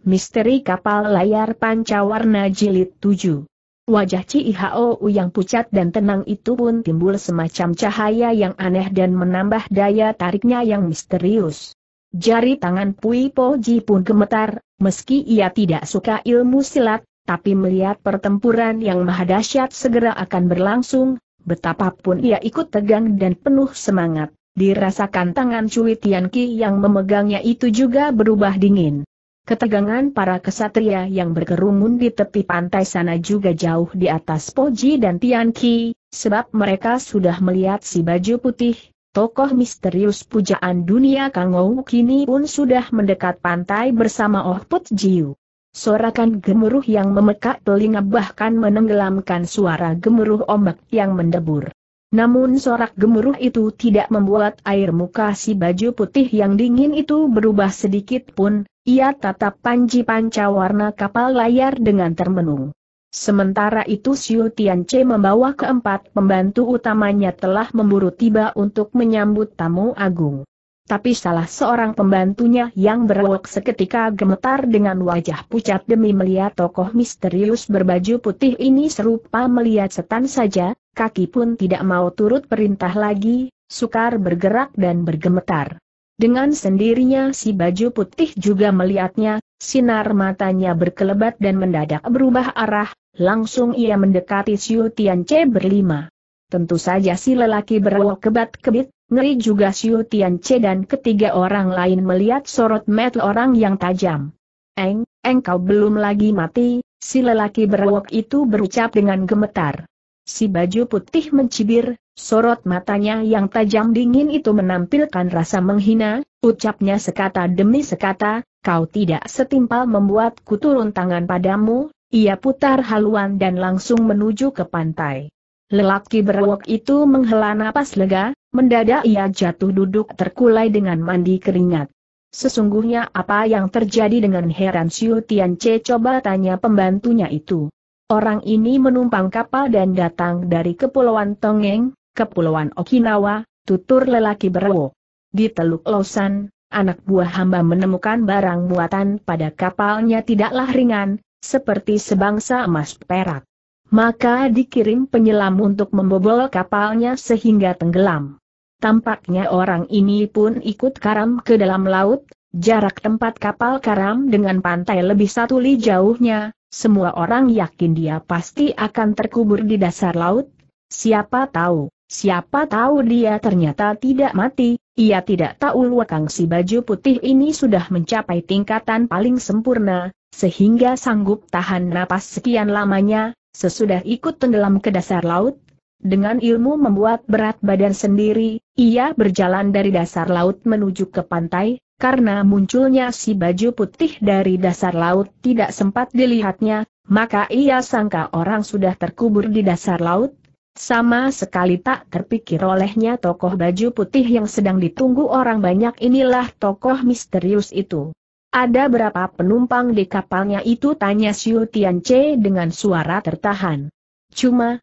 Misteri Kapal Layar Pancawarna Jilid 7. Wajah Cihou yang pucat dan tenang itu pun timbul semacam cahaya yang aneh dan menambah daya tariknya yang misterius. Jari tangan Pui Poji pun gemetar, meski ia tidak suka ilmu silat, tapi melihat pertempuran yang mahadasyat segera akan berlangsung, betapapun ia ikut tegang dan penuh semangat. Dirasakan tangan Cui Tianqi yang memegangnya itu juga berubah dingin. Ketegangan para kesatria yang berkerumun di tepi pantai sana juga jauh di atas Poji dan Tianqi, sebab mereka sudah melihat si baju putih, tokoh misterius pujaan dunia Kangou kini pun sudah mendekat pantai bersama Oh Put Jiu. Sorakan gemuruh yang memekak telinga bahkan menenggelamkan suara gemuruh ombak yang mendebur. Namun sorak gemuruh itu tidak membuat air muka si baju putih yang dingin itu berubah sedikit pun, ia tatap panji pancawarna kapal layar dengan termenung. Sementara itu Siu Tianqi membawa keempat pembantu utamanya telah memburu tiba untuk menyambut tamu agung. Tapi salah seorang pembantunya yang berwok seketika gemetar dengan wajah pucat demi melihat tokoh misterius berbaju putih ini serupa melihat setan saja, kaki pun tidak mau turut perintah lagi, sukar bergerak dan bergemetar. Dengan sendirinya si baju putih juga melihatnya, sinar matanya berkelebat dan mendadak berubah arah, langsung ia mendekati Siu Tianqi berlima. Tentu saja si lelaki berwok kebat-kebit, ngeri juga Siu Tianqi dan ketiga orang lain melihat sorot mata orang yang tajam. Engkau belum lagi mati, si lelaki berwok itu berucap dengan gemetar. Si baju putih mencibir, sorot matanya yang tajam dingin itu menampilkan rasa menghina, ucapnya sekata demi sekata, kau tidak setimpal membuatku turun tangan padamu, ia putar haluan dan langsung menuju ke pantai. Lelaki berwok itu menghela napas lega, mendadak ia jatuh duduk terkulai dengan mandi keringat. Sesungguhnya apa yang terjadi dengan heran Siu Tianqi coba tanya pembantunya itu. Orang ini menumpang kapal dan datang dari Kepulauan Tongeng, Kepulauan Okinawa, tutur lelaki berwok. Di Teluk Lausan, anak buah hamba menemukan barang muatan pada kapalnya tidaklah ringan, seperti sebangsa emas perak. Maka dikirim penyelam untuk membobol kapalnya sehingga tenggelam. Tampaknya orang ini pun ikut karam ke dalam laut, jarak tempat kapal karam dengan pantai lebih satu li jauhnya, semua orang yakin dia pasti akan terkubur di dasar laut. Siapa tahu dia ternyata tidak mati, ia tidak tahu luakang si baju putih ini sudah mencapai tingkatan paling sempurna, sehingga sanggup tahan napas sekian lamanya. Sesudah ikut tenggelam ke dasar laut, dengan ilmu membuat berat badan sendiri, ia berjalan dari dasar laut menuju ke pantai, karena munculnya si baju putih dari dasar laut tidak sempat dilihatnya, maka ia sangka orang sudah terkubur di dasar laut, sama sekali tak terpikir olehnya tokoh baju putih yang sedang ditunggu orang banyak inilah tokoh misterius itu. Ada berapa penumpang di kapalnya itu? Tanya Siu Tianqi dengan suara tertahan. Cuma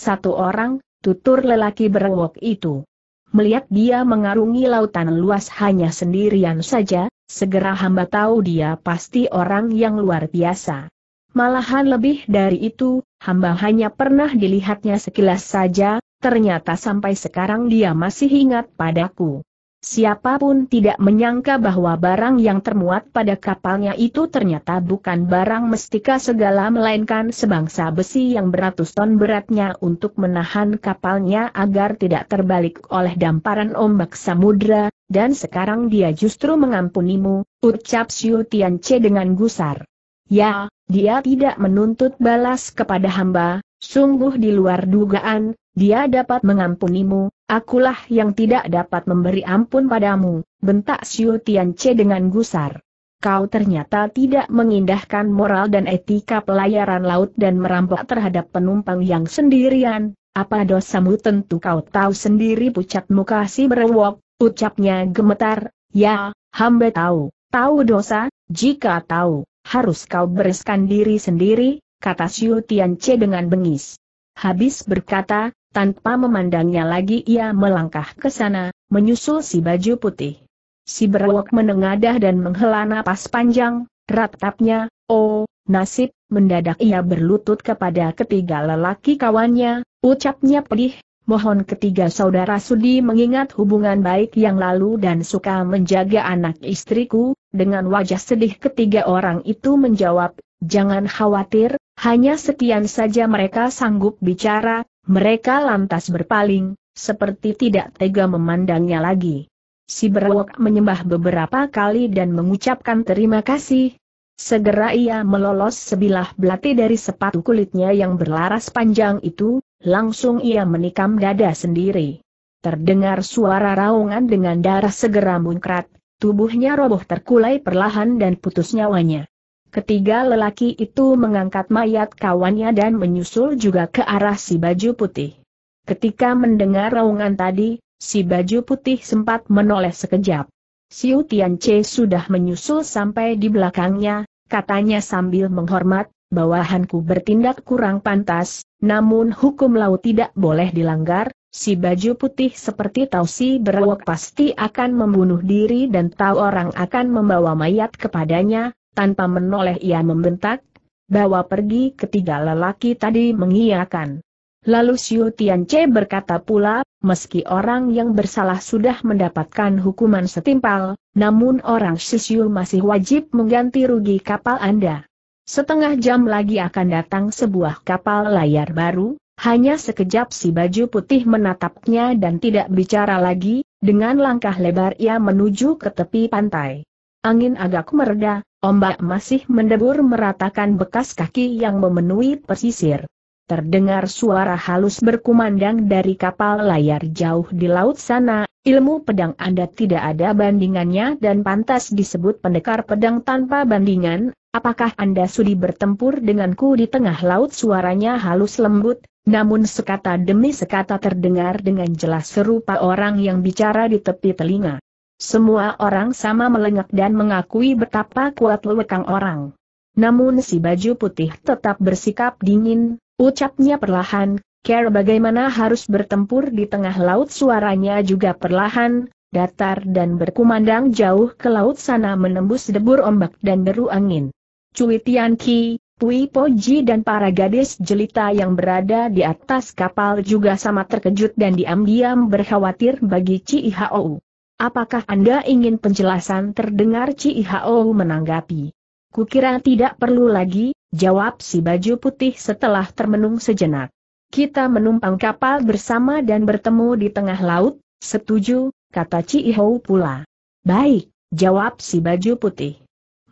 satu orang, tutur lelaki berwok itu. Melihat dia mengarungi lautan luas hanya sendirian saja, segera hamba tahu dia pasti orang yang luar biasa. Malahan lebih dari itu, hamba hanya pernah dilihatnya sekilas saja, ternyata sampai sekarang dia masih ingat padaku. Siapapun tidak menyangka bahwa barang yang termuat pada kapalnya itu ternyata bukan barang mestika segala melainkan sebangsa besi yang beratus ton beratnya untuk menahan kapalnya agar tidak terbalik oleh damparan ombak samudra, dan sekarang dia justru mengampunimu, ucap Siu Tianqi dengan gusar. Ya, dia tidak menuntut balas kepada hamba, sungguh di luar dugaan, dia dapat mengampunimu. Akulah yang tidak dapat memberi ampun padamu, bentak Siu Tianqi dengan gusar. Kau ternyata tidak mengindahkan moral dan etika pelayaran laut dan merampok terhadap penumpang yang sendirian, apa dosamu tentu kau tahu sendiri, pucat muka si berwok, ucapnya gemetar. Ya, hamba tahu dosa, jika tahu, harus kau bereskan diri sendiri, kata Siu Tianqi dengan bengis. Habis berkata, tanpa memandangnya lagi ia melangkah ke sana, menyusul si baju putih. Si berwok menengadah dan menghela napas panjang, ratapnya, "Oh, nasib!" Mendadak ia berlutut kepada ketiga lelaki kawannya, ucapnya pedih, "Mohon ketiga saudara sudi mengingat hubungan baik yang lalu dan suka menjaga anak istriku." Dengan wajah sedih ketiga orang itu menjawab, "Jangan khawatir, hanya sekian saja." Mereka sanggup bicara, mereka lantas berpaling, seperti tidak tega memandangnya lagi. Si Berwok menyembah beberapa kali dan mengucapkan terima kasih. Segera ia melolos sebilah belati dari sepatu kulitnya yang berlaras panjang itu, langsung ia menikam dada sendiri. Terdengar suara raungan dengan darah segera muncrat, tubuhnya roboh terkulai perlahan dan putus nyawanya. Ketiga lelaki itu mengangkat mayat kawannya dan menyusul juga ke arah si baju putih. Ketika mendengar raungan tadi, si baju putih sempat menoleh sekejap. Siu Tianche sudah menyusul sampai di belakangnya. Katanya sambil menghormat, "Bawahanku bertindak kurang pantas, namun hukum laut tidak boleh dilanggar." Si baju putih seperti tahu si Berwok pasti akan membunuh diri dan tahu orang akan membawa mayat kepadanya, tanpa menoleh ia membentak, "Bawa pergi!" Ketiga lelaki tadi mengiyakan. Lalu Siu Tianche berkata pula, "Meski orang yang bersalah sudah mendapatkan hukuman setimpal, namun orang Sisiu masih wajib mengganti rugi kapal Anda. Setengah jam lagi akan datang sebuah kapal layar baru." Hanya sekejap si baju putih menatapnya dan tidak bicara lagi. Dengan langkah lebar ia menuju ke tepi pantai. Angin agak mereda, ombak masih mendebur meratakan bekas kaki yang memenuhi pesisir. Terdengar suara halus berkumandang dari kapal layar jauh di laut sana, "Ilmu pedang Anda tidak ada bandingannya dan pantas disebut pendekar pedang tanpa bandingan. Apakah Anda sudi bertempur denganku di tengah laut?" Suaranya halus lembut, namun sekata demi sekata terdengar dengan jelas serupa orang yang bicara di tepi telinga. Semua orang sama melengak dan mengakui betapa kuat lewekang orang. Namun si baju putih tetap bersikap dingin. Ucapnya perlahan, "Care bagaimana harus bertempur di tengah laut?" Suaranya juga perlahan, datar dan berkumandang jauh ke laut sana menembus debur ombak dan deru angin. Cui Tianqi, Pui Poji dan para gadis jelita yang berada di atas kapal juga sama terkejut dan diam-diam berkhawatir bagi Ci Hao. "Apakah Anda ingin penjelasan?" Terdengar Ci Hao menanggapi. "Kukira tidak perlu lagi," jawab si baju putih setelah termenung sejenak. "Kita menumpang kapal bersama dan bertemu di tengah laut." "Setuju," kata Ci Hao pula. "Baik," jawab si baju putih.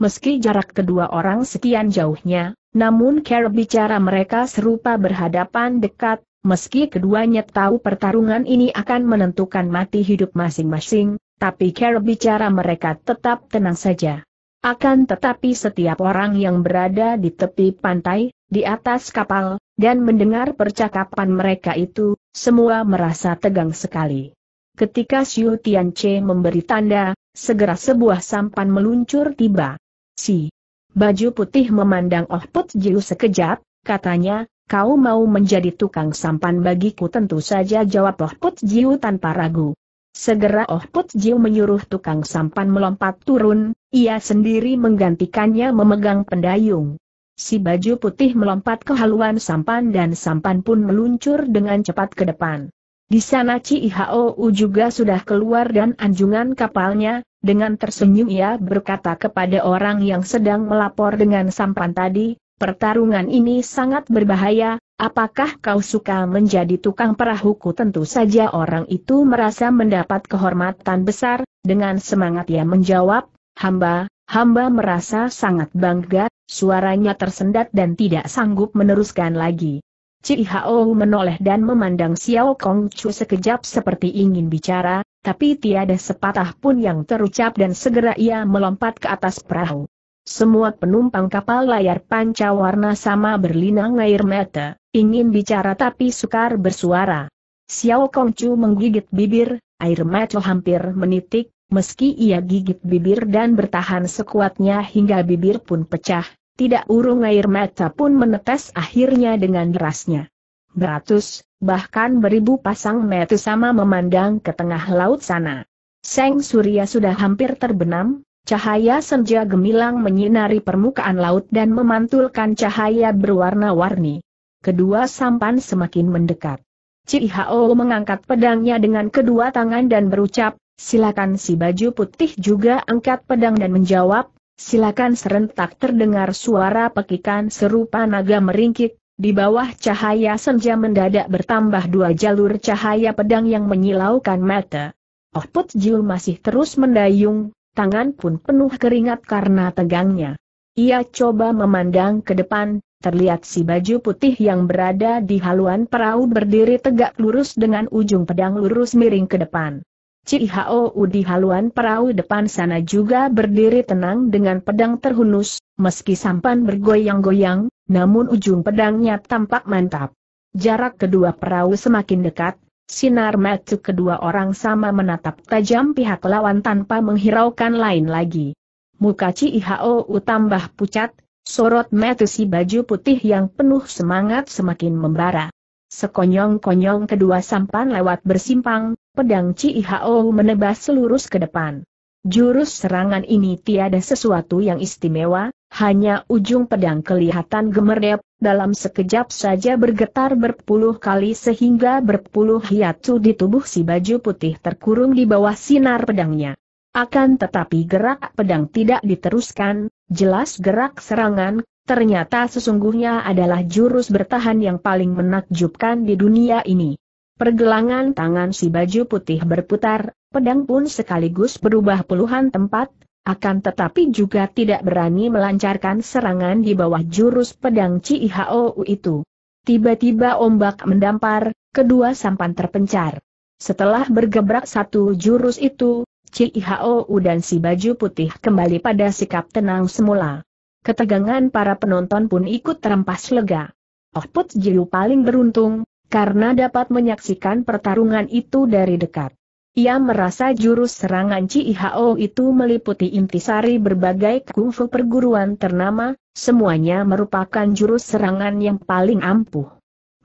Meski jarak kedua orang sekian jauhnya, namun cara bicara mereka serupa berhadapan dekat, meski keduanya tahu pertarungan ini akan menentukan mati hidup masing-masing, tapi cara bicara mereka tetap tenang saja. Akan tetapi setiap orang yang berada di tepi pantai, di atas kapal, dan mendengar percakapan mereka itu, semua merasa tegang sekali. Ketika Siu Tianche memberi tanda, segera sebuah sampan meluncur tiba. Si baju putih memandang Oh Put Jiu sekejap, katanya, "Kau mau menjadi tukang sampan bagiku?" "Tentu saja," jawab Oh Put Jiu tanpa ragu. Segera Oh Put Jiu menyuruh tukang sampan melompat turun, ia sendiri menggantikannya memegang pendayung. Si baju putih melompat ke haluan sampan dan sampan pun meluncur dengan cepat ke depan. Di sana Ci Hao juga sudah keluar dan anjungan kapalnya, dengan tersenyum ia berkata kepada orang yang sedang melapor dengan sampan tadi, "Pertarungan ini sangat berbahaya. Apakah kau suka menjadi tukang perahuku?" Tentu saja orang itu merasa mendapat kehormatan besar, dengan semangat ia menjawab, hamba merasa sangat bangga." Suaranya tersendat dan tidak sanggup meneruskan lagi. Ci Hao menoleh dan memandang Xiao Kongcu sekejap seperti ingin bicara, tapi tiada sepatah pun yang terucap dan segera ia melompat ke atas perahu. Semua penumpang kapal layar pancawarna sama berlinang air mata, ingin bicara tapi sukar bersuara. Xiao Kongcu menggigit bibir, air mata hampir menitik, meski ia gigit bibir dan bertahan sekuatnya hingga bibir pun pecah, tidak urung air mata pun menetes akhirnya dengan derasnya. Beratus, bahkan beribu pasang mata sama memandang ke tengah laut sana. Sang surya sudah hampir terbenam, Cahaya senja gemilang menyinari permukaan laut dan memantulkan cahaya berwarna-warni. Kedua sampan semakin mendekat. Cihao mengangkat pedangnya dengan kedua tangan dan berucap, silakan. Si baju putih juga angkat pedang dan menjawab, silakan. Serentak terdengar suara pekikan serupa naga meringkik. Di bawah cahaya senja mendadak bertambah dua jalur cahaya pedang yang menyilaukan mata. Oh Put Jiu masih terus mendayung, tangan pun penuh keringat karena tegangnya. Ia coba memandang ke depan, terlihat si baju putih yang berada di haluan perahu berdiri tegak lurus dengan ujung pedang lurus miring ke depan. Cihao di haluan perahu depan sana juga berdiri tenang dengan pedang terhunus, meski sampan bergoyang-goyang. Namun ujung pedangnya tampak mantap. Jarak kedua perahu semakin dekat, sinar mata kedua orang sama menatap tajam pihak lawan tanpa menghiraukan lain lagi. Muka Cihao tambah pucat, sorot mata si baju putih yang penuh semangat semakin membara. Sekonyong-konyong kedua sampan lewat bersimpang, pedang Cihao menebas lurus ke depan. Jurus serangan ini tiada sesuatu yang istimewa. Hanya ujung pedang kelihatan gemerlap, dalam sekejap saja bergetar berpuluh kali sehingga berpuluh hiatu di tubuh si baju putih terkurung di bawah sinar pedangnya. Akan tetapi gerak pedang tidak diteruskan, jelas gerak serangan, ternyata sesungguhnya adalah jurus bertahan yang paling menakjubkan di dunia ini. Pergelangan tangan si baju putih berputar, pedang pun sekaligus berubah puluhan tempat. Akan tetapi juga tidak berani melancarkan serangan di bawah jurus pedang Cihao itu. Tiba-tiba ombak mendampar, kedua sampan terpencar. Setelah bergebrak satu jurus itu, Cihao dan si baju putih kembali pada sikap tenang semula. Ketegangan para penonton pun ikut terempas lega. Oh Put Jiu paling beruntung, karena dapat menyaksikan pertarungan itu dari dekat. Ia merasa jurus serangan Cihao itu meliputi intisari berbagai kungfu perguruan ternama, semuanya merupakan jurus serangan yang paling ampuh.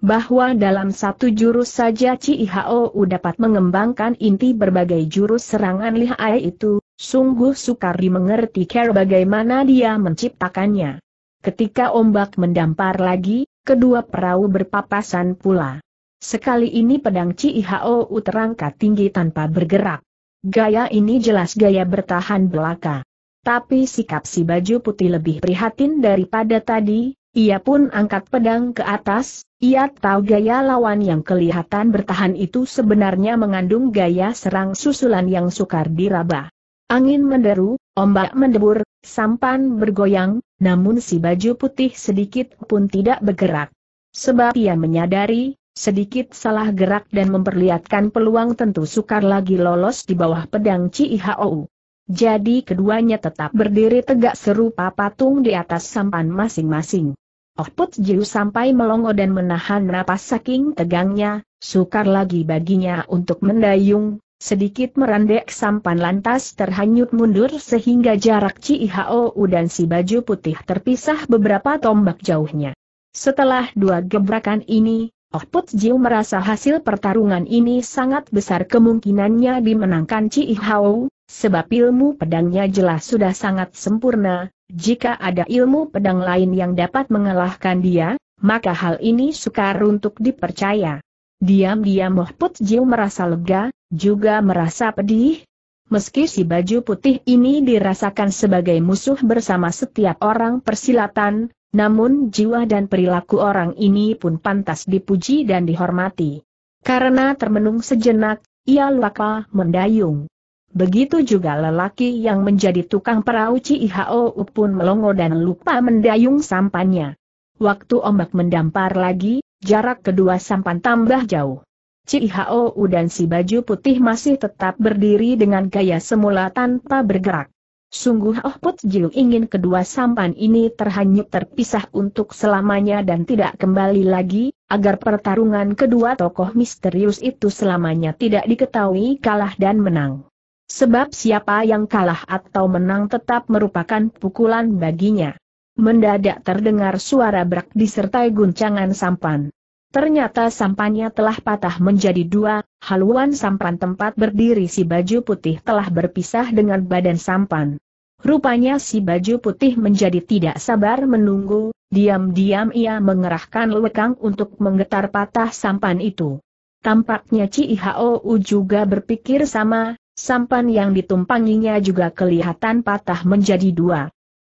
Bahwa dalam satu jurus saja Cihao dapat mengembangkan inti berbagai jurus serangan lihai itu, sungguh sukar dimengerti cara bagaimana dia menciptakannya. Ketika ombak mendampar lagi, kedua perahu berpapasan pula. Sekali ini pedang Cihao terangkat tinggi tanpa bergerak. Gaya ini jelas gaya bertahan belaka. Tapi sikap si baju putih lebih prihatin daripada tadi, ia pun angkat pedang ke atas, ia tahu gaya lawan yang kelihatan bertahan itu sebenarnya mengandung gaya serang susulan yang sukar diraba. Angin menderu, ombak mendebur, sampan bergoyang, namun si baju putih sedikit pun tidak bergerak. Sebab ia menyadari, sedikit salah gerak dan memperlihatkan peluang tentu sukar lagi lolos di bawah pedang Cihao. Jadi keduanya tetap berdiri tegak serupa patung di atas sampan masing-masing. Oh Put Jiu sampai melongo dan menahan napas saking tegangnya, sukar lagi baginya untuk mendayung, sedikit merendek sampan lantas terhanyut mundur sehingga jarak Cihao dan si baju putih terpisah beberapa tombak jauhnya. Setelah dua gebrakan ini, Oh Put Jiu merasa hasil pertarungan ini sangat besar kemungkinannya dimenangkan Cihao, sebab ilmu pedangnya jelas sudah sangat sempurna. Jika ada ilmu pedang lain yang dapat mengalahkan dia, maka hal ini sukar untuk dipercaya. Diam-diam Oh Put Jiu merasa lega, juga merasa pedih. Meski si baju putih ini dirasakan sebagai musuh bersama setiap orang persilatan, namun jiwa dan perilaku orang ini pun pantas dipuji dan dihormati. Karena termenung sejenak, ia lupa mendayung. Begitu juga lelaki yang menjadi tukang perahu Cihao pun melongo dan lupa mendayung sampannya. Waktu ombak mendampar lagi, jarak kedua sampan tambah jauh. Cihao dan si baju putih masih tetap berdiri dengan gaya semula tanpa bergerak. Sungguh Oh Put Jiu ingin kedua sampan ini terhanyut terpisah untuk selamanya dan tidak kembali lagi, agar pertarungan kedua tokoh misterius itu selamanya tidak diketahui kalah dan menang. Sebab siapa yang kalah atau menang tetap merupakan pukulan baginya. Mendadak terdengar suara brak disertai guncangan sampan. Ternyata sampannya telah patah menjadi dua, haluan sampan tempat berdiri si baju putih telah berpisah dengan badan sampan. Rupanya si baju putih menjadi tidak sabar menunggu, diam-diam ia mengerahkan lekang untuk menggetar patah sampan itu. Tampaknya Cihou juga berpikir sama, sampan yang ditumpanginya juga kelihatan patah menjadi dua.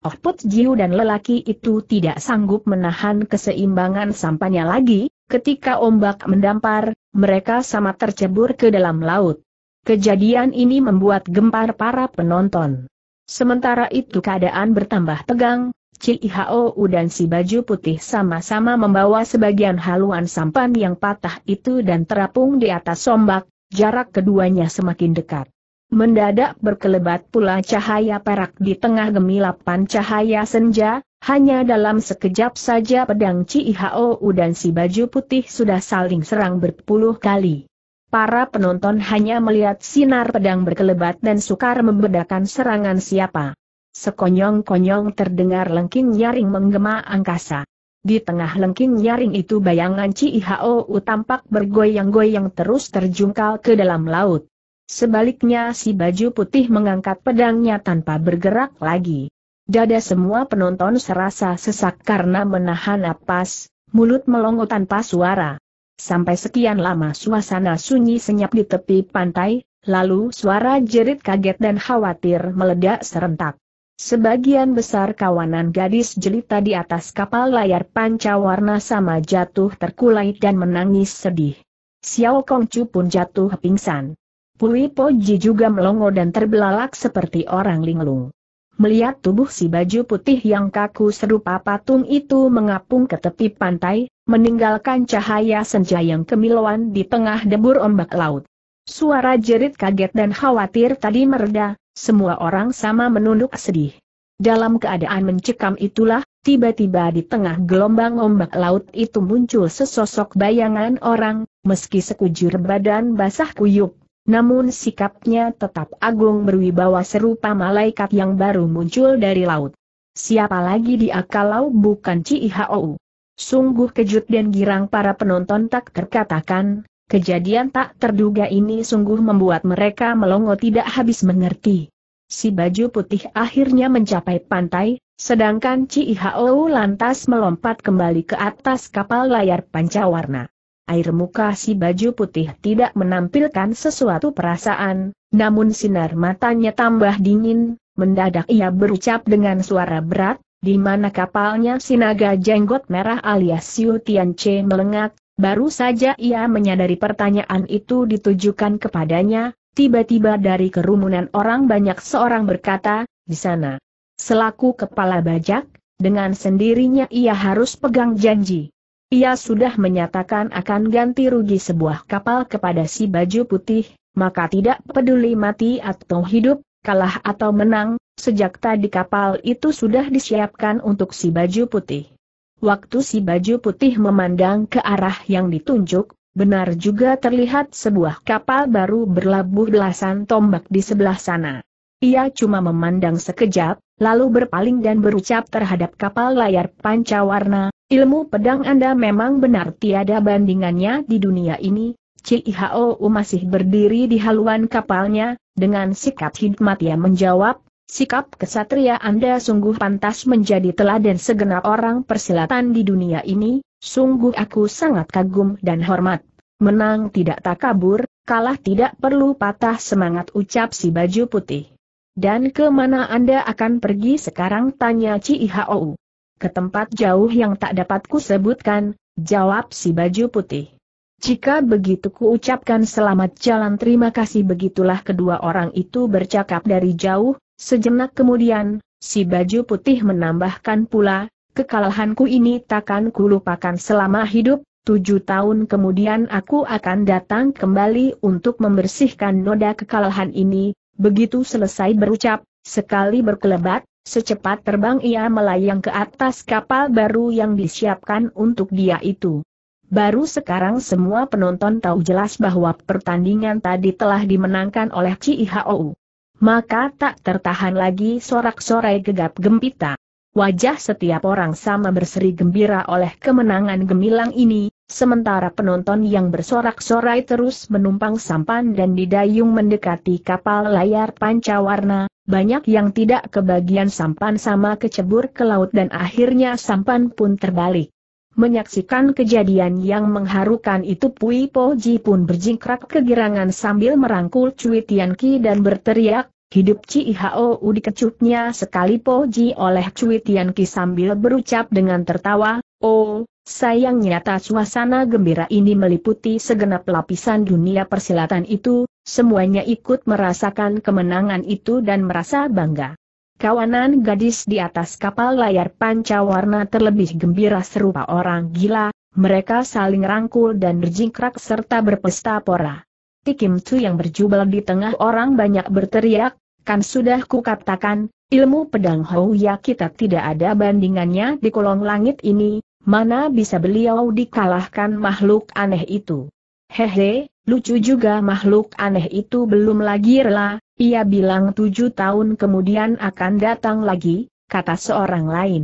Oh Put Jiu dan lelaki itu tidak sanggup menahan keseimbangan sampannya lagi, ketika ombak mendampar, mereka sama tercebur ke dalam laut. Kejadian ini membuat gempar para penonton. Sementara itu keadaan bertambah tegang, Cihou dan si baju putih sama-sama membawa sebagian haluan sampan yang patah itu dan terapung di atas ombak, jarak keduanya semakin dekat. Mendadak berkelebat pula cahaya perak di tengah gemilapan cahaya senja, hanya dalam sekejap saja pedang Cihou dan si baju putih sudah saling serang berpuluh kali. Para penonton hanya melihat sinar pedang berkelebat dan sukar membedakan serangan siapa. Sekonyong-konyong terdengar lengking nyaring menggema angkasa. Di tengah lengking nyaring itu bayangan Cihou tampak bergoyang-goyang terus terjungkal ke dalam laut. Sebaliknya si baju putih mengangkat pedangnya tanpa bergerak lagi. Dada semua penonton serasa sesak karena menahan napas, mulut melongo tanpa suara. Sampai sekian lama suasana sunyi senyap di tepi pantai, lalu suara jerit kaget dan khawatir meledak serentak. Sebagian besar kawanan gadis jelita di atas kapal layar pancawarna sama jatuh terkulai dan menangis sedih. Xiao Kongcu pun jatuh pingsan. Pui Poji juga melongo dan terbelalak seperti orang linglung. Melihat tubuh si baju putih yang kaku serupa patung itu mengapung ke tepi pantai, meninggalkan cahaya senja yang kemilauan di tengah debur ombak laut. Suara jerit kaget dan khawatir tadi mereda. Semua orang sama menunduk sedih. Dalam keadaan mencekam itulah, tiba-tiba di tengah gelombang ombak laut itu muncul sesosok bayangan orang, meski sekujur badan basah kuyup, namun sikapnya tetap agung berwibawa serupa malaikat yang baru muncul dari laut. Siapa lagi dia kalau bukan Cihou? Sungguh kejut dan girang para penonton tak terkatakan. Kejadian tak terduga ini sungguh membuat mereka melongo tidak habis mengerti. Si baju putih akhirnya mencapai pantai, sedangkan Cihou lantas melompat kembali ke atas kapal layar pancawarna. Air muka si baju putih tidak menampilkan sesuatu perasaan, namun sinar matanya tambah dingin, mendadak ia berucap dengan suara berat, di mana kapalnya si naga jenggot merah alias Siu Tianche melengak. Baru saja ia menyadari pertanyaan itu ditujukan kepadanya, tiba-tiba dari kerumunan orang banyak seorang berkata, "Di sana." Selaku kepala bajak, dengan sendirinya ia harus pegang janji. Ia sudah menyatakan akan ganti rugi sebuah kapal kepada si baju putih, maka tidak peduli mati atau hidup, kalah atau menang, sejak tadi kapal itu sudah disiapkan untuk si baju putih. Waktu si baju putih memandang ke arah yang ditunjuk, benar juga terlihat sebuah kapal baru berlabuh belasan tombak di sebelah sana. Ia cuma memandang sekejap, lalu berpaling dan berucap terhadap kapal layar pancawarna, "Ilmu pedang Anda memang benar tiada bandingannya di dunia ini." Cihou masih berdiri di haluan kapalnya, dengan sikap hikmat ia menjawab, "Sikap kesatria Anda sungguh pantas menjadi teladan segenap orang persilatan di dunia ini, sungguh aku sangat kagum dan hormat." "Menang tidak takabur, kalah tidak perlu patah semangat," ucap si baju putih. "Dan kemana Anda akan pergi sekarang?" tanya Cihou. "Ke tempat jauh yang tak dapat kusebutkan," jawab si baju putih. "Jika begitu kuucapkan selamat jalan, terima kasih." Begitulah kedua orang itu bercakap dari jauh. Sejenak kemudian, si baju putih menambahkan pula, "Kekalahanku ini takkan kulupakan selama hidup, 7 tahun kemudian aku akan datang kembali untuk membersihkan noda kekalahan ini." Begitu selesai berucap, sekali berkelebat, secepat terbang ia melayang ke atas kapal baru yang disiapkan untuk dia itu. Baru sekarang semua penonton tahu jelas bahwa pertandingan tadi telah dimenangkan oleh Cihou. Maka tak tertahan lagi sorak-sorai gegap gempita. Wajah setiap orang sama berseri gembira oleh kemenangan gemilang ini, sementara penonton yang bersorak-sorai terus menumpang sampan dan didayung mendekati kapal layar pancawarna, banyak yang tidak kebagian sampan sama kecebur ke laut dan akhirnya sampan pun terbalik. Menyaksikan kejadian yang mengharukan itu, Pui Po Ji pun berjingkrak kegirangan sambil merangkul Cui Tian Ki dan berteriak, "Hidup Ci Hou!" Dikecutnya sekali Po Ji oleh Cui Tian Ki sambil berucap dengan tertawa, "Oh, sayang nyata suasana gembira ini meliputi segenap lapisan dunia persilatan itu, semuanya ikut merasakan kemenangan itu dan merasa bangga." Kawanan gadis di atas kapal layar Pancawarna terlebih gembira serupa orang gila, mereka saling rangkul dan berjingkrak serta berpesta pora. Tikim Cu yang berjubel di tengah orang banyak berteriak, "Kan sudah kukatakan, ilmu pedang Hou Ya kita tidak ada bandingannya di kolong langit ini, mana bisa beliau dikalahkan makhluk aneh itu. Hehe, lucu juga makhluk aneh itu, belum lagi rela. Ia bilang 7 tahun kemudian akan datang lagi," kata seorang lain.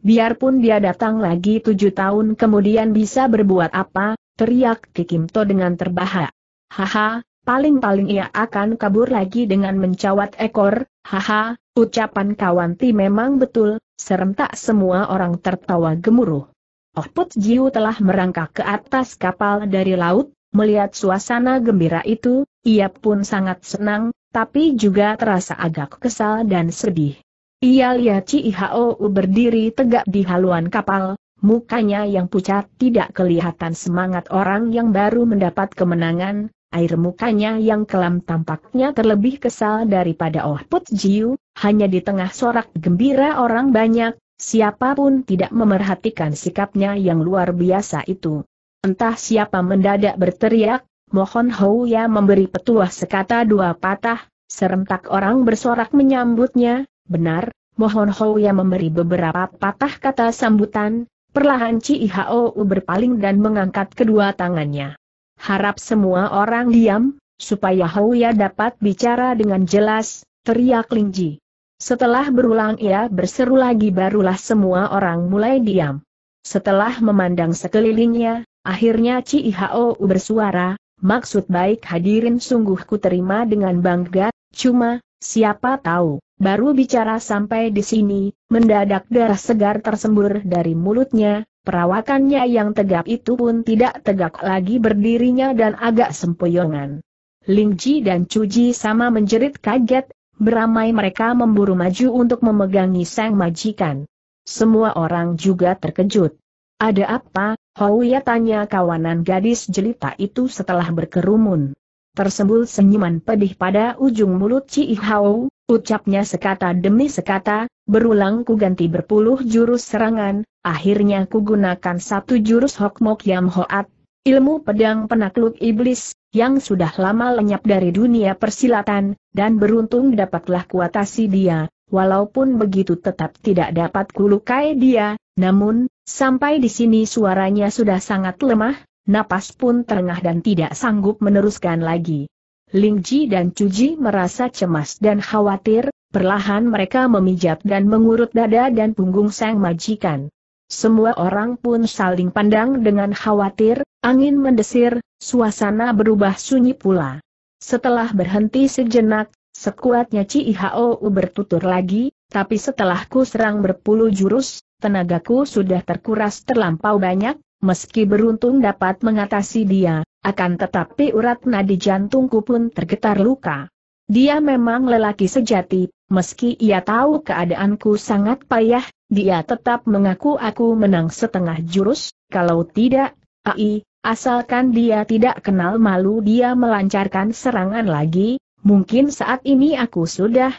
"Biarpun dia datang lagi 7 tahun kemudian bisa berbuat apa?" teriak Tikim To dengan terbahak. "Haha, paling-paling ia akan kabur lagi dengan mencawat ekor." "Haha, ucapan kawan Ti memang betul," serentak semua orang tertawa gemuruh. Oh Put Jiu telah merangkak ke atas kapal dari laut, melihat suasana gembira itu, ia pun sangat senang, tapi juga terasa agak kesal dan sedih. Ia lihat Ci Hou berdiri tegak di haluan kapal, mukanya yang pucat tidak kelihatan semangat orang yang baru mendapat kemenangan, air mukanya yang kelam tampaknya terlebih kesal daripada Oh Put Jiu. Hanya di tengah sorak gembira orang banyak, siapapun tidak memerhatikan sikapnya yang luar biasa itu. Entah siapa mendadak berteriak, "Mohon Hou Ya memberi petuah sekata dua patah," serentak orang bersorak menyambutnya, "Benar, mohon Hou Ya memberi beberapa patah," kata sambutan. Perlahan Ci Hou berpaling dan mengangkat kedua tangannya. "Harap semua orang diam, supaya Hou Ya dapat bicara dengan jelas," teriak Ling Ji. Setelah berulang ia berseru lagi barulah semua orang mulai diam. Setelah memandang sekelilingnya, akhirnya Ci Hou bersuara, "Maksud baik hadirin sungguh ku terima dengan bangga, cuma, siapa tahu, baru bicara sampai di sini," mendadak darah segar tersembur dari mulutnya, perawakannya yang tegap itu pun tidak tegak lagi berdirinya dan agak sempoyongan. Ling Ji dan Cu Ji sama menjerit kaget, beramai mereka memburu maju untuk memegangi sang majikan. Semua orang juga terkejut. "Ada apa, Hou Ya?" tanya kawanan gadis jelita itu setelah berkerumun. Tersembul senyuman pedih pada ujung mulut Ci Hou, ucapnya sekata demi sekata, "Berulang ku ganti berpuluh jurus serangan, akhirnya ku gunakan 1 jurus Hok Mok Yam Hoat, ilmu pedang penakluk iblis, yang sudah lama lenyap dari dunia persilatan, dan beruntung dapatlah kuatasi dia, walaupun begitu tetap tidak dapat kulukai dia, namun..." Sampai di sini suaranya sudah sangat lemah, napas pun terengah dan tidak sanggup meneruskan lagi. Ling Ji dan Cu Ji merasa cemas dan khawatir, perlahan mereka memijat dan mengurut dada dan punggung sang majikan. Semua orang pun saling pandang dengan khawatir, angin mendesir, suasana berubah sunyi pula. Setelah berhenti sejenak, sekuatnya Ci Hou bertutur lagi, "Tapi setelah ku serang berpuluh jurus, tenagaku sudah terkuras terlampau banyak, meski beruntung dapat mengatasi dia, akan tetapi urat nadi jantungku pun tergetar luka. Dia memang lelaki sejati, meski ia tahu keadaanku sangat payah, dia tetap mengaku aku menang 1/2 jurus, kalau tidak, ai, asalkan dia tidak kenal malu dia melancarkan serangan lagi, mungkin saat ini aku sudah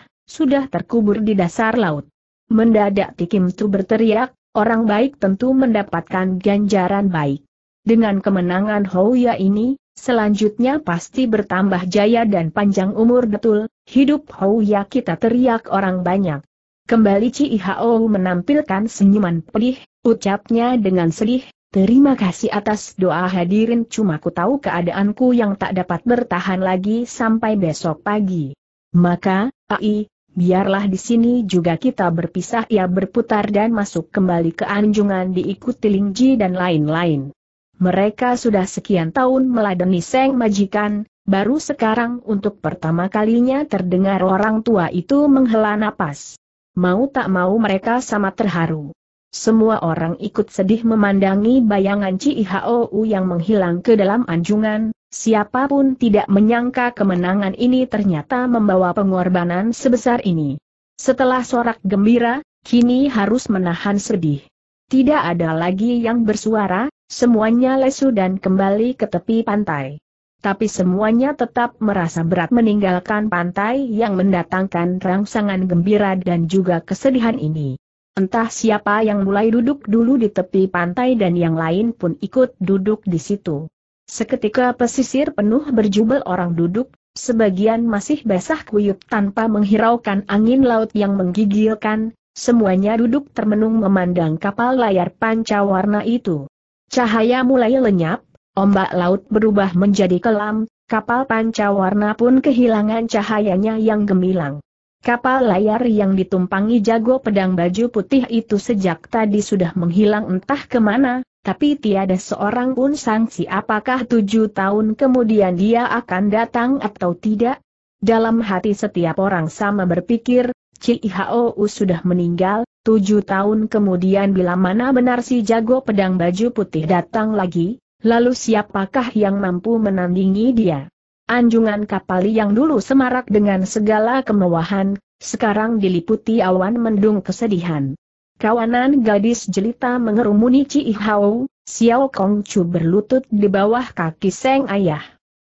terkubur di dasar laut." Mendadak Tikim Tu berteriak, "Orang baik tentu mendapatkan ganjaran baik. Dengan kemenangan Hou Ya ini, selanjutnya pasti bertambah jaya dan panjang umur." "Betul, hidup Hou Ya kita!" teriak orang banyak. Kembali Ci Hou menampilkan senyuman pedih, ucapnya dengan sedih, "Terima kasih atas doa hadirin, cuma ku tahu keadaanku yang tak dapat bertahan lagi sampai besok pagi. Maka, ai, biarlah di sini juga kita berpisah." Ia berputar dan masuk kembali ke anjungan diikuti Ling Ji dan lain-lain. Mereka sudah sekian tahun meladeni sang majikan, baru sekarang untuk pertama kalinya terdengar orang tua itu menghela napas. Mau tak mau mereka sama terharu. Semua orang ikut sedih memandangi bayangan Cihou yang menghilang ke dalam anjungan. Siapapun tidak menyangka kemenangan ini ternyata membawa pengorbanan sebesar ini. Setelah sorak gembira, kini harus menahan sedih. Tidak ada lagi yang bersuara, semuanya lesu dan kembali ke tepi pantai. Tapi semuanya tetap merasa berat meninggalkan pantai yang mendatangkan rangsangan gembira dan juga kesedihan ini. Entah siapa yang mulai duduk dulu di tepi pantai dan yang lain pun ikut duduk di situ. Seketika pesisir penuh berjubel orang duduk, sebagian masih basah kuyup tanpa menghiraukan angin laut yang menggigilkan, semuanya duduk termenung memandang kapal layar pancawarna itu. Cahaya mulai lenyap, ombak laut berubah menjadi kelam, kapal pancawarna pun kehilangan cahayanya yang gemilang. Kapal layar yang ditumpangi jago pedang baju putih itu sejak tadi sudah menghilang entah kemana, tapi tiada seorang pun sangsi apakah 7 tahun kemudian dia akan datang atau tidak. Dalam hati setiap orang sama berpikir, Cihou sudah meninggal, 7 tahun kemudian bila mana benar si jago pedang baju putih datang lagi, lalu siapakah yang mampu menandingi dia? Anjungan kapal yang dulu semarak dengan segala kemewahan, sekarang diliputi awan mendung kesedihan. Kawanan gadis jelita mengerumuni Cihou, Xiao Kongcu berlutut di bawah kaki sang ayah.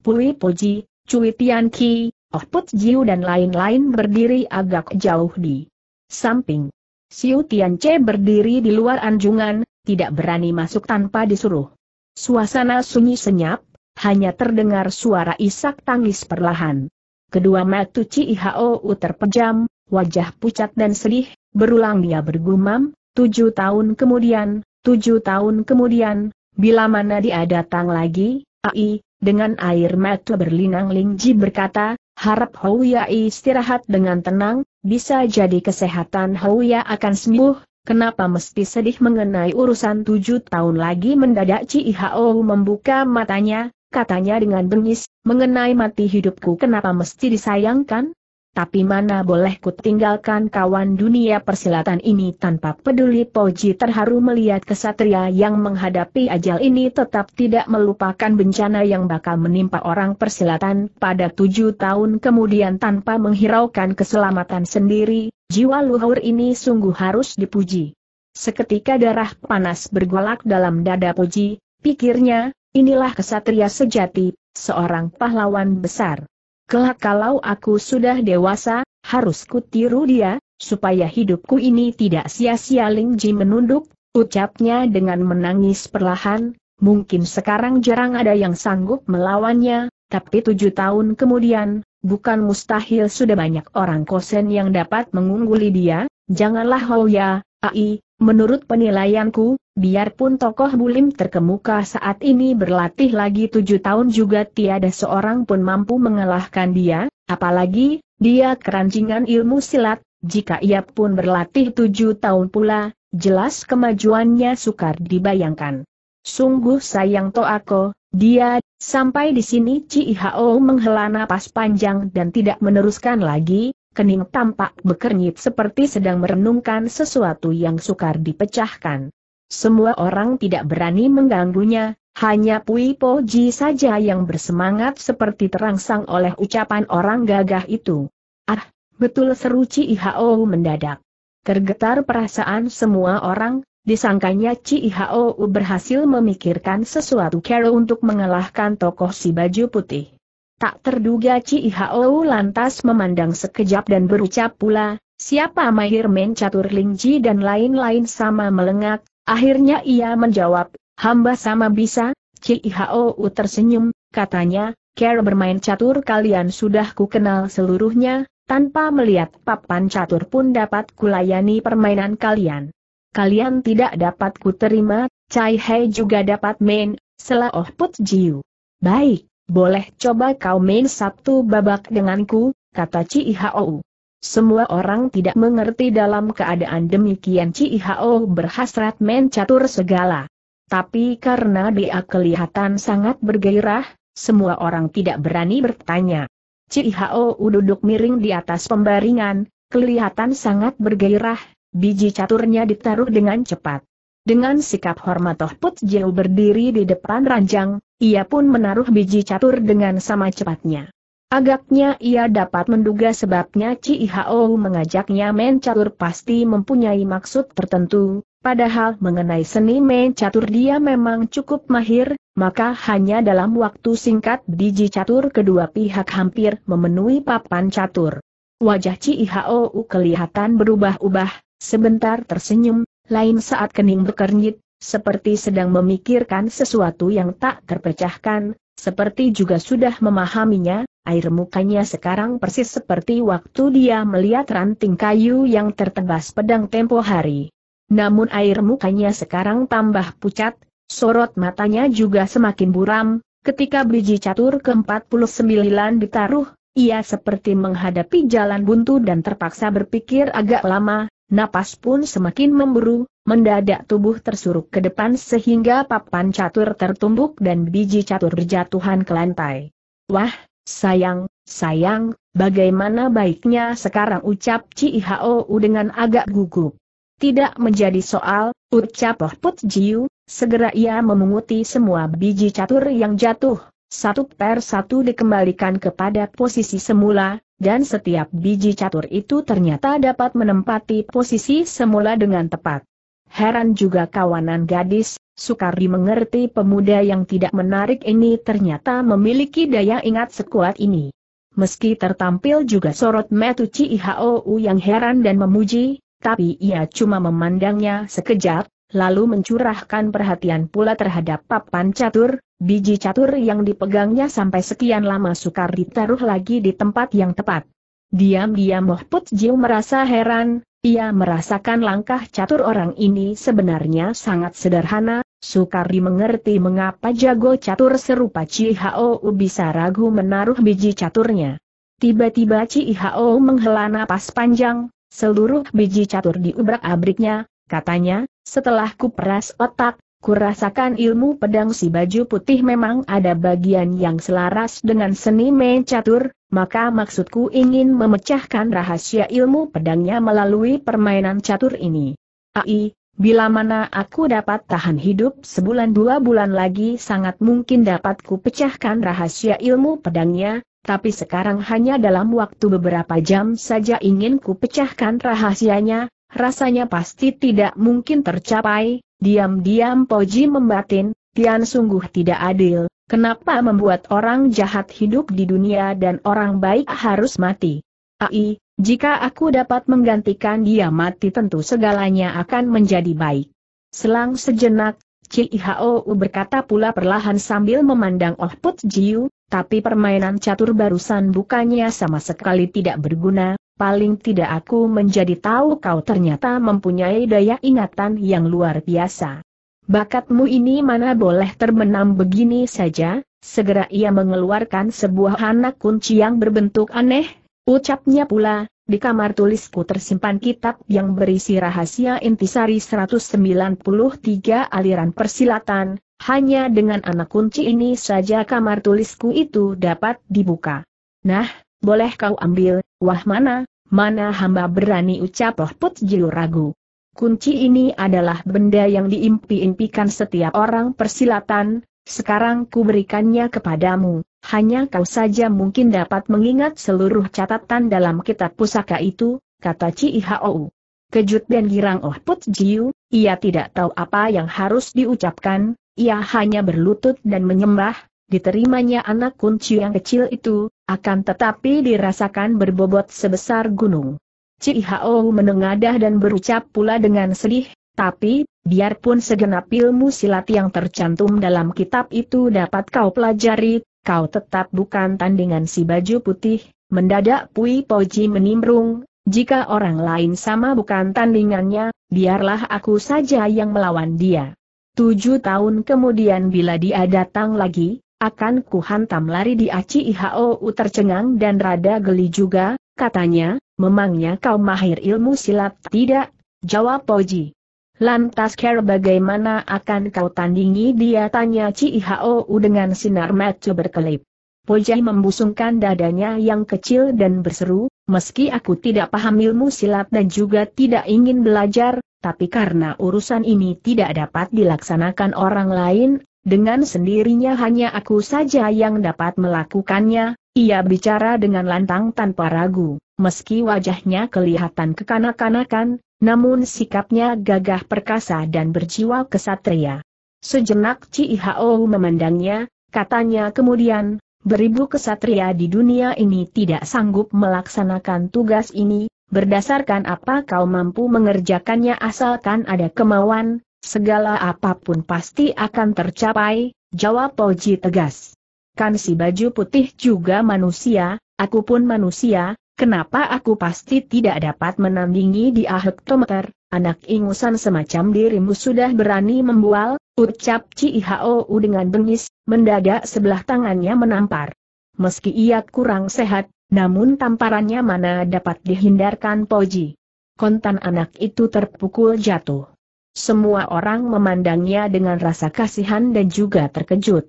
Pui Poji, Cui Tianqi, Oh Put Jiu dan lain-lain berdiri agak jauh di samping. Xiu Tianqi berdiri di luar anjungan, tidak berani masuk tanpa disuruh. Suasana sunyi senyap. Hanya terdengar suara isak tangis perlahan. Kedua mata Cihou terpejam, wajah pucat dan sedih, berulang dia bergumam, 7 tahun kemudian, 7 tahun kemudian, bila mana dia datang lagi, Ai, dengan air mata berlinang Lingji berkata, harap Houya istirahat dengan tenang, bisa jadi kesehatan Houya akan sembuh. Kenapa mesti sedih mengenai urusan 7 tahun lagi? Mendadak Cihou membuka matanya, katanya dengan bengis, mengenai mati hidupku kenapa mesti disayangkan? Tapi mana boleh ku tinggalkan kawan dunia persilatan ini tanpa peduli. Poji terharu melihat kesatria yang menghadapi ajal ini tetap tidak melupakan bencana yang bakal menimpa orang persilatan pada 7 tahun kemudian tanpa menghiraukan keselamatan sendiri. Jiwa luhur ini sungguh harus dipuji. Seketika darah panas bergolak dalam dada Poji, pikirnya, inilah kesatria sejati, seorang pahlawan besar. Kelak kalau aku sudah dewasa, harus kutiru dia, supaya hidupku ini tidak sia-sia. Lingji menunduk, ucapnya dengan menangis perlahan, mungkin sekarang jarang ada yang sanggup melawannya, tapi 7 tahun kemudian, bukan mustahil sudah banyak orang kosen yang dapat mengungguli dia. Janganlah Houya, Ai, menurut penilaianku, biarpun tokoh bulim terkemuka saat ini berlatih lagi 7 tahun juga tiada seorang pun mampu mengalahkan dia, apalagi, dia keranjingan ilmu silat, jika ia pun berlatih 7 tahun pula, jelas kemajuannya sukar dibayangkan. Sungguh sayang Toako, dia, sampai di sini Cihou menghela napas panjang dan tidak meneruskan lagi, kening tampak bekernyit seperti sedang merenungkan sesuatu yang sukar dipecahkan. Semua orang tidak berani mengganggunya, hanya Pui Poji saja yang bersemangat seperti terangsang oleh ucapan orang gagah itu. Ah, betul, seru Cihou mendadak. Tergetar perasaan semua orang. Disangkanya Cihou berhasil memikirkan sesuatu cara untuk mengalahkan tokoh si baju putih. Tak terduga Cihou lantas memandang sekejap dan berucap pula, siapa mahir main catur Lingji dan lain-lain sama melengak. Akhirnya ia menjawab, hamba sama bisa. Cihou tersenyum, katanya, cara bermain catur kalian sudah kukenal seluruhnya, tanpa melihat papan catur pun dapat kulayani permainan kalian. Kalian tidak dapat kuterima, Cai Hei juga dapat main, sela Oh Put Jiu. Baik, boleh coba kau main satu babak denganku, kata Cihou. Semua orang tidak mengerti dalam keadaan demikian Cihou berhasrat main catur segala. Tapi karena dia kelihatan sangat bergairah, semua orang tidak berani bertanya. Ci Hao duduk miring di atas pembaringan, kelihatan sangat bergairah, biji caturnya ditaruh dengan cepat. Dengan sikap hormat Toh Put Jiu berdiri di depan ranjang, ia pun menaruh biji catur dengan sama cepatnya. Agaknya ia dapat menduga sebabnya Ci Hao mengajaknya main catur pasti mempunyai maksud tertentu, padahal mengenai seni main catur dia memang cukup mahir, maka hanya dalam waktu singkat biji catur kedua pihak hampir memenuhi papan catur. Wajah Ci Hao kelihatan berubah-ubah, sebentar tersenyum, lain saat kening berkernyit, seperti sedang memikirkan sesuatu yang tak terpecahkan, seperti juga sudah memahaminya. Air mukanya sekarang persis seperti waktu dia melihat ranting kayu yang tertebas pedang tempo hari. Namun air mukanya sekarang tambah pucat, sorot matanya juga semakin buram. Ketika biji catur ke-49 ditaruh, ia seperti menghadapi jalan buntu dan terpaksa berpikir agak lama. Napas pun semakin memburu, mendadak tubuh tersuruk ke depan sehingga papan catur tertumbuk dan biji catur berjatuhan ke lantai. "Wah, sayang, bagaimana baiknya sekarang?" ucap Ci Hao dengan agak gugup. "Tidak menjadi soal," ucap Toh Put Jiu, segera ia memunguti semua biji catur yang jatuh, satu per satu dikembalikan kepada posisi semula. Dan setiap biji catur itu ternyata dapat menempati posisi semula dengan tepat. Heran juga kawanan gadis, sukar dimengerti pemuda yang tidak menarik ini ternyata memiliki daya ingat sekuat ini. Meski tertampil juga sorot mata Ci Hao yang heran dan memuji, tapi ia cuma memandangnya sekejap, lalu mencurahkan perhatian pula terhadap papan catur. Biji catur yang dipegangnya sampai sekian lama sukar ditaruh lagi di tempat yang tepat. Diam-diam Toh Put Jiu merasa heran, ia merasakan langkah catur orang ini sebenarnya sangat sederhana, sukar dimengerti mengapa jago catur serupa Ci Hao bisa ragu menaruh biji caturnya. Tiba-tiba Ci Hao menghela napas panjang, seluruh biji catur diubrak-abriknya, katanya, "Setelah kuperas otak, kurasakan ilmu pedang si baju putih memang ada bagian yang selaras dengan seni main catur, maka maksudku ingin memecahkan rahasia ilmu pedangnya melalui permainan catur ini. Ai, bila mana aku dapat tahan hidup sebulan dua bulan lagi sangat mungkin dapat ku pecahkan rahasia ilmu pedangnya, tapi sekarang hanya dalam waktu beberapa jam saja ingin ku pecahkan rahasianya, rasanya pasti tidak mungkin tercapai." Diam-diam Poji membatin, "Tian sungguh tidak adil, kenapa membuat orang jahat hidup di dunia dan orang baik harus mati? Ai, jika aku dapat menggantikan dia mati tentu segalanya akan menjadi baik." Selang sejenak, Ci Hao berkata pula perlahan sambil memandang Toh Put Jiu, "Tapi permainan catur barusan bukannya sama sekali tidak berguna. Paling tidak aku menjadi tahu kau ternyata mempunyai daya ingatan yang luar biasa. Bakatmu ini mana boleh terbenam begini saja." Segera ia mengeluarkan sebuah anak kunci yang berbentuk aneh, ucapnya pula, "Di kamar tulisku tersimpan kitab yang berisi rahasia intisari 193 aliran persilatan, hanya dengan anak kunci ini saja kamar tulisku itu dapat dibuka. Nah, boleh kau ambil." "Wah, mana hamba berani," ucap Toh Put Jiu ragu. "Kunci ini adalah benda yang diimpi-impikan setiap orang persilatan, sekarang ku berikannya kepadamu, hanya kau saja mungkin dapat mengingat seluruh catatan dalam kitab pusaka itu," kata Ci Hao. Kejut dan girang Toh Put Jiu, ia tidak tahu apa yang harus diucapkan, ia hanya berlutut dan menyembah. Diterimanya anak kunci yang kecil itu, akan tetapi dirasakan berbobot sebesar gunung. Ci Hao menengadah dan berucap pula dengan sedih, "Tapi, biarpun segenap ilmu silat yang tercantum dalam kitab itu dapat kau pelajari, kau tetap bukan tandingan si baju putih." Mendadak Pui Poji menimbrung, "Jika orang lain sama bukan tandingannya, biarlah aku saja yang melawan dia. 7 tahun kemudian bila dia datang lagi, akan kuhantam lari di aci." Hao tercengang dan rada geli juga, katanya, "Memangnya kau mahir ilmu silat?" "Tidak," jawab Poji. Lantas Ker bagaimana akan kau tandingi dia, tanya Cihou dengan sinar mata berkelip. Pojah membusungkan dadanya yang kecil dan berseru, meski aku tidak paham ilmu silat dan juga tidak ingin belajar, tapi karena urusan ini tidak dapat dilaksanakan orang lain, dengan sendirinya hanya aku saja yang dapat melakukannya. Ia bicara dengan lantang tanpa ragu, meski wajahnya kelihatan kekanak-kanakan, namun sikapnya gagah perkasa dan berjiwa kesatria. Sejenak Cihou memandangnya, katanya kemudian, beribu kesatria di dunia ini tidak sanggup melaksanakan tugas ini, berdasarkan apa kau mampu mengerjakannya? Asalkan ada kemauan, segala apapun pasti akan tercapai, jawab Poji tegas. Kan si baju putih juga manusia, aku pun manusia. Kenapa aku pasti tidak dapat menandingi di hektometer? Anak ingusan semacam dirimu sudah berani membual, ucap Cihou dengan bengis, mendadak sebelah tangannya menampar. Meski ia kurang sehat, namun tamparannya mana dapat dihindarkan Poji. Kontan anak itu terpukul jatuh. Semua orang memandangnya dengan rasa kasihan dan juga terkejut.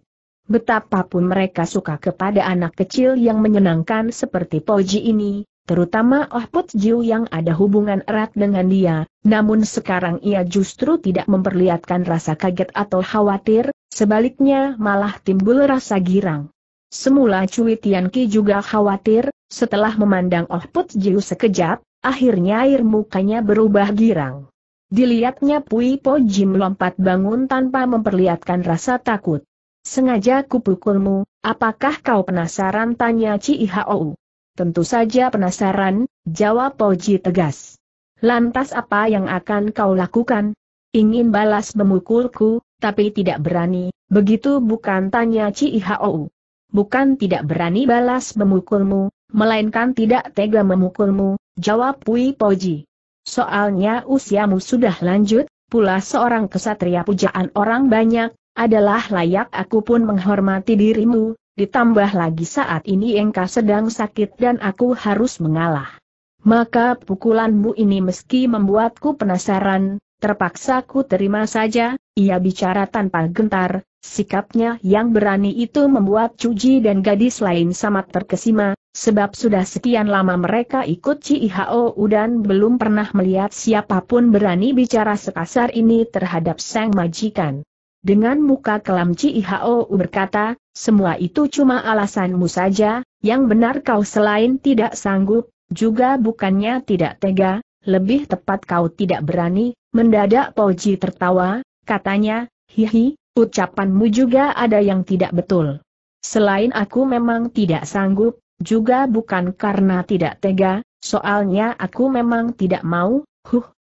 Betapapun mereka suka kepada anak kecil yang menyenangkan seperti Poji ini, terutama Oh Put Jiu yang ada hubungan erat dengan dia, namun sekarang ia justru tidak memperlihatkan rasa kaget atau khawatir, sebaliknya malah timbul rasa girang. Semula Cui Tianqi juga khawatir, setelah memandang Oh Put Jiu sekejap, akhirnya air mukanya berubah girang. Dilihatnya Pui Poji melompat bangun tanpa memperlihatkan rasa takut. Sengaja kupukulmu, apakah kau penasaran, tanya Cihou. Tentu saja penasaran, jawab Poji tegas. Lantas apa yang akan kau lakukan? Ingin balas memukulku, tapi tidak berani, begitu bukan, tanya Cihou. Bukan tidak berani balas memukulmu, melainkan tidak tega memukulmu, jawab Pui Poji. Soalnya usiamu sudah lanjut, pula seorang kesatria pujaan orang banyak, adalah layak aku pun menghormati dirimu, ditambah lagi saat ini engkau sedang sakit dan aku harus mengalah. Maka pukulanmu ini meski membuatku penasaran, terpaksa ku terima saja, ia bicara tanpa gentar, sikapnya yang berani itu membuat Cuji dan gadis lain sangat terkesima, sebab sudah sekian lama mereka ikut Cihou dan belum pernah melihat siapapun berani bicara sekasar ini terhadap sang majikan. Dengan muka kelam Cihou berkata, semua itu cuma alasanmu saja, yang benar kau selain tidak sanggup, juga bukannya tidak tega, lebih tepat kau tidak berani. Mendadak Poji tertawa, katanya, hihi, ucapanmu juga ada yang tidak betul. Selain aku memang tidak sanggup, juga bukan karena tidak tega, soalnya aku memang tidak mau.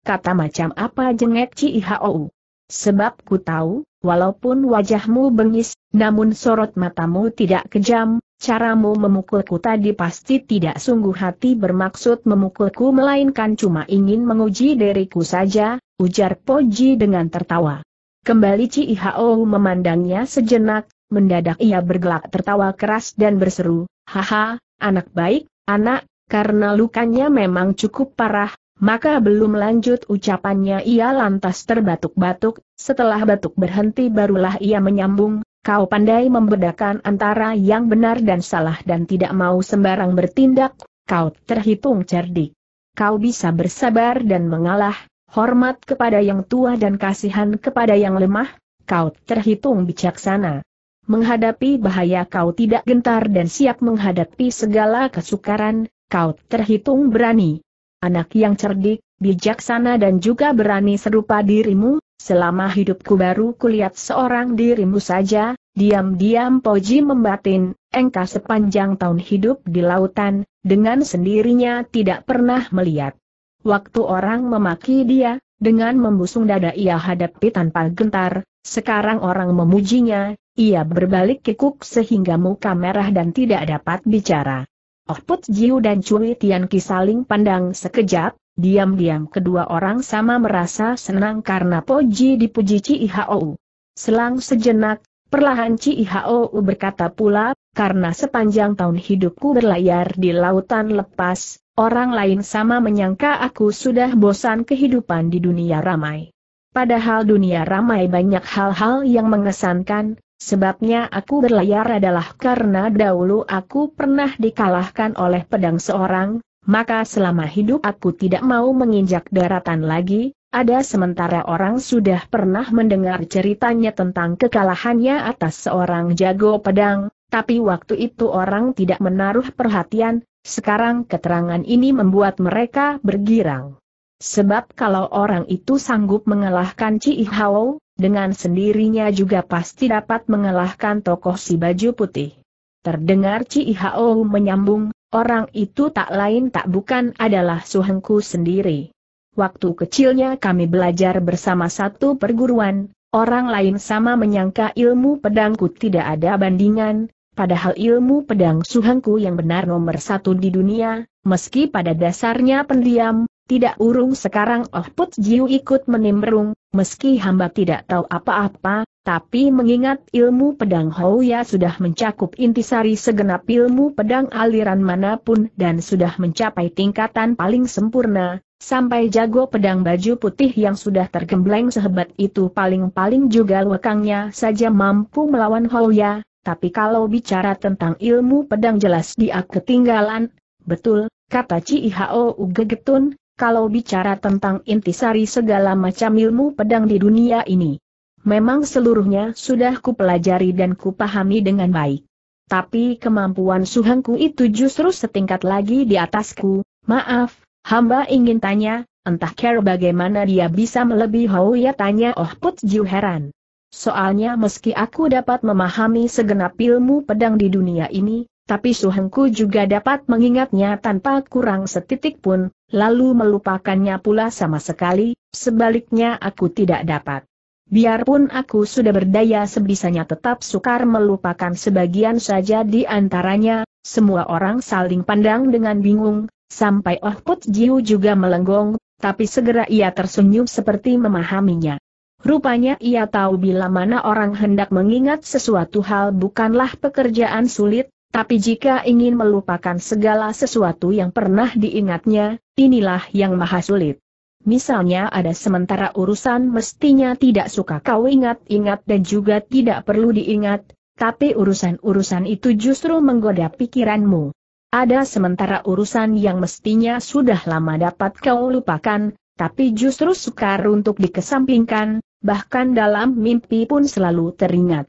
Kata macam apa, jengek Cihou. Sebab ku tahu, walaupun wajahmu bengis, namun sorot matamu tidak kejam, caramu memukulku tadi pasti tidak sungguh hati bermaksud memukulku melainkan cuma ingin menguji diriku saja, ujar Poji dengan tertawa. Kembali Cihou memandangnya sejenak, mendadak ia bergelak tertawa keras dan berseru, haha, anak baik, anak, karena lukanya memang cukup parah. Maka belum lanjut ucapannya ia lantas terbatuk-batuk, setelah batuk berhenti barulah ia menyambung, kau pandai membedakan antara yang benar dan salah dan tidak mau sembarang bertindak, kau terhitung cerdik. Kau bisa bersabar dan mengalah, hormat kepada yang tua dan kasihan kepada yang lemah, kau terhitung bijaksana. Menghadapi bahaya kau tidak gentar dan siap menghadapi segala kesukaran, kau terhitung berani. Anak yang cerdik, bijaksana dan juga berani serupa dirimu, selama hidupku baru kulihat seorang dirimu saja, diam-diam Poji membatin, engkau sepanjang tahun hidup di lautan, dengan sendirinya tidak pernah melihat. Waktu orang memaki dia, dengan membusung dada ia hadapi tanpa gentar, sekarang orang memujinya, ia berbalik kikuk sehingga muka merah dan tidak dapat bicara. Oh Put Jiu dan Cui Tianqi saling pandang sekejap, diam-diam kedua orang sama merasa senang karena Poji dipuji Cihou. Selang sejenak, perlahan Cihou berkata pula, karena sepanjang tahun hidupku berlayar di lautan lepas, orang lain sama menyangka aku sudah bosan kehidupan di dunia ramai. Padahal dunia ramai banyak hal-hal yang mengesankan, sebabnya aku berlayar adalah karena dahulu aku pernah dikalahkan oleh pedang seorang, maka selama hidup aku tidak mau menginjak daratan lagi. Ada sementara orang sudah pernah mendengar ceritanya tentang kekalahannya atas seorang jago pedang, tapi waktu itu orang tidak menaruh perhatian, sekarang keterangan ini membuat mereka bergirang. Sebab kalau orang itu sanggup mengalahkan Ci Hao, dengan sendirinya juga pasti dapat mengalahkan tokoh si baju putih. Terdengar Ci Hao menyambung, orang itu tak lain tak bukan adalah Su Hengku sendiri. Waktu kecilnya kami belajar bersama satu perguruan, orang lain sama menyangka ilmu pedangku tidak ada bandingan, padahal ilmu pedang Su Hengku yang benar nomor 1 di dunia, meski pada dasarnya pendiam, tidak urung sekarang Oh Put Jiu ikut menimbrung, meski hamba tidak tahu apa-apa, tapi mengingat ilmu pedang Hoya sudah mencakup intisari segenap ilmu pedang aliran manapun dan sudah mencapai tingkatan paling sempurna. Sampai jago pedang baju putih yang sudah tergembleng sehebat itu paling-paling juga lekangnya saja mampu melawan Hoya, tapi kalau bicara tentang ilmu pedang jelas dia ketinggalan. Betul, kata Ci Hao gegetun, kalau bicara tentang intisari segala macam ilmu pedang di dunia ini, memang seluruhnya sudah kupelajari dan kupahami dengan baik. Tapi kemampuan Su Hengku itu justru setingkat lagi di atasku, maaf. Hamba ingin tanya, entah care bagaimana dia bisa melebihi Hoya, tanya Oh Put Jiu heran. Soalnya meski aku dapat memahami segenap ilmu pedang di dunia ini, tapi Su Hengku juga dapat mengingatnya tanpa kurang setitik pun, lalu melupakannya pula sama sekali, sebaliknya aku tidak dapat. Biarpun aku sudah berdaya sebisanya tetap sukar melupakan sebagian saja di antaranya, semua orang saling pandang dengan bingung. Sampai Oh Put Jiu juga melenggong, tapi segera ia tersenyum seperti memahaminya. Rupanya ia tahu bila mana orang hendak mengingat sesuatu hal bukanlah pekerjaan sulit, tapi jika ingin melupakan segala sesuatu yang pernah diingatnya, inilah yang maha sulit. Misalnya ada sementara urusan mestinya tidak suka kau ingat-ingat dan juga tidak perlu diingat, tapi urusan-urusan itu justru menggoda pikiranmu. Ada sementara urusan yang mestinya sudah lama dapat kau lupakan, tapi justru sukar untuk dikesampingkan, bahkan dalam mimpi pun selalu teringat.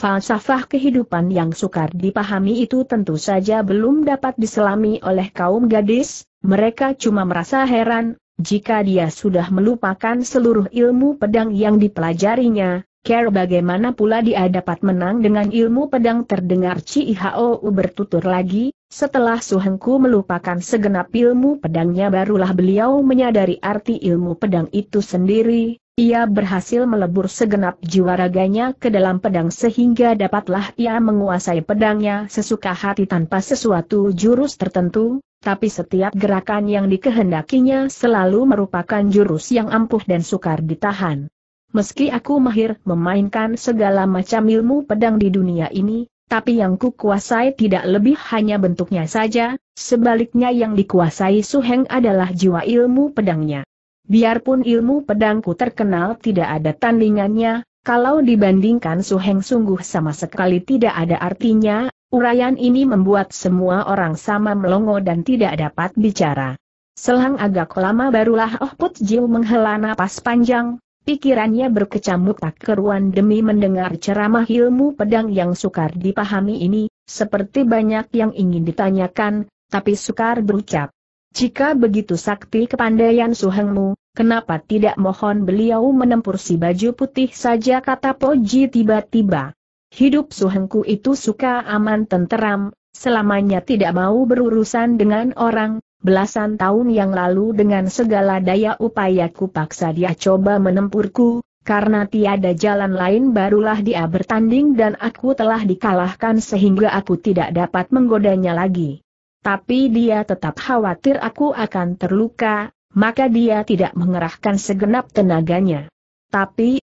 Falsafah kehidupan yang sukar dipahami itu tentu saja belum dapat diselami oleh kaum gadis, mereka cuma merasa heran, jika dia sudah melupakan seluruh ilmu pedang yang dipelajarinya. Care bagaimana pula dia dapat menang dengan ilmu pedang, terdengar Ci Hao bertutur lagi, setelah Su Hengku melupakan segenap ilmu pedangnya barulah beliau menyadari arti ilmu pedang itu sendiri, ia berhasil melebur segenap jiwa raganya ke dalam pedang sehingga dapatlah ia menguasai pedangnya sesuka hati tanpa sesuatu jurus tertentu, tapi setiap gerakan yang dikehendakinya selalu merupakan jurus yang ampuh dan sukar ditahan. Meski aku mahir memainkan segala macam ilmu pedang di dunia ini, tapi yang ku kuasai tidak lebih hanya bentuknya saja, sebaliknya yang dikuasai Su Heng adalah jiwa ilmu pedangnya. Biarpun ilmu pedangku terkenal tidak ada tandingannya, kalau dibandingkan Su Heng sungguh sama sekali tidak ada artinya, uraian ini membuat semua orang sama melongo dan tidak dapat bicara. Selang agak lama barulah Oh Put Jiu menghela napas panjang. Pikirannya berkecamuk tak keruan demi mendengar ceramah ilmu pedang yang sukar dipahami ini, seperti banyak yang ingin ditanyakan, tapi sukar berucap. Jika begitu sakti kepandaian Su Hengmu, kenapa tidak mohon beliau menempur si baju putih saja, kata Po Ji tiba-tiba. Hidup Su Hengku itu suka aman tenteram, selamanya tidak mau berurusan dengan orang. Belasan tahun yang lalu dengan segala daya upayaku paksa dia coba menempurku, karena tiada jalan lain barulah dia bertanding dan aku telah dikalahkan sehingga aku tidak dapat menggodanya lagi. Tapi dia tetap khawatir aku akan terluka, maka dia tidak mengerahkan segenap tenaganya. Tapi,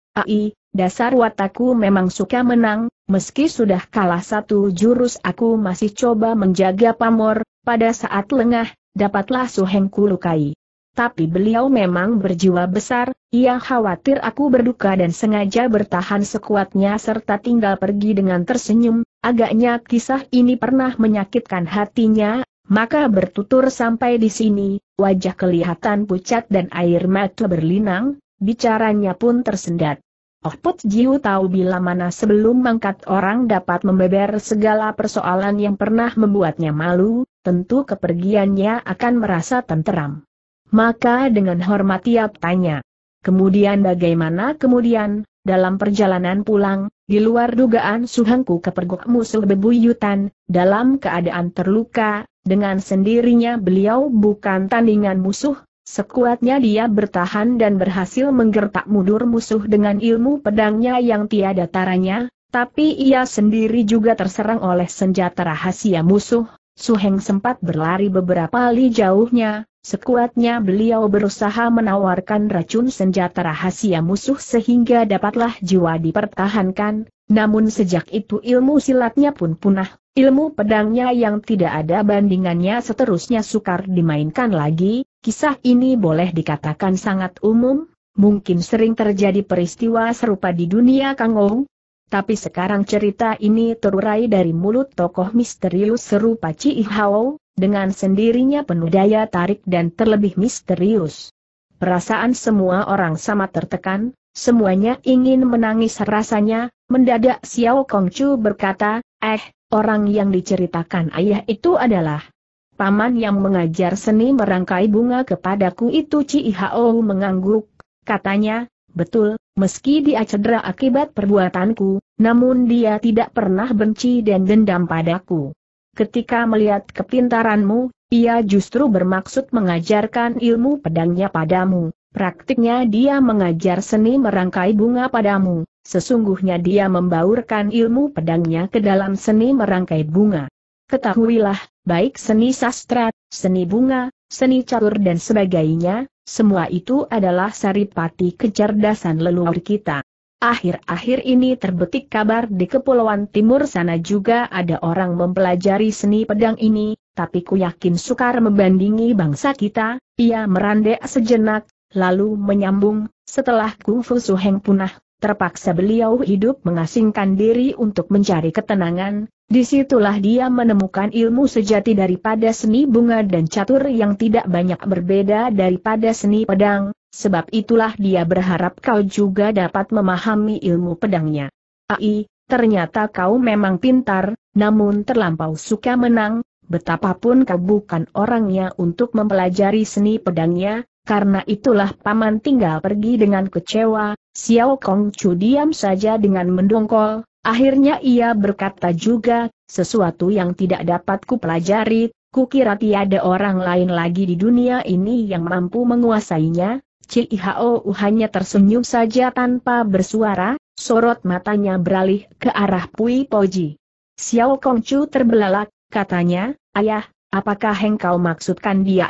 dasar wataku memang suka menang, meski sudah kalah satu jurus aku masih coba menjaga pamor, pada saat lengah, dapatlah Su Hengku lukai. tapi beliau memang berjiwa besar, ia khawatir aku berduka dan sengaja bertahan sekuatnya serta tinggal pergi dengan tersenyum, agaknya kisah ini pernah menyakitkan hatinya, maka bertutur sampai di sini, wajah kelihatan pucat dan air mata berlinang, bicaranya pun tersendat. Oh Put Jiu tahu bila mana sebelum mangkat orang dapat membeber segala persoalan yang pernah membuatnya malu, tentu kepergiannya akan merasa tenteram. Maka dengan hormat ia tanya, kemudian bagaimana kemudian, dalam perjalanan pulang, di luar dugaan suhengku kepergok musuh bebuyutan, dalam keadaan terluka, dengan sendirinya beliau bukan tandingan musuh, sekuatnya dia bertahan dan berhasil menggertak mundur musuh dengan ilmu pedangnya yang tiada taranya, tapi ia sendiri juga terserang oleh senjata rahasia musuh. Suheng sempat berlari beberapa li jauhnya, sekuatnya beliau berusaha menawarkan racun senjata rahasia musuh sehingga dapatlah jiwa dipertahankan, namun sejak itu ilmu silatnya pun punah, ilmu pedangnya yang tidak ada bandingannya seterusnya sukar dimainkan lagi, kisah ini boleh dikatakan sangat umum, mungkin sering terjadi peristiwa serupa di dunia Kangouw. Tapi sekarang cerita ini terurai dari mulut tokoh misterius serupa Ci Hao, dengan sendirinya penuh daya tarik dan terlebih misterius. Perasaan semua orang sama tertekan, semuanya ingin menangis rasanya, mendadak Xiao Kongcu berkata, orang yang diceritakan ayah itu adalah paman yang mengajar seni merangkai bunga kepadaku itu. Ci Hao mengangguk, katanya, betul, meski dia cedera akibat perbuatanku, namun dia tidak pernah benci dan dendam padaku. Ketika melihat kepintaranmu, ia justru bermaksud mengajarkan ilmu pedangnya padamu. Praktiknya dia mengajar seni merangkai bunga padamu. Sesungguhnya dia membaurkan ilmu pedangnya ke dalam seni merangkai bunga. Ketahuilah, baik seni sastra, seni bunga, seni catur dan sebagainya, semua itu adalah saripati kecerdasan leluhur kita. Akhir-akhir ini terbetik kabar di Kepulauan Timur sana juga ada orang mempelajari seni pedang ini, tapi ku yakin sukar membandingi bangsa kita. Ia merandek sejenak, lalu menyambung, setelah kungfu Suheng punah, terpaksa beliau hidup mengasingkan diri untuk mencari ketenangan. Disitulah dia menemukan ilmu sejati daripada seni bunga dan catur yang tidak banyak berbeda daripada seni pedang, sebab itulah dia berharap kau juga dapat memahami ilmu pedangnya. Ai, ternyata kau memang pintar, namun terlampau suka menang, betapapun kau bukan orangnya untuk mempelajari seni pedangnya, karena itulah paman tinggal pergi dengan kecewa. Xiao Kongcu diam saja dengan mendongkol. Akhirnya ia berkata juga, sesuatu yang tidak dapat kupelajari, kukira tiada orang lain lagi di dunia ini yang mampu menguasainya. Ci Hao hanya tersenyum saja tanpa bersuara, sorot matanya beralih ke arah Pui Poji. Xiao Kongcu terbelalak, katanya, ayah, apakah engkau maksudkan dia?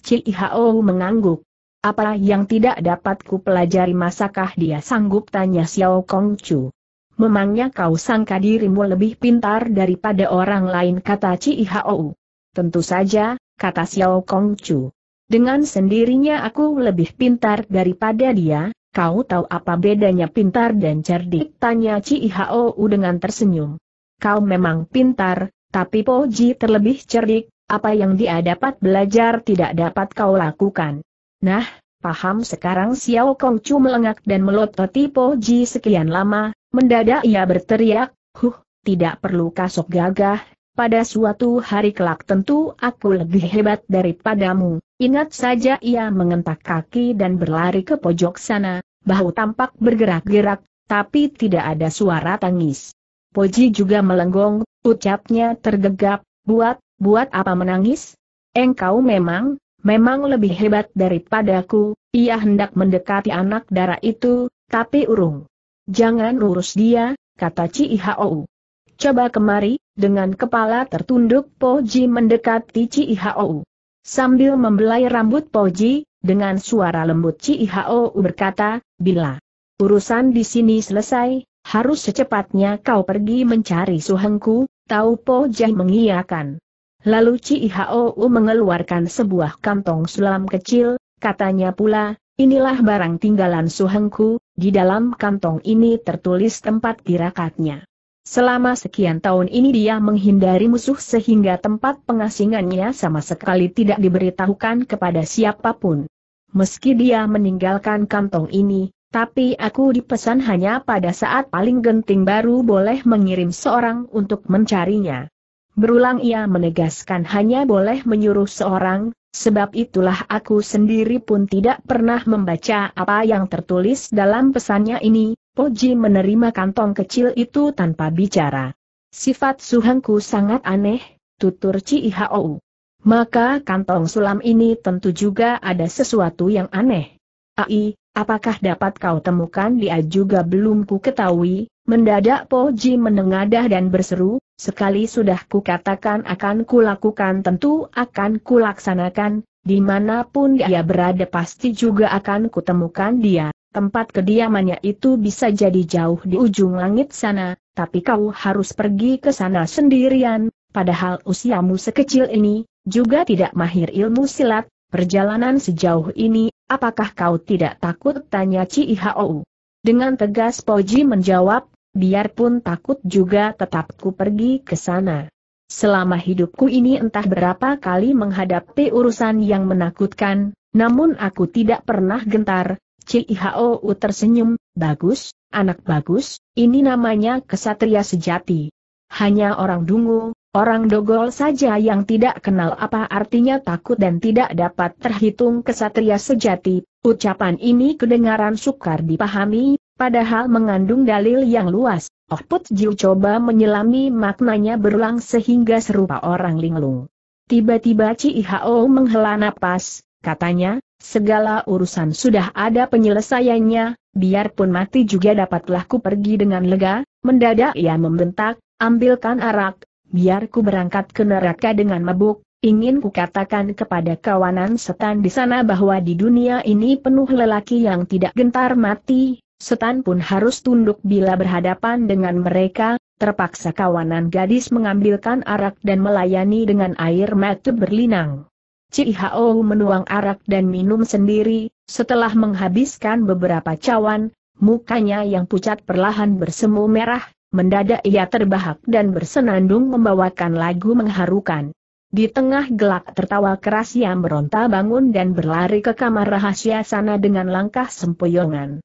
Ci Hao mengangguk. Apa yang tidak dapat kupelajari? Masakah dia sanggup? Tanya Xiao Kongcu. Memangnya kau sangka dirimu lebih pintar daripada orang lain? Kata Ci Hao. Tentu saja, kata Xiao Kongcu. Dengan sendirinya aku lebih pintar daripada dia. Kau tahu apa bedanya pintar dan cerdik? Tanya Ci Hao dengan tersenyum. Kau memang pintar, tapi Poji terlebih cerdik. Apa yang dia dapat belajar tidak dapat kau lakukan. Nah, paham sekarang? Xiao Kongcu melengak dan melototi Poji sekian lama. Mendadak ia berteriak, tidak perlu kasok gagah, pada suatu hari kelak tentu aku lebih hebat daripadamu. Ingat saja. Ia mengentak kaki dan berlari ke pojok sana, bahu tampak bergerak-gerak, tapi tidak ada suara tangis. Poji juga melenggong, ucapnya tergegap, buat apa menangis? Engkau memang lebih hebat daripadaku. Ia hendak mendekati anak dara itu, tapi urung. Jangan urus dia, kata Ci Hao. Coba kemari. Dengan kepala tertunduk Poji mendekati Ci Hao. Sambil membelai rambut Poji, dengan suara lembut Ci Hao berkata, bila urusan di sini selesai, harus secepatnya kau pergi mencari suhengku. Tahu? Poji mengiyakan. Lalu Ci Hou mengeluarkan sebuah kantong sulam kecil, katanya pula, inilah barang tinggalan Su Hengku, di dalam kantong ini tertulis tempat tirakatnya. Selama sekian tahun ini dia menghindari musuh sehingga tempat pengasingannya sama sekali tidak diberitahukan kepada siapapun. Meski dia meninggalkan kantong ini, tapi aku dipesan hanya pada saat paling genting baru boleh mengirim seorang untuk mencarinya. Berulang ia menegaskan hanya boleh menyuruh seorang, sebab itulah aku sendiri pun tidak pernah membaca apa yang tertulis dalam pesannya ini. Poji menerima kantong kecil itu tanpa bicara. Sifat Su Hengku sangat aneh, tutur Ci Hou. Maka kantong sulam ini tentu juga ada sesuatu yang aneh. Ai, apakah dapat kau temukan? Dia juga belum ku ketahui. Mendadak Poji menengadah dan berseru, sekali sudah ku katakan akan kulakukan tentu akan kulaksanakan, dimanapun dia berada pasti juga akan kutemukan dia. Tempat kediamannya itu bisa jadi jauh di ujung langit sana, tapi kau harus pergi ke sana sendirian, padahal usiamu sekecil ini, juga tidak mahir ilmu silat. Perjalanan sejauh ini, apakah kau tidak takut? Tanya Ci Hou. Dengan tegas Poji menjawab, biarpun takut juga tetap ku pergi ke sana. Selama hidupku ini entah berapa kali menghadapi urusan yang menakutkan, namun aku tidak pernah gentar. Ci Hou tersenyum, bagus, anak bagus, ini namanya kesatria sejati. Hanya orang dungu, orang dogol saja yang tidak kenal apa artinya takut dan tidak dapat terhitung kesatria sejati. Ucapan ini kedengaran sukar dipahami, padahal mengandung dalil yang luas. Oh Put Jiu coba menyelami maknanya berulang sehingga serupa orang linglung. Tiba-tiba Ci Hou menghela napas, katanya, segala urusan sudah ada penyelesaiannya, biarpun mati juga dapatlah ku pergi dengan lega. Mendadak ia membentak, ambilkan arak. Biar ku berangkat ke neraka dengan mabuk. Ingin ku katakan kepada kawanan setan di sana bahwa di dunia ini penuh lelaki yang tidak gentar mati. Setan pun harus tunduk bila berhadapan dengan mereka. Terpaksa kawanan gadis mengambilkan arak dan melayani dengan air mata berlinang. Ci Hou menuang arak dan minum sendiri. Setelah menghabiskan beberapa cawan, mukanya yang pucat perlahan bersemu merah. Mendadak ia terbahak dan bersenandung membawakan lagu mengharukan. Di tengah gelak tertawa keras ia meronta bangun dan berlari ke kamar rahasia sana dengan langkah sempoyongan.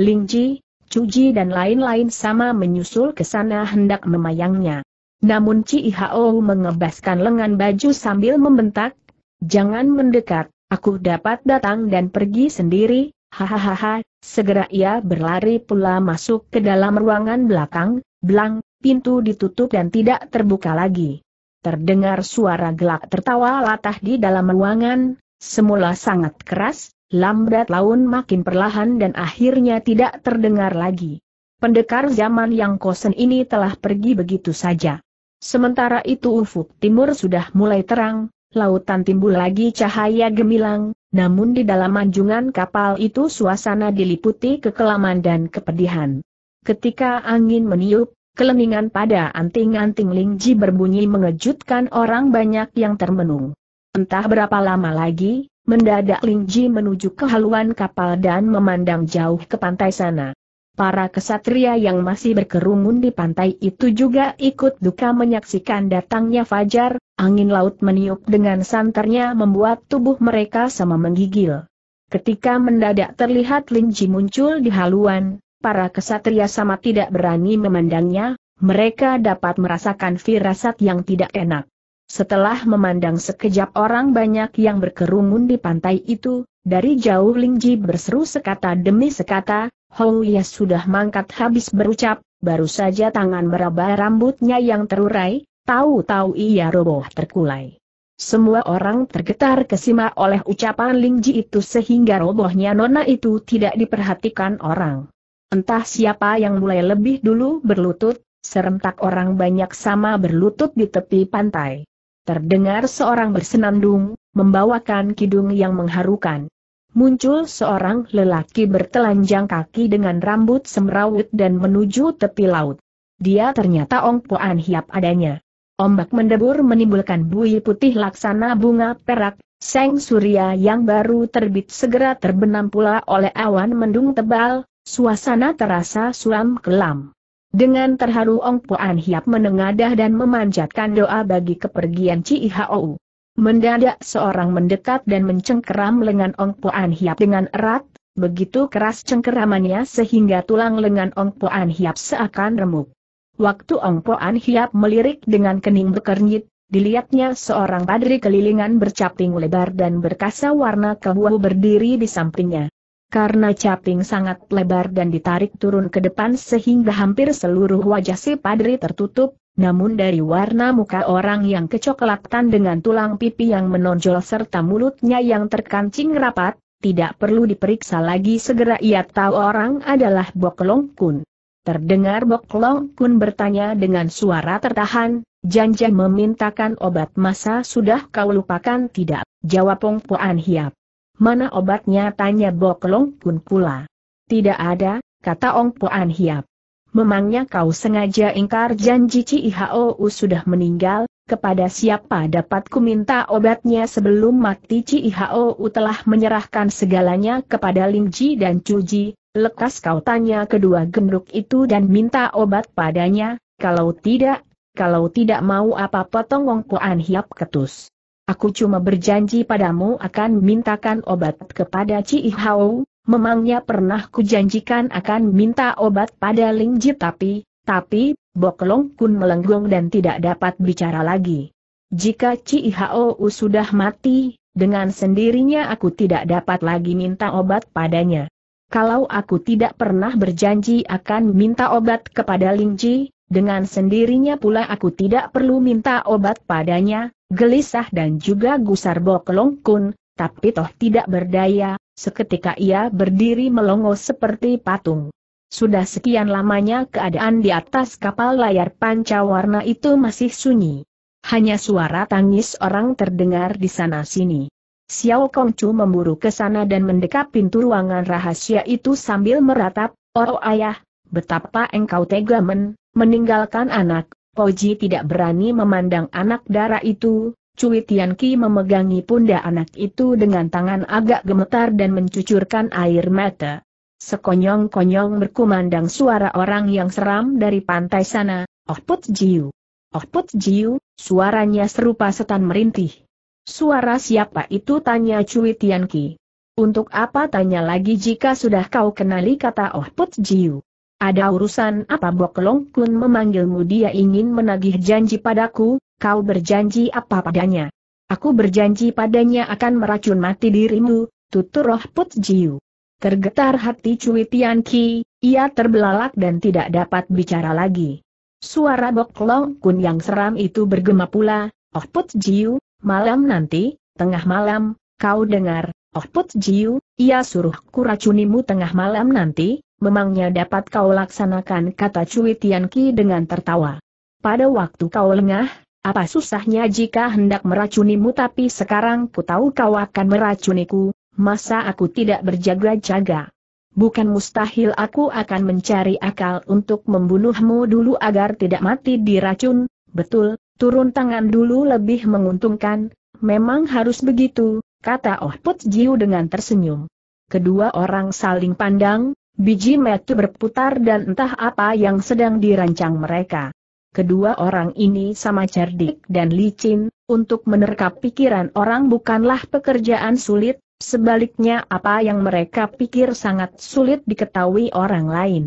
Lingji, Cuji dan lain-lain sama menyusul ke sana hendak memayangnya. Namun Ci Hou mengebaskan lengan baju sambil membentak, "Jangan mendekat, aku dapat datang dan pergi sendiri." Hahaha, segera ia berlari pula masuk ke dalam ruangan belakang. Blang, pintu ditutup dan tidak terbuka lagi. Terdengar suara gelak tertawa latah di dalam ruangan, semula sangat keras, lambat laun makin perlahan dan akhirnya tidak terdengar lagi. Pendekar zaman yang kosen ini telah pergi begitu saja. Sementara itu ufuk timur sudah mulai terang, lautan timbul lagi cahaya gemilang, namun di dalam anjungan kapal itu suasana diliputi kekelaman dan kepedihan. Ketika angin meniup, keleningan pada anting-anting Lingji berbunyi mengejutkan orang banyak yang termenung. Entah berapa lama lagi, mendadak Lingji menuju ke haluan kapal dan memandang jauh ke pantai sana. Para kesatria yang masih berkerumun di pantai itu juga ikut duka menyaksikan datangnya fajar. Angin laut meniup dengan santarnya membuat tubuh mereka sama menggigil. Ketika mendadak terlihat Lingji muncul di haluan, para kesatria sama tidak berani memandangnya, mereka dapat merasakan firasat yang tidak enak. Setelah memandang sekejap orang banyak yang berkerumun di pantai itu, dari jauh Lingji berseru sekata demi sekata, Hou Ya sudah mangkat. Habis berucap, baru saja tangan meraba rambutnya yang terurai, tahu-tahu ia roboh terkulai. Semua orang tergetar kesima oleh ucapan Lingji itu sehingga robohnya nona itu tidak diperhatikan orang. Entah siapa yang mulai lebih dulu berlutut, serentak orang banyak sama berlutut di tepi pantai. Terdengar seorang bersenandung, membawakan kidung yang mengharukan. Muncul seorang lelaki bertelanjang kaki dengan rambut semrawut dan menuju tepi laut. Dia ternyata Ong Poan Hiap adanya. Ombak mendebur menimbulkan buih putih laksana bunga perak. Sang surya yang baru terbit segera terbenam pula oleh awan mendung tebal. Suasana terasa suram kelam. Dengan terharu Ong Poan Hiap menengadah dan memanjatkan doa bagi kepergian Ci Hou. Mendadak seorang mendekat dan mencengkeram lengan Ong Poan Hiap dengan erat. Begitu keras cengkeramannya sehingga tulang lengan Ong Poan Hiap seakan remuk. Waktu Ong Poan Hiap melirik dengan kening berkernyit, dilihatnya seorang padri kelilingan bercaping lebar dan berkasa warna kebuah berdiri di sampingnya. Karena caping sangat lebar dan ditarik turun ke depan sehingga hampir seluruh wajah si padri tertutup, namun dari warna muka orang yang kecoklatan dengan tulang pipi yang menonjol serta mulutnya yang terkancing rapat, tidak perlu diperiksa lagi, segera ia tahu orang adalah Bok Long Kun. Terdengar Bok Long Kun bertanya dengan suara tertahan, "Janjian memintakan obat, masa sudah kau lupakan?" "Tidak," jawab Ong Poan Hiap. "Mana obatnya?" tanya Bok Long Kun pula. "Tidak ada," kata Ong Poan Hiap. "Memangnya kau sengaja ingkar janji? Ci Hou sudah meninggal, kepada siapa dapatku minta obatnya?" "Sebelum mati Ci Hou telah menyerahkan segalanya kepada Ling Ji dan Chu Ji. Lekas kau tanya kedua gemruk itu dan minta obat padanya. Kalau tidak mau apa?" potong Ong Poan Hiap ketus. "Aku cuma berjanji padamu akan mintakan obat kepada Ci Hou. Memangnya pernah kujanjikan akan minta obat pada Ling Ji?" Tapi, Bok Long Kun melenggong dan tidak dapat bicara lagi. "Jika Ci Hou sudah mati, dengan sendirinya aku tidak dapat lagi minta obat padanya. Kalau aku tidak pernah berjanji akan minta obat kepada Ling Ji, dengan sendirinya pula aku tidak perlu minta obat padanya." Gelisah dan juga gusar Bok Long Kun, tapi toh tidak berdaya, seketika ia berdiri melongo seperti patung. Sudah sekian lamanya keadaan di atas kapal layar pancawarna itu masih sunyi. Hanya suara tangis orang terdengar di sana-sini. Xiao Kongcu memburu ke sana dan mendekap pintu ruangan rahasia itu sambil meratap, "Oh ayah, betapa engkau tega meninggalkan anak." Poji tidak berani memandang anak dara itu. Cui Tian Ki memegangi pundak anak itu dengan tangan agak gemetar dan mencucurkan air mata. Sekonyong-konyong berkumandang suara orang yang seram dari pantai sana, "Oh Put Jiu! Oh Put Jiu!" Suaranya serupa setan merintih. "Suara siapa itu?" tanya Cui Tian Ki. "Untuk apa tanya lagi jika sudah kau kenali?" kata Oh Put Jiu. "Ada urusan apa Bok Long Kun memanggilmu?" "Dia ingin menagih janji padaku." "Kau berjanji apa padanya?" "Aku berjanji padanya akan meracun mati dirimu," tutur Oh Put Jiu. Tergetar hati Cui Tian Ki, ia terbelalak dan tidak dapat bicara lagi. Suara Bok Long Kun yang seram itu bergema pula, "Oh Put Jiu, malam nanti, tengah malam, kau dengar, Oh Put Jiu, ia suruh kuracunimu tengah malam nanti, memangnya dapat kau laksanakan?" kata Cui Tian Ki dengan tertawa. "Pada waktu kau lengah, apa susahnya jika hendak meracunimu, tapi sekarang ku tahu kau akan meracuniku. Masa aku tidak berjaga-jaga? Bukan mustahil aku akan mencari akal untuk membunuhmu dulu agar tidak mati diracun." "Betul, turun tangan dulu lebih menguntungkan." "Memang harus begitu," kata Oh Put Jiu dengan tersenyum. Kedua orang saling pandang, biji metu berputar dan entah apa yang sedang dirancang mereka. Kedua orang ini sama cerdik dan licin, untuk menerka pikiran orang bukanlah pekerjaan sulit. Sebaliknya apa yang mereka pikir sangat sulit diketahui orang lain.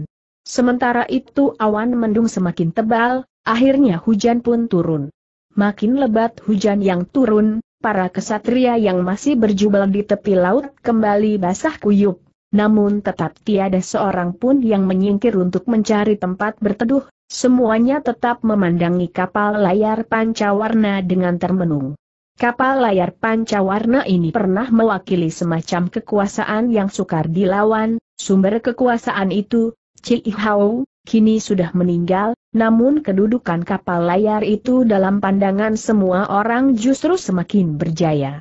Sementara itu awan mendung semakin tebal, akhirnya hujan pun turun. Makin lebat hujan yang turun, para kesatria yang masih berjubel di tepi laut kembali basah kuyup. Namun tetap tiada seorang pun yang menyingkir untuk mencari tempat berteduh, semuanya tetap memandangi kapal layar pancawarna dengan termenung. Kapal layar pancawarna ini pernah mewakili semacam kekuasaan yang sukar dilawan. Sumber kekuasaan itu, Ci Hou, kini sudah meninggal, namun kedudukan kapal layar itu dalam pandangan semua orang justru semakin berjaya.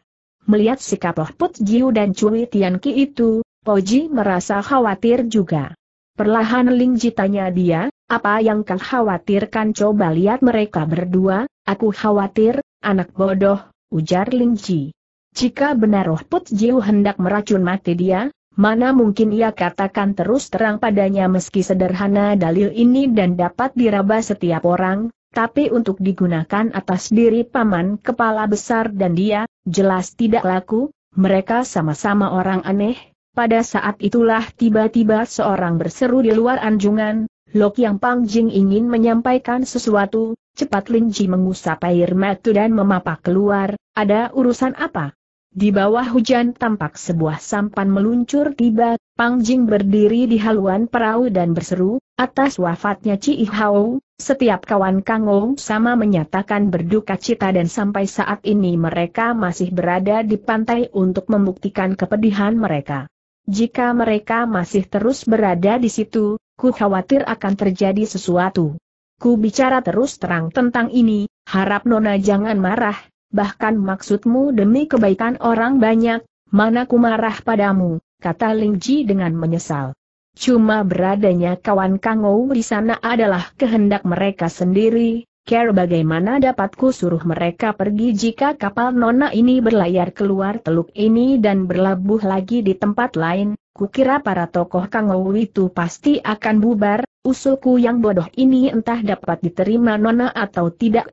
Melihat sikap Oh Put Jiu dan Cui Tian Ki itu, Poji merasa khawatir juga. Perlahan Ling Ji, tanya dia, Apa yang kau khawatirkan? Coba lihat mereka berdua, aku khawatir, anak bodoh, ujar Ling Ji. Jika benar Roh Put Jiu hendak meracun mati dia, mana mungkin ia katakan terus terang padanya meski sederhana dalil ini dan dapat diraba setiap orang, tapi untuk digunakan atas diri paman kepala besar dan dia, jelas tidak laku, mereka sama-sama orang aneh. Pada saat itulah tiba-tiba seorang berseru di luar anjungan, Lok Yang Pang Jing ingin menyampaikan sesuatu, cepat Ling Ji mengusap air mata dan memapa keluar, ada urusan apa? Di bawah hujan tampak sebuah sampan meluncur tiba, Pang Jing berdiri di haluan perahu dan berseru, atas wafatnya Ci Hao, setiap kawan Kang Ou sama menyatakan berduka cita dan sampai saat ini mereka masih berada di pantai untuk membuktikan kepedihan mereka. Jika mereka masih terus berada di situ, ku khawatir akan terjadi sesuatu. Ku bicara terus terang tentang ini, harap Nona jangan marah, bahkan maksudmu demi kebaikan orang banyak, mana ku marah padamu, kata Ling Ji dengan menyesal. Cuma beradanya kawan Kang Ou di sana adalah kehendak mereka sendiri, care bagaimana dapat ku suruh mereka pergi jika kapal Nona ini berlayar keluar teluk ini dan berlabuh lagi di tempat lain, kukira para tokoh Kang Ou itu pasti akan bubar, usulku yang bodoh ini entah dapat diterima Nona atau tidak.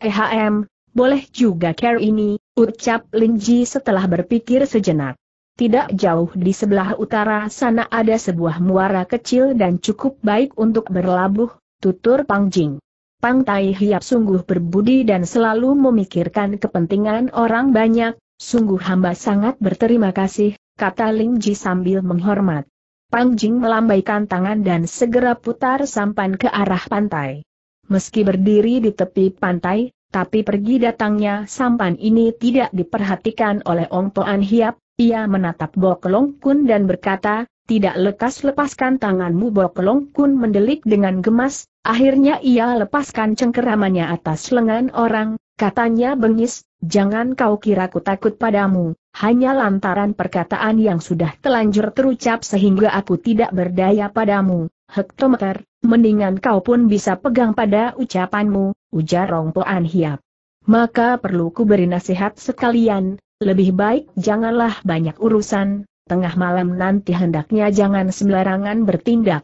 Boleh juga care ini, ucap Ling Ji setelah berpikir sejenak. Tidak jauh di sebelah utara sana ada sebuah muara kecil dan cukup baik untuk berlabuh, tutur Pang Jing. Pang Tai Hiap sungguh berbudi dan selalu memikirkan kepentingan orang banyak, sungguh hamba sangat berterima kasih, kata Ling Ji sambil menghormat. Pang Jing melambaikan tangan dan segera putar sampan ke arah pantai. Meski berdiri di tepi pantai, tapi pergi datangnya sampan ini tidak diperhatikan oleh Ong Toan Hiap, ia menatap Bok Long Kun dan berkata, tidak lekas lepaskan tanganmu. Bok Long Kun mendelik dengan gemas, akhirnya ia lepaskan cengkeramannya atas lengan orang, katanya bengis, jangan kau kira aku takut padamu, hanya lantaran perkataan yang sudah telanjur terucap sehingga aku tidak berdaya padamu, hektometer, mendingan kau pun bisa pegang pada ucapanmu, ujar Ong Toan Hiap. Maka perlu ku beri nasihat sekalian, lebih baik janganlah banyak urusan. Tengah malam nanti hendaknya jangan sembarangan bertindak.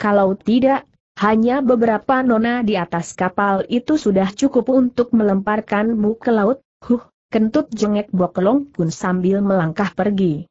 Kalau tidak, hanya beberapa nona di atas kapal itu sudah cukup untuk melemparkanmu ke laut. Kentut jengek Bok Long Kun sambil melangkah pergi.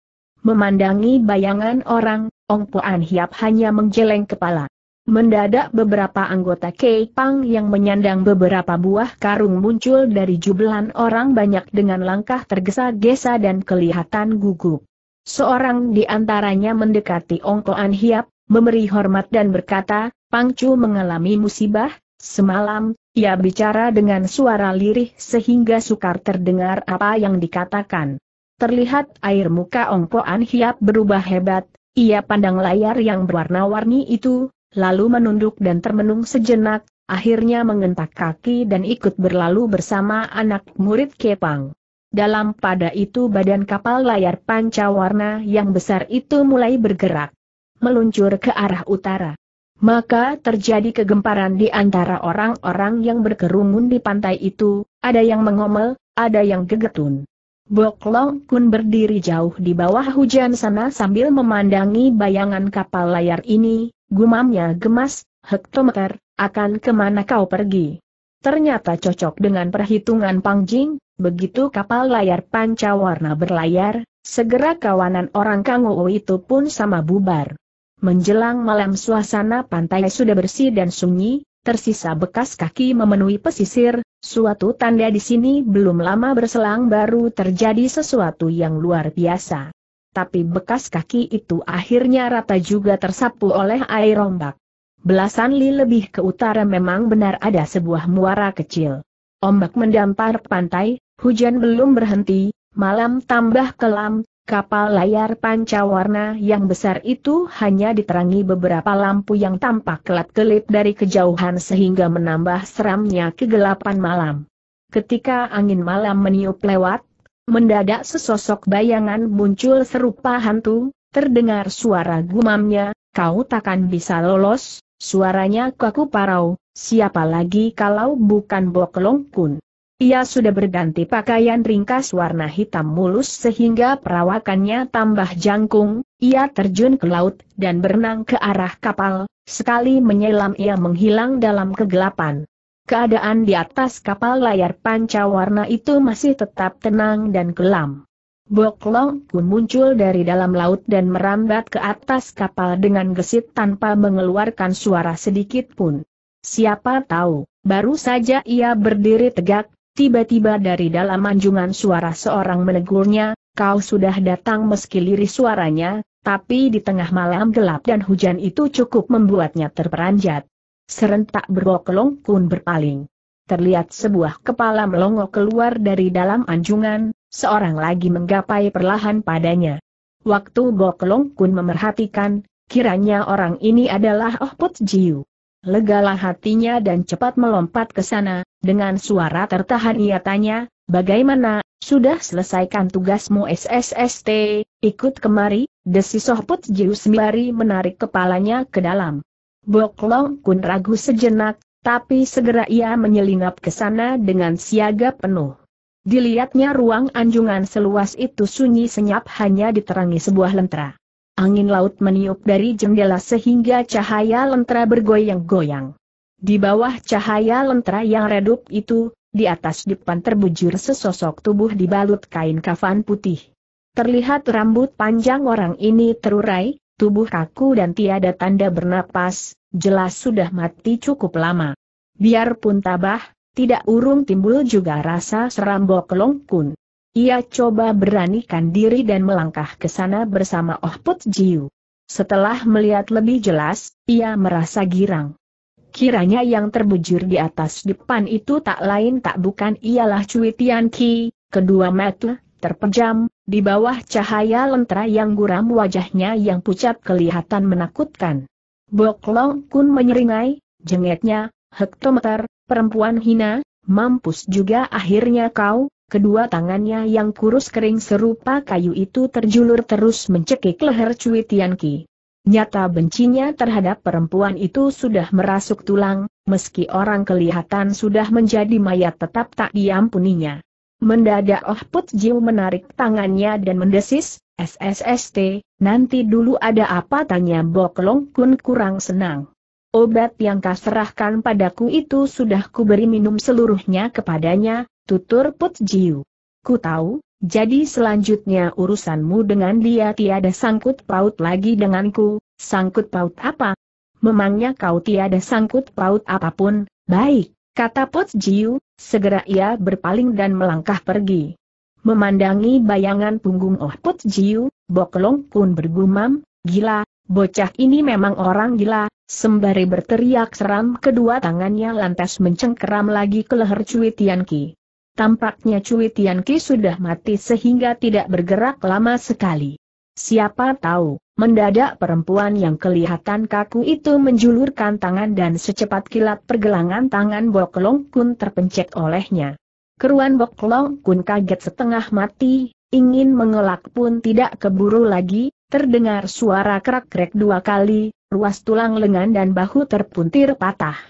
Memandangi bayangan orang, Ong Toan Hiap hanya menggeleng kepala. Mendadak beberapa anggota Kei Pang yang menyandang beberapa buah karung muncul dari jubelan orang banyak dengan langkah tergesa-gesa dan kelihatan gugup. Seorang di antaranya mendekati Ong Toan Hiap, memberi hormat dan berkata, Pang Chu mengalami musibah, semalam, ia bicara dengan suara lirih sehingga sukar terdengar apa yang dikatakan. Terlihat air muka Ong Toan Hiap berubah hebat, ia pandang layar yang berwarna-warni itu, lalu menunduk dan termenung sejenak, akhirnya mengentak kaki dan ikut berlalu bersama anak murid Kei Pang. Dalam pada itu badan kapal layar pancawarna yang besar itu mulai bergerak, meluncur ke arah utara. Maka terjadi kegemparan di antara orang-orang yang berkerumun di pantai itu, ada yang mengomel, ada yang gegetun. Bok Long Kun berdiri jauh di bawah hujan sana sambil memandangi bayangan kapal layar ini, gumamnya gemas, hektometer, akan kemana kau pergi? Ternyata cocok dengan perhitungan Pang Jing. Begitu kapal layar pancawarna berlayar, segera kawanan orang Kang Ou itu pun sama bubar. Menjelang malam suasana pantai sudah bersih dan sunyi, tersisa bekas kaki memenuhi pesisir, suatu tanda di sini belum lama berselang baru terjadi sesuatu yang luar biasa. Tapi bekas kaki itu akhirnya rata juga tersapu oleh air ombak. Belasan li lebih ke utara memang benar ada sebuah muara kecil. Ombak mendampar pantai. Hujan belum berhenti, malam tambah kelam, kapal layar pancawarna yang besar itu hanya diterangi beberapa lampu yang tampak kelap-kelip dari kejauhan sehingga menambah seramnya kegelapan malam. Ketika angin malam meniup lewat, mendadak sesosok bayangan muncul serupa hantu, terdengar suara gumamnya, kau takkan bisa lolos, Suaranya kaku parau, siapa lagi kalau bukan Bok Long Kun. Ia sudah berganti pakaian ringkas warna hitam mulus sehingga perawakannya tambah jangkung, ia terjun ke laut dan berenang ke arah kapal, sekali menyelam ia menghilang dalam kegelapan. Keadaan di atas kapal layar panca warna itu masih tetap tenang dan kelam. Bok Long Kun muncul dari dalam laut dan merambat ke atas kapal dengan gesit tanpa mengeluarkan suara sedikit pun. Siapa tahu, baru saja ia berdiri tegak, tiba-tiba dari dalam anjungan suara seorang menegurnya, kau sudah datang. Meski lirih suaranya, tapi di tengah malam gelap dan hujan itu cukup membuatnya terperanjat. Serentak Bok Long Kun berpaling. Terlihat sebuah kepala melongo keluar dari dalam anjungan, seorang lagi menggapai perlahan padanya. Waktu Bok Long Kun memerhatikan, kiranya orang ini adalah Oh Put Jiu. Legalah hatinya dan cepat melompat ke sana. Dengan suara tertahan ia tanya, bagaimana, sudah selesaikan tugasmu? SSST, ikut kemari, desis Oh Put Jiu sembari menarik kepalanya ke dalam. Bok Long Kun ragu sejenak, tapi segera ia menyelinap ke sana dengan siaga penuh. Dilihatnya ruang anjungan seluas itu sunyi senyap, hanya diterangi sebuah lentera. Angin laut meniup dari jendela sehingga cahaya lentera bergoyang-goyang. Di bawah cahaya lentera yang redup itu, di atas depan terbujur sesosok tubuh dibalut kain kafan putih. Terlihat rambut panjang orang ini terurai, tubuh kaku dan tiada tanda bernapas, jelas sudah mati cukup lama. Biarpun tabah, tidak urung timbul juga rasa seram Bok Long Kun. Ia coba beranikan diri dan melangkah ke sana bersama Oh Put Jiu. Setelah melihat lebih jelas, ia merasa girang. Kiranya yang terbujur di atas depan itu tak lain tak bukan ialah Cui Tian Ki. Kedua mata terpejam, di bawah cahaya lentera yang guram wajahnya yang pucat kelihatan menakutkan. Bok Long Kun menyeringai, jengeknya, hektometer, perempuan hina, mampus juga akhirnya kau. Kedua tangannya yang kurus kering serupa kayu itu terjulur terus mencekik leher Cui Tian Ki. Nyata bencinya terhadap perempuan itu sudah merasuk tulang, meski orang kelihatan sudah menjadi mayat tetap tak diampuninya. Mendadak Oh Put Jiu menarik tangannya dan mendesis, SSST, nanti dulu ada apa? Tanya Bok Long Kun kurang senang. Obat yang kau serahkan padaku itu sudah kuberi minum seluruhnya kepadanya, tutur Put Jiu. Ku tahu. Jadi selanjutnya urusanmu dengan dia tiada sangkut paut lagi denganku. Sangkut paut apa? Memangnya kau tiada sangkut paut apapun? Baik, kata Put Jiu, segera ia berpaling dan melangkah pergi. Memandangi bayangan punggung Oh Put Jiu, Bok Long Kun bergumam, gila, bocah ini memang orang gila. Sembari berteriak seram kedua tangannya lantas mencengkeram lagi ke leher Cui Tian Ki. Tampaknya Cui Tian Ki sudah mati sehingga tidak bergerak lama sekali. Siapa tahu, mendadak perempuan yang kelihatan kaku itu menjulurkan tangan dan secepat kilat pergelangan tangan Bok Long Kun terpencet olehnya. Keruan Bok Long Kun kaget setengah mati, ingin mengelak pun tidak keburu lagi, terdengar suara krek-krek dua kali, ruas tulang lengan dan bahu terpuntir patah.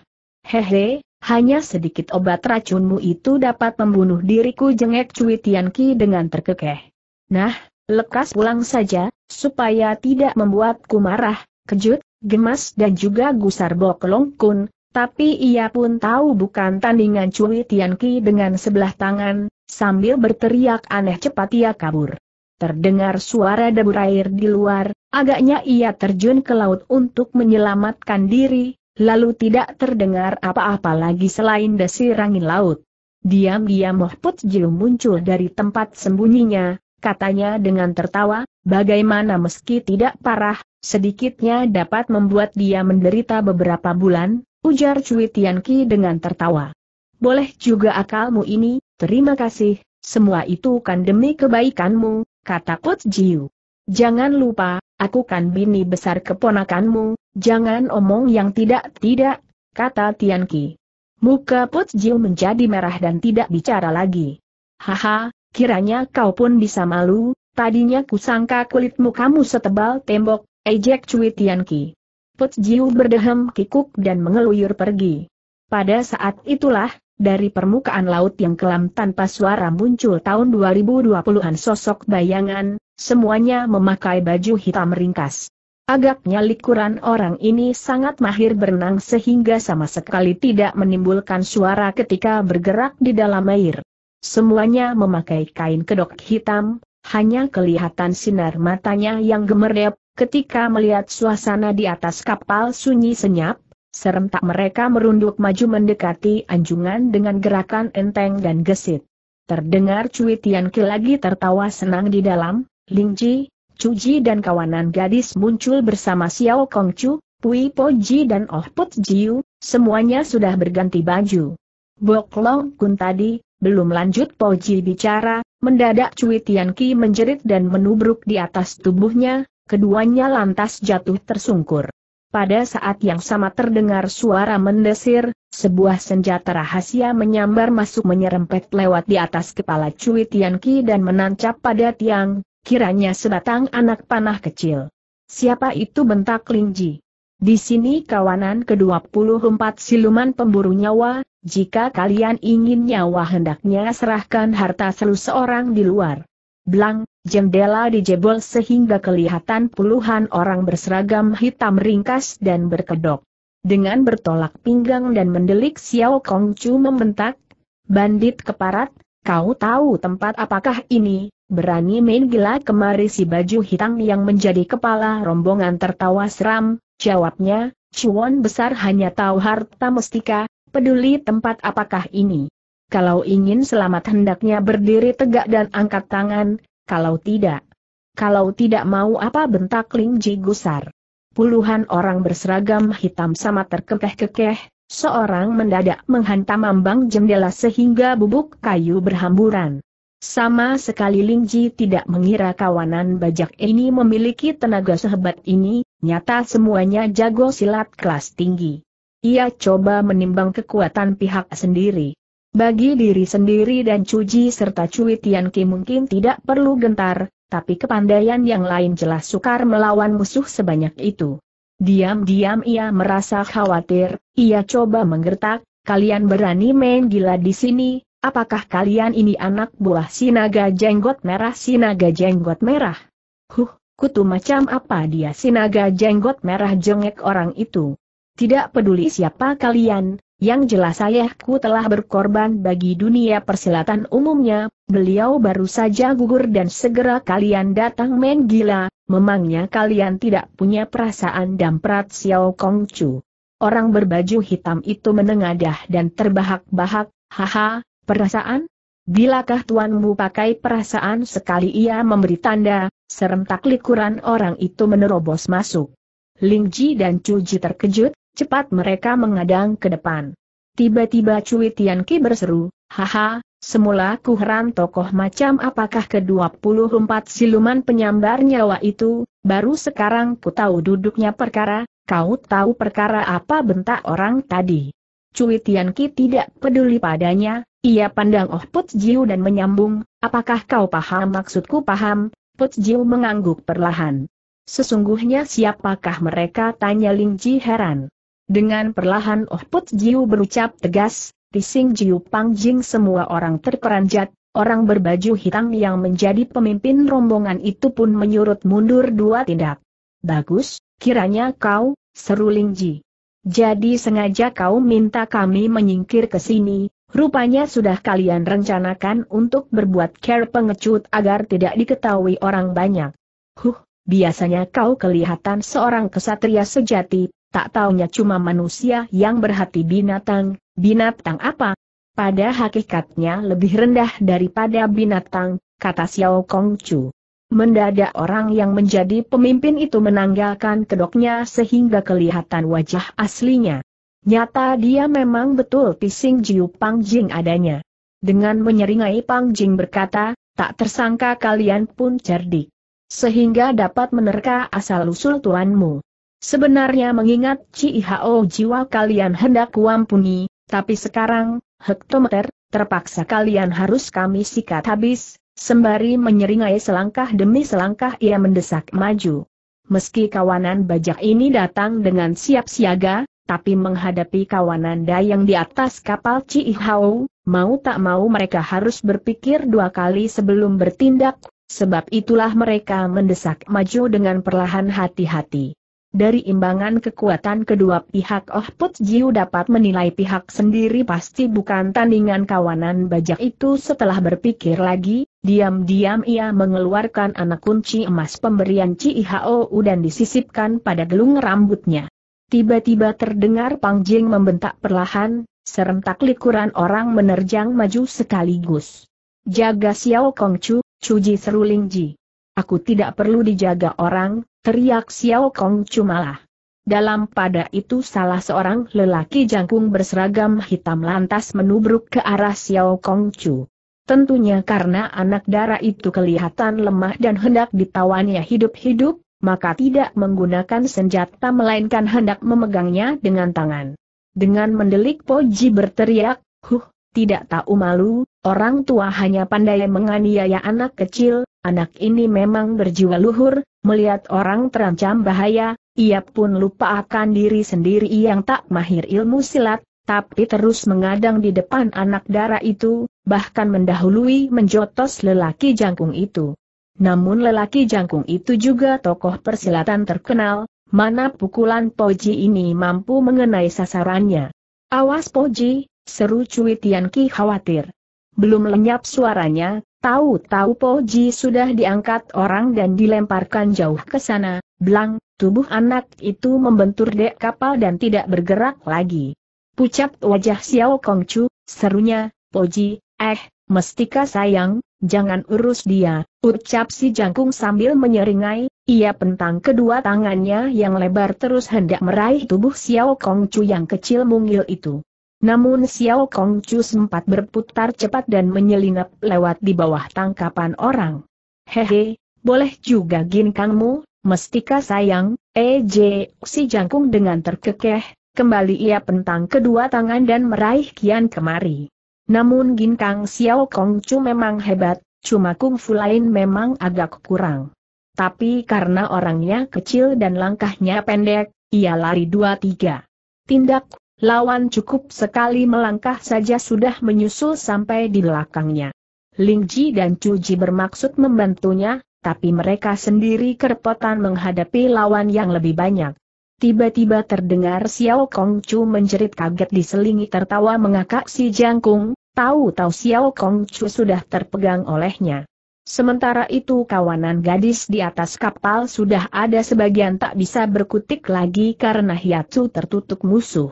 Hehe. Hanya sedikit obat racunmu itu dapat membunuh diriku, jengek Cui Tian Ki dengan terkekeh. Nah, lekas pulang saja, supaya tidak membuatku marah, kejut, gemas dan juga gusar Bok Long Kun. Tapi ia pun tahu bukan tandingan Cui Tian Ki dengan sebelah tangan, sambil berteriak aneh cepat ia kabur. Terdengar suara debur air di luar, agaknya ia terjun ke laut untuk menyelamatkan diri. Lalu tidak terdengar apa-apa lagi selain desir angin laut. Diam-diam Oh Put Jiu muncul dari tempat sembunyinya, katanya dengan tertawa, bagaimana meski tidak parah, sedikitnya dapat membuat dia menderita beberapa bulan, ujar Cui Tian Ki dengan tertawa. Boleh juga akalmu ini, terima kasih, semua itu kan demi kebaikanmu, kata Put Jiu. Jangan lupa, aku kan bini besar keponakanmu, jangan omong yang tidak-tidak, kata Tian Ki. Muka Put Jiu menjadi merah dan tidak bicara lagi. Haha, kiranya kau pun bisa malu, tadinya kusangka kulitmu kamu setebal tembok, ejek Cui Tian Ki. Putjiu berdehem kikuk dan mengeluyur pergi. Pada saat itulah, dari permukaan laut yang kelam tanpa suara muncul tahun 2020-an sosok bayangan, semuanya memakai baju hitam ringkas. Agaknya likuran orang ini sangat mahir berenang sehingga sama sekali tidak menimbulkan suara ketika bergerak di dalam air. Semuanya memakai kain kedok hitam, hanya kelihatan sinar matanya yang gemerlap ketika melihat suasana di atas kapal sunyi senyap, serentak mereka merunduk maju mendekati anjungan dengan gerakan enteng dan gesit. Terdengar cuitian Ki lagi tertawa senang di dalam, Lingji, Cuji dan kawanan gadis muncul bersama Xiao Kongcu, Pui Poji dan Oh Put Jiu, semuanya sudah berganti baju. Bok Long Kun tadi, belum lanjut Poji bicara, mendadak Cui Tian Ki menjerit dan menubruk di atas tubuhnya, keduanya lantas jatuh tersungkur. Pada saat yang sama terdengar suara mendesir, sebuah senjata rahasia menyambar masuk menyerempet lewat di atas kepala Cui Tian Ki dan menancap pada tiang. Kiranya sebatang anak panah kecil. Siapa itu, bentak Lingji? Di sini kawanan ke-24 siluman pemburu nyawa, jika kalian ingin nyawa hendaknya serahkan harta seseorang di luar. Blang, jendela dijebol sehingga kelihatan puluhan orang berseragam hitam ringkas dan berkedok. Dengan bertolak pinggang dan mendelik Xiao Kongcu membentak, bandit keparat, kau tahu tempat apakah ini? Berani main gila kemari? Si baju hitam yang menjadi kepala rombongan tertawa seram, jawabnya, Cuan besar hanya tahu harta mustika, peduli tempat apakah ini. Kalau ingin selamat hendaknya berdiri tegak dan angkat tangan, kalau tidak mau apa, bentak Lingji gusar. Puluhan orang berseragam hitam sama terkekeh-kekeh, seorang mendadak menghantam ambang jendela sehingga bubuk kayu berhamburan. Sama sekali Lingji tidak mengira kawanan bajak ini memiliki tenaga sehebat ini, nyata semuanya jago silat kelas tinggi. Ia coba menimbang kekuatan pihak sendiri. Bagi diri sendiri dan Cuji serta Cui Tian Ki mungkin tidak perlu gentar, tapi kepandaian yang lain jelas sukar melawan musuh sebanyak itu. Diam-diam ia merasa khawatir, ia coba menggertak, kalian berani main gila di sini? Apakah kalian ini anak buah si naga jenggot merah? Si naga jenggot merah? Kutu macam apa dia si naga jenggot merah, jengek orang itu. Tidak peduli siapa kalian, yang jelas ayahku telah berkorban bagi dunia persilatan umumnya, beliau baru saja gugur dan segera kalian datang main gila, memangnya kalian tidak punya perasaan? Damprat Xiao Kongcu. Orang berbaju hitam itu menengadah dan terbahak-bahak, haha. Perasaan? Bilakah tuanmu pakai perasaan? Sekali ia memberi tanda, serentak likuran orang itu menerobos masuk. Lingji dan Cuji terkejut, cepat mereka mengadang ke depan. Tiba-tiba Cui Tian Ki berseru, haha, semula ku heran tokoh macam apakah ke-24 siluman penyambar nyawa itu, baru sekarang ku tahu duduknya perkara. Kau tahu perkara apa, bentak orang tadi? Cui Tian Ki tidak peduli padanya. Ia pandang Oh Put Jiu dan menyambung, apakah kau paham maksudku? Paham, Put Jiu mengangguk perlahan. Sesungguhnya siapakah mereka, tanya Lingji heran. Dengan perlahan Oh Put Jiu berucap tegas, Tising Jiu Pangjing. Semua orang terperanjat, orang berbaju hitam yang menjadi pemimpin rombongan itu pun menyurut mundur 2 tindak. Bagus, kiranya kau, seru Lingji. Jadi sengaja kau minta kami menyingkir ke sini? Rupanya sudah kalian rencanakan untuk berbuat care pengecut agar tidak diketahui orang banyak. Biasanya kau kelihatan seorang kesatria sejati, tak taunya cuma manusia yang berhati binatang. Binatang apa? Pada hakikatnya lebih rendah daripada binatang, kata Xiao Kongcu. Mendadak orang yang menjadi pemimpin itu menanggalkan kedoknya sehingga kelihatan wajah aslinya. Nyata dia memang betul Tising Jiu Pangjing adanya. Dengan menyeringai Pangjing berkata, tak tersangka kalian pun cerdik, sehingga dapat menerka asal-usul tuanmu. Sebenarnya mengingat Cihao jiwa kalian hendak kuampuni, tapi sekarang, hektometer, terpaksa kalian harus kami sikat habis. Sembari menyeringai selangkah demi selangkah ia mendesak maju. Meski kawanan bajak ini datang dengan siap siaga, tapi menghadapi kawananda yang di atas kapal Cihau, mau tak mau mereka harus berpikir dua kali sebelum bertindak, sebab itulah mereka mendesak maju dengan perlahan hati-hati. Dari imbangan kekuatan kedua pihak, Oh Put Jiu dapat menilai pihak sendiri pasti bukan tandingan kawanan bajak itu. Setelah berpikir lagi, diam-diam ia mengeluarkan anak kunci emas pemberian Cihau dan disisipkan pada gelung rambutnya. Tiba-tiba terdengar pangjing membentak perlahan, serentak likuran orang menerjang maju sekaligus. "Jaga Xiao Kongcu, Cuji Seruling Ji." "Aku tidak perlu dijaga orang," teriak Xiao Kongcu malah. Dalam pada itu salah seorang lelaki jangkung berseragam hitam lantas menubruk ke arah Xiao Kongcu. Tentunya karena anak dara itu kelihatan lemah dan hendak ditawannya hidup-hidup, maka tidak menggunakan senjata melainkan hendak memegangnya dengan tangan. Dengan mendelik Poji berteriak, "Huh, tidak tahu malu, orang tua hanya pandai menganiaya anak kecil, anak ini memang berjiwa luhur." Melihat orang terancam bahaya, ia pun lupa akan diri sendiri yang tak mahir ilmu silat, tapi terus mengadang di depan anak dara itu, bahkan mendahului menjotos lelaki jangkung itu. Namun lelaki jangkung itu juga tokoh persilatan terkenal, mana pukulan Poji ini mampu mengenai sasarannya. "Awas Poji," seru Cui Tian Ki khawatir. Belum lenyap suaranya, tahu-tahu Poji sudah diangkat orang dan dilemparkan jauh ke sana. Blang, tubuh anak itu membentur dek kapal dan tidak bergerak lagi. Pucat wajah Xiao Kongcu, serunya, "Poji, mestika sayang, jangan urus dia," ucap si jangkung sambil menyeringai. Ia pentang kedua tangannya yang lebar terus hendak meraih tubuh Xiao Kongcu yang kecil mungil itu. Namun Xiao Kongcu sempat berputar cepat dan menyelinap lewat di bawah tangkapan orang. "Hehe, boleh juga ginkangmu, mestika sayang, si jangkung dengan terkekeh. Kembali ia pentang kedua tangan dan meraih kian kemari. Namun ginkang Xiao Kongcu memang hebat, cuma kungfu lain memang agak kurang. Tapi karena orangnya kecil dan langkahnya pendek, ia lari 2-3. Tindak, lawan cukup sekali melangkah saja sudah menyusul sampai di belakangnya. Ling Ji dan Chu Ji bermaksud membantunya, tapi mereka sendiri kerepotan menghadapi lawan yang lebih banyak. Tiba-tiba terdengar Xiao Kongcu menjerit kaget diselingi tertawa mengakak si jangkung, tahu-tahu Xiao Kongcu sudah terpegang olehnya. Sementara itu kawanan gadis di atas kapal sudah ada sebagian tak bisa berkutik lagi karena hiatu tertutup musuh.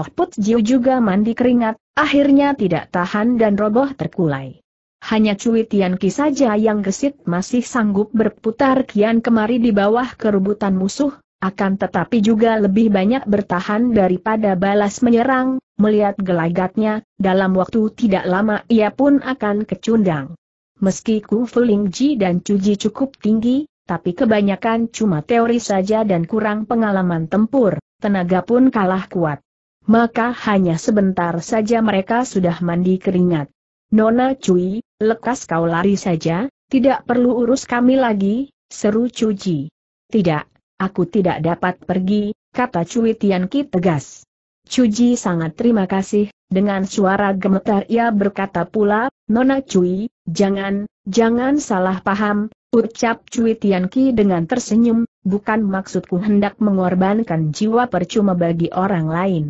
Oh Put Jiu juga mandi keringat, akhirnya tidak tahan dan roboh terkulai. Hanya Cui Tian Ki saja yang gesit masih sanggup berputar kian kemari di bawah kerubutan musuh. Akan tetapi juga lebih banyak bertahan daripada balas menyerang. Melihat gelagatnya, dalam waktu tidak lama ia pun akan kecundang. Meski kungfu Ling Ji dan Chu Ji cukup tinggi, tapi kebanyakan cuma teori saja dan kurang pengalaman tempur, tenaga pun kalah kuat. Maka hanya sebentar saja mereka sudah mandi keringat. "Nona Cui, lekas kau lari saja, tidak perlu urus kami lagi," seru Chu Ji. "Tidak. Aku tidak dapat pergi," kata Cui Tian Ki tegas. Chu Ji sangat terima kasih, dengan suara gemetar ia berkata pula, "Nona Cui, jangan salah paham," ucap Cui Tian Ki dengan tersenyum, "bukan maksudku hendak mengorbankan jiwa percuma bagi orang lain.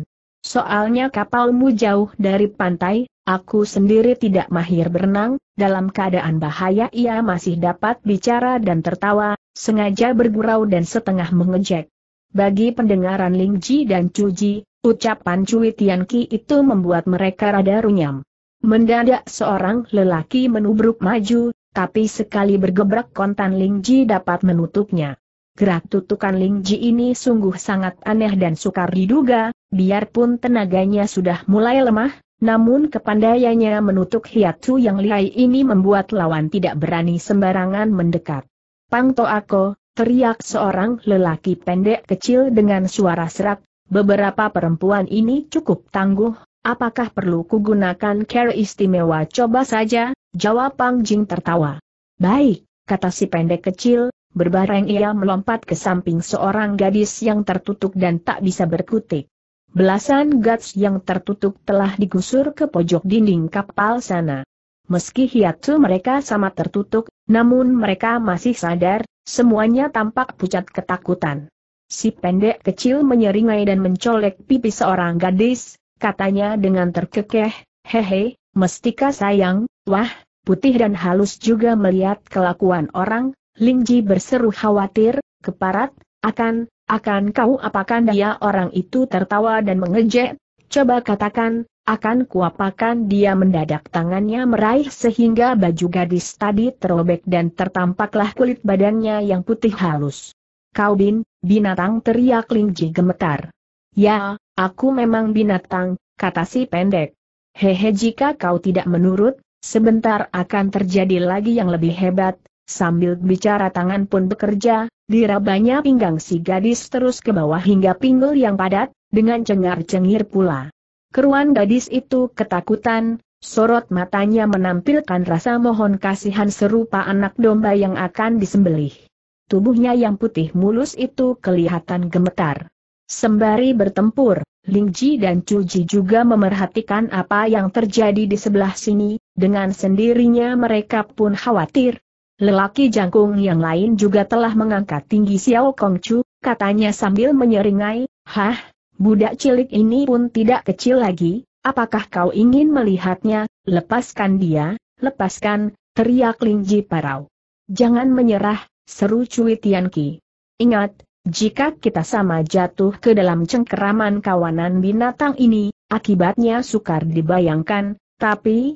Soalnya kapalmu jauh dari pantai, aku sendiri tidak mahir berenang." Dalam keadaan bahaya ia masih dapat bicara dan tertawa, sengaja bergurau dan setengah mengejek. Bagi pendengaran Ling Ji dan Chu Ji, ucapan Cui Tian Ki itu membuat mereka rada runyam. Mendadak seorang lelaki menubruk maju, tapi sekali bergebrak kontan Ling Ji dapat menutupnya. Gerak tutukan Ling Ji ini sungguh sangat aneh dan sukar diduga, biarpun tenaganya sudah mulai lemah, namun kepandaiannya menutup hiatu yang lihai ini membuat lawan tidak berani sembarangan mendekat. "Pang To Ako," teriak seorang lelaki pendek kecil dengan suara serak, "beberapa perempuan ini cukup tangguh, apakah perlu kugunakan cara istimewa?" "Coba saja," jawab Pang Jing tertawa. "Baik," kata si pendek kecil, Berbareng ia melompat ke samping seorang gadis yang tertutup dan tak bisa berkutik. Belasan gats yang tertutup telah digusur ke pojok dinding kapal sana. Meski hiatu mereka sama tertutup, namun mereka masih sadar, semuanya tampak pucat ketakutan. Si pendek kecil menyeringai dan mencolek pipi seorang gadis, katanya dengan terkekeh, "Hehe, mestika sayang, wah, putih dan halus juga melihat kelakuan orang." Lingji berseru khawatir, "Keparat, akan kau apakan dia?" Orang itu tertawa dan mengejek, "Coba katakan, akan kuapakan dia." Mendadak tangannya meraih sehingga baju gadis tadi terobek dan tertampaklah kulit badannya yang putih halus. "Kau binatang!" teriak Lingji gemetar. "Ya, aku memang binatang," kata si pendek. "Hehe, jika kau tidak menurut, sebentar akan terjadi lagi yang lebih hebat." Sambil bicara tangan pun bekerja, dirabanya pinggang si gadis terus ke bawah hingga pinggul yang padat, dengan cengar-cengir pula. Keruan gadis itu ketakutan, sorot matanya menampilkan rasa mohon kasihan serupa anak domba yang akan disembelih. Tubuhnya yang putih mulus itu kelihatan gemetar. Sembari bertempur, Lingji dan Cuji juga memerhatikan apa yang terjadi di sebelah sini, dengan sendirinya mereka pun khawatir. Lelaki jangkung yang lain juga telah mengangkat tinggi Xiao Kongcu, katanya sambil menyeringai, "Hah, budak cilik ini pun tidak kecil lagi, apakah kau ingin melihatnya?" "Lepaskan dia, lepaskan!" teriak Lingji parau. "Jangan menyerah," seru Cui Tianqi. "Ingat, jika kita sama jatuh ke dalam cengkeraman kawanan binatang ini, akibatnya sukar dibayangkan." Tapi,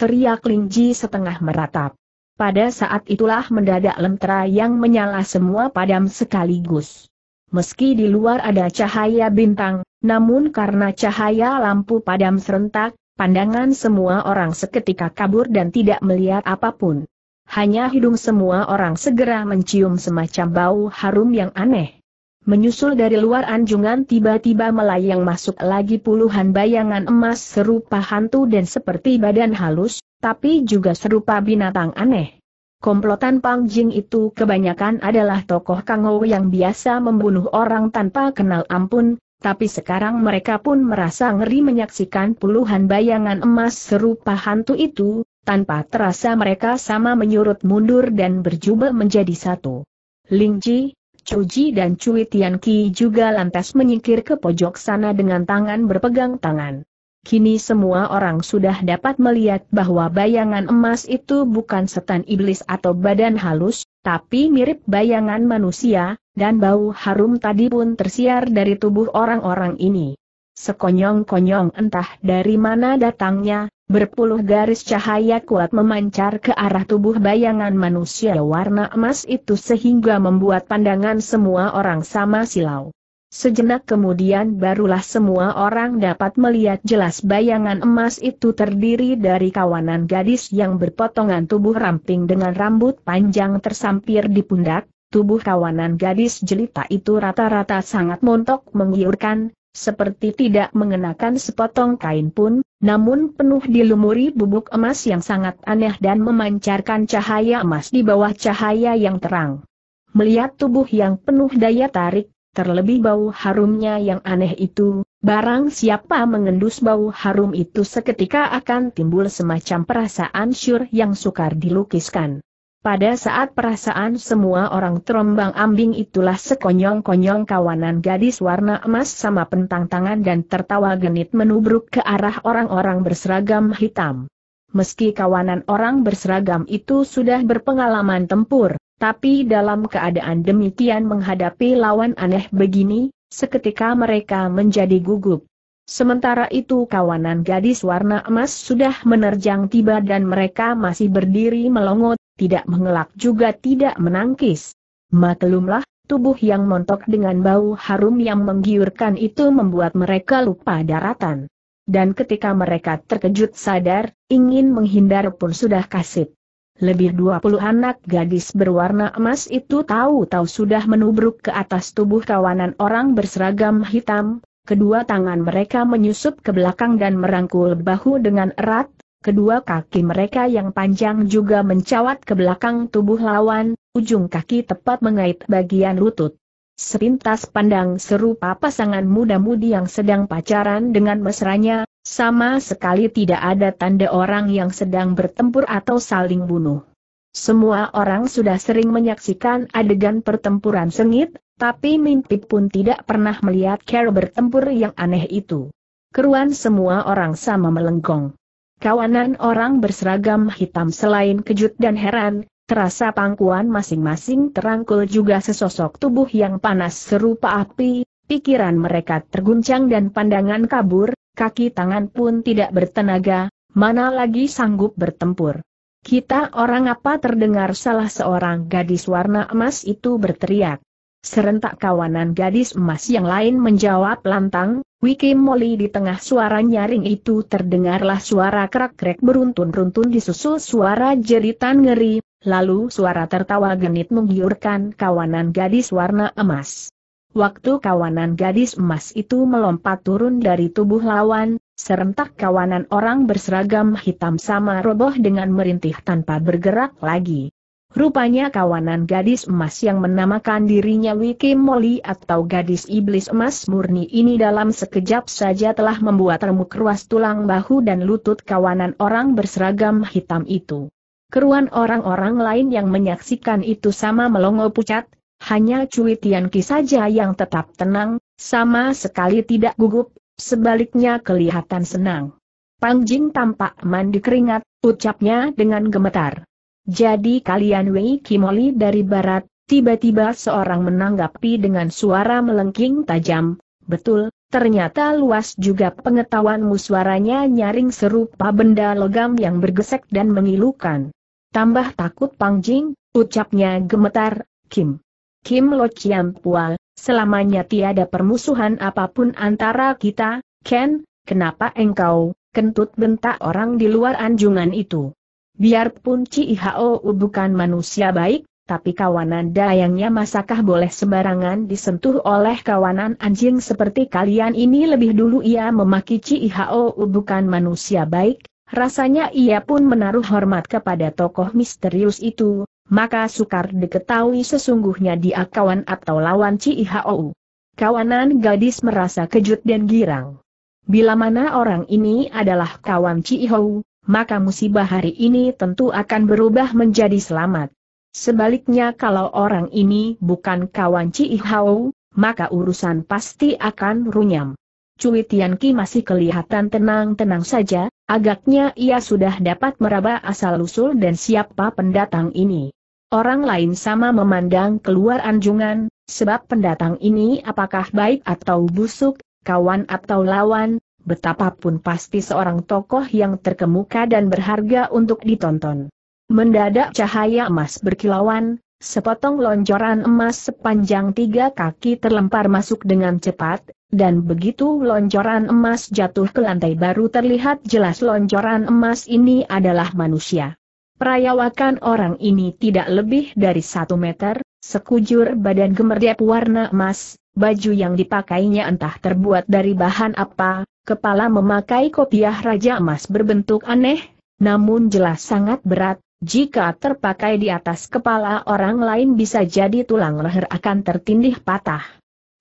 teriak Lingji setengah meratap. Pada saat itulah mendadak lentera yang menyala semua padam sekaligus. Meski di luar ada cahaya bintang, namun karena cahaya lampu padam serentak, pandangan semua orang seketika kabur dan tidak melihat apapun. Hanya hidung semua orang segera mencium semacam bau harum yang aneh. Menyusul dari luar anjungan tiba-tiba melayang masuk lagi puluhan bayangan emas serupa hantu dan seperti badan halus, tapi juga serupa binatang aneh. Komplotan Pang Jing itu kebanyakan adalah tokoh Kangou yang biasa membunuh orang tanpa kenal ampun, tapi sekarang mereka pun merasa ngeri menyaksikan puluhan bayangan emas serupa hantu itu, tanpa terasa mereka sama menyurut mundur dan berjubel menjadi satu. Lingji, Cuji dan Cui Tianqi juga lantas menyingkir ke pojok sana dengan tangan berpegang tangan. Kini semua orang sudah dapat melihat bahwa bayangan emas itu bukan setan iblis atau badan halus, tapi mirip bayangan manusia, dan bau harum tadi pun tersiar dari tubuh orang-orang ini. Sekonyong-konyong entah dari mana datangnya, berpuluh garis cahaya kuat memancar ke arah tubuh bayangan manusia warna emas itu sehingga membuat pandangan semua orang sama silau. Sejenak kemudian barulah semua orang dapat melihat jelas bayangan emas itu terdiri dari kawanan gadis yang berpotongan tubuh ramping dengan rambut panjang tersampir di pundak. Tubuh kawanan gadis jelita itu rata-rata sangat montok menggiurkan, seperti tidak mengenakan sepotong kain pun, namun penuh dilumuri bubuk emas yang sangat aneh dan memancarkan cahaya emas di bawah cahaya yang terang. Melihat tubuh yang penuh daya tarik, terlebih bau harumnya yang aneh itu, barang siapa mengendus bau harum itu seketika akan timbul semacam perasaan syur yang sukar dilukiskan. Pada saat perasaan semua orang terombang-ambing itulah sekonyong-konyong kawanan gadis warna emas sama pentang tangan dan tertawa genit menubruk ke arah orang-orang berseragam hitam. Meski kawanan orang berseragam itu sudah berpengalaman tempur, tapi dalam keadaan demikian menghadapi lawan aneh begini, seketika mereka menjadi gugup. Sementara itu kawanan gadis warna emas sudah menerjang tiba dan mereka masih berdiri melongo, tidak mengelak juga tidak menangkis. Maklumlah, tubuh yang montok dengan bau harum yang menggiurkan itu membuat mereka lupa daratan. Dan ketika mereka terkejut sadar, ingin menghindar pun sudah kasib. Lebih 20 anak gadis berwarna emas itu tahu-tahu sudah menubruk ke atas tubuh kawanan orang berseragam hitam, kedua tangan mereka menyusup ke belakang dan merangkul bahu dengan erat, Kedua kaki mereka yang panjang juga mencawat ke belakang tubuh lawan, ujung kaki tepat mengait bagian lutut. Sepintas pandang serupa pasangan muda-mudi yang sedang pacaran dengan mesranya, sama sekali tidak ada tanda orang yang sedang bertempur atau saling bunuh. Semua orang sudah sering menyaksikan adegan pertempuran sengit, tapi mimpi pun tidak pernah melihat cara bertempur yang aneh itu. Keruan semua orang sama melengkong. Kawanan orang berseragam hitam selain kejut dan heran, terasa pangkuan masing-masing terangkul juga sesosok tubuh yang panas serupa api, pikiran mereka terguncang dan pandangan kabur, kaki tangan pun tidak bertenaga, mana lagi sanggup bertempur. Kita orang apa, terdengar salah seorang gadis warna emas itu berteriak. Serentak kawanan gadis emas yang lain menjawab lantang, "Wiki Moli." Di tengah suara nyaring itu terdengarlah suara krek-krek beruntun-runtun disusul suara jeritan ngeri, lalu suara tertawa genit menggiurkan kawanan gadis warna emas. Waktu kawanan gadis emas itu melompat turun dari tubuh lawan, serentak kawanan orang berseragam hitam sama roboh dengan merintih tanpa bergerak lagi. Rupanya kawanan gadis emas yang menamakan dirinya Wiki Moli atau gadis iblis emas murni ini dalam sekejap saja telah membuat remuk ruas tulang bahu dan lutut kawanan orang berseragam hitam itu. Keruan orang-orang lain yang menyaksikan itu sama melongo pucat, hanya Cui Tianqi saja yang tetap tenang, sama sekali tidak gugup, sebaliknya kelihatan senang. Pang Jing tampak mandi keringat, ucapnya dengan gemetar. "Jadi kalian Wiki Moli dari barat?" Tiba-tiba seorang menanggapi dengan suara melengking tajam, "Betul, ternyata luas juga pengetahuanmu." Suaranya nyaring serupa benda logam yang bergesek dan mengilukan. "Tambah takut Pang Jing," ucapnya gemetar, Kim Lo Chiam Pual, "selamanya tiada permusuhan apapun antara kita, Ken, kenapa engkau kentut?" bentak orang di luar anjungan itu. "Biarpun Cihou bukan manusia baik, tapi kawanan dayangnya masakah boleh sembarangan disentuh oleh kawanan anjing seperti kalian ini?" Lebih dulu ia memaki Cihou bukan manusia baik, rasanya ia pun menaruh hormat kepada tokoh misterius itu, maka sukar diketahui sesungguhnya dia kawan atau lawan Cihou. Kawanan gadis merasa kejut dan girang. Bila mana orang ini adalah kawan Cihou, maka musibah hari ini tentu akan berubah menjadi selamat. Sebaliknya kalau orang ini bukan kawan Cihou, maka urusan pasti akan runyam. Cui Tianqi masih kelihatan tenang-tenang saja, agaknya ia sudah dapat meraba asal-usul dan siapa pendatang ini. Orang lain sama memandang keluar anjungan, sebab pendatang ini apakah baik atau busuk, kawan atau lawan, betapapun pasti seorang tokoh yang terkemuka dan berharga untuk ditonton. Mendadak cahaya emas berkilauan, sepotong lonjoran emas sepanjang 3 kaki terlempar masuk dengan cepat, dan begitu lonjoran emas jatuh ke lantai baru terlihat jelas lonjoran emas ini adalah manusia. Perawakan orang ini tidak lebih dari 1 meter, sekujur badan gemerdep warna emas, baju yang dipakainya entah terbuat dari bahan apa, kepala memakai kopiah raja emas berbentuk aneh, namun jelas sangat berat, jika terpakai di atas kepala orang lain bisa jadi tulang leher akan tertindih patah.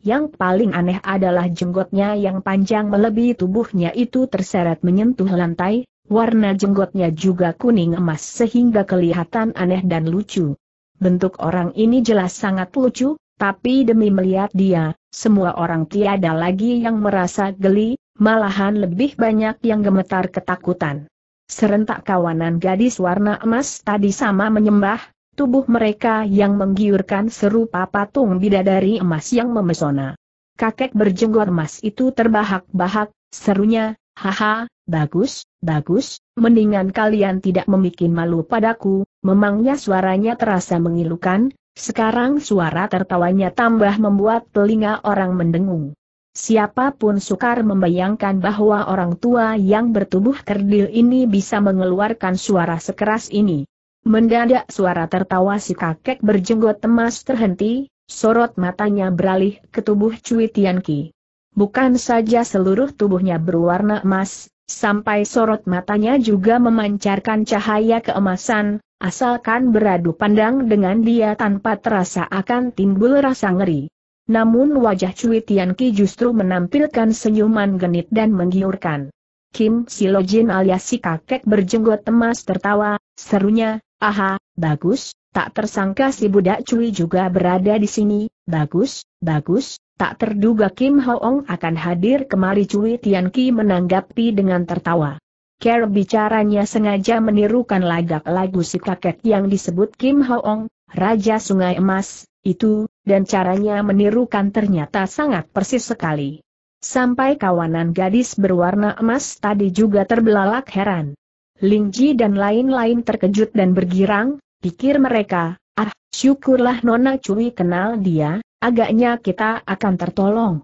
Yang paling aneh adalah jenggotnya yang panjang melebihi tubuhnya itu terseret menyentuh lantai, warna jenggotnya juga kuning emas sehingga kelihatan aneh dan lucu. Bentuk orang ini jelas sangat lucu, tapi demi melihat dia, semua orang tiada lagi yang merasa geli, malahan lebih banyak yang gemetar ketakutan. Serentak kawanan gadis warna emas tadi sama menyembah, tubuh mereka yang menggiurkan serupa patung bidadari emas yang memesona. Kakek berjenggot emas itu terbahak-bahak, serunya, "Haha, bagus, bagus, mendingan kalian tidak membikin malu padaku." Memangnya suaranya terasa mengilukan, sekarang suara tertawanya tambah membuat telinga orang mendengung. Siapapun sukar membayangkan bahwa orang tua yang bertubuh kerdil ini bisa mengeluarkan suara sekeras ini. Mendadak suara tertawa si kakek berjenggot emas terhenti, sorot matanya beralih ke tubuh Cui Tianqi. Bukan saja seluruh tubuhnya berwarna emas, Sampai sorot matanya juga memancarkan cahaya keemasan, asalkan beradu pandang dengan dia tanpa terasa akan timbul rasa ngeri. Namun wajah Cui Tianqi justru menampilkan senyuman genit dan menggiurkan. Kim Silojin alias si kakek berjenggot emas tertawa, serunya, "Aha, bagus, tak tersangka si budak Cui juga berada di sini, bagus, bagus." Tak terduga Kim Hoong akan hadir kemari. Cui Tianqi menanggapi dengan tertawa. Cara bicaranya sengaja menirukan lagak lagu si kakek yang disebut Kim Hoong, Raja Sungai Emas, itu, dan caranya menirukan ternyata sangat persis sekali. Sampai kawanan gadis berwarna emas tadi juga terbelalak heran. Ling Ji dan lain-lain terkejut dan bergirang, pikir mereka, "Ah, syukurlah Nona Cui kenal dia. Agaknya kita akan tertolong."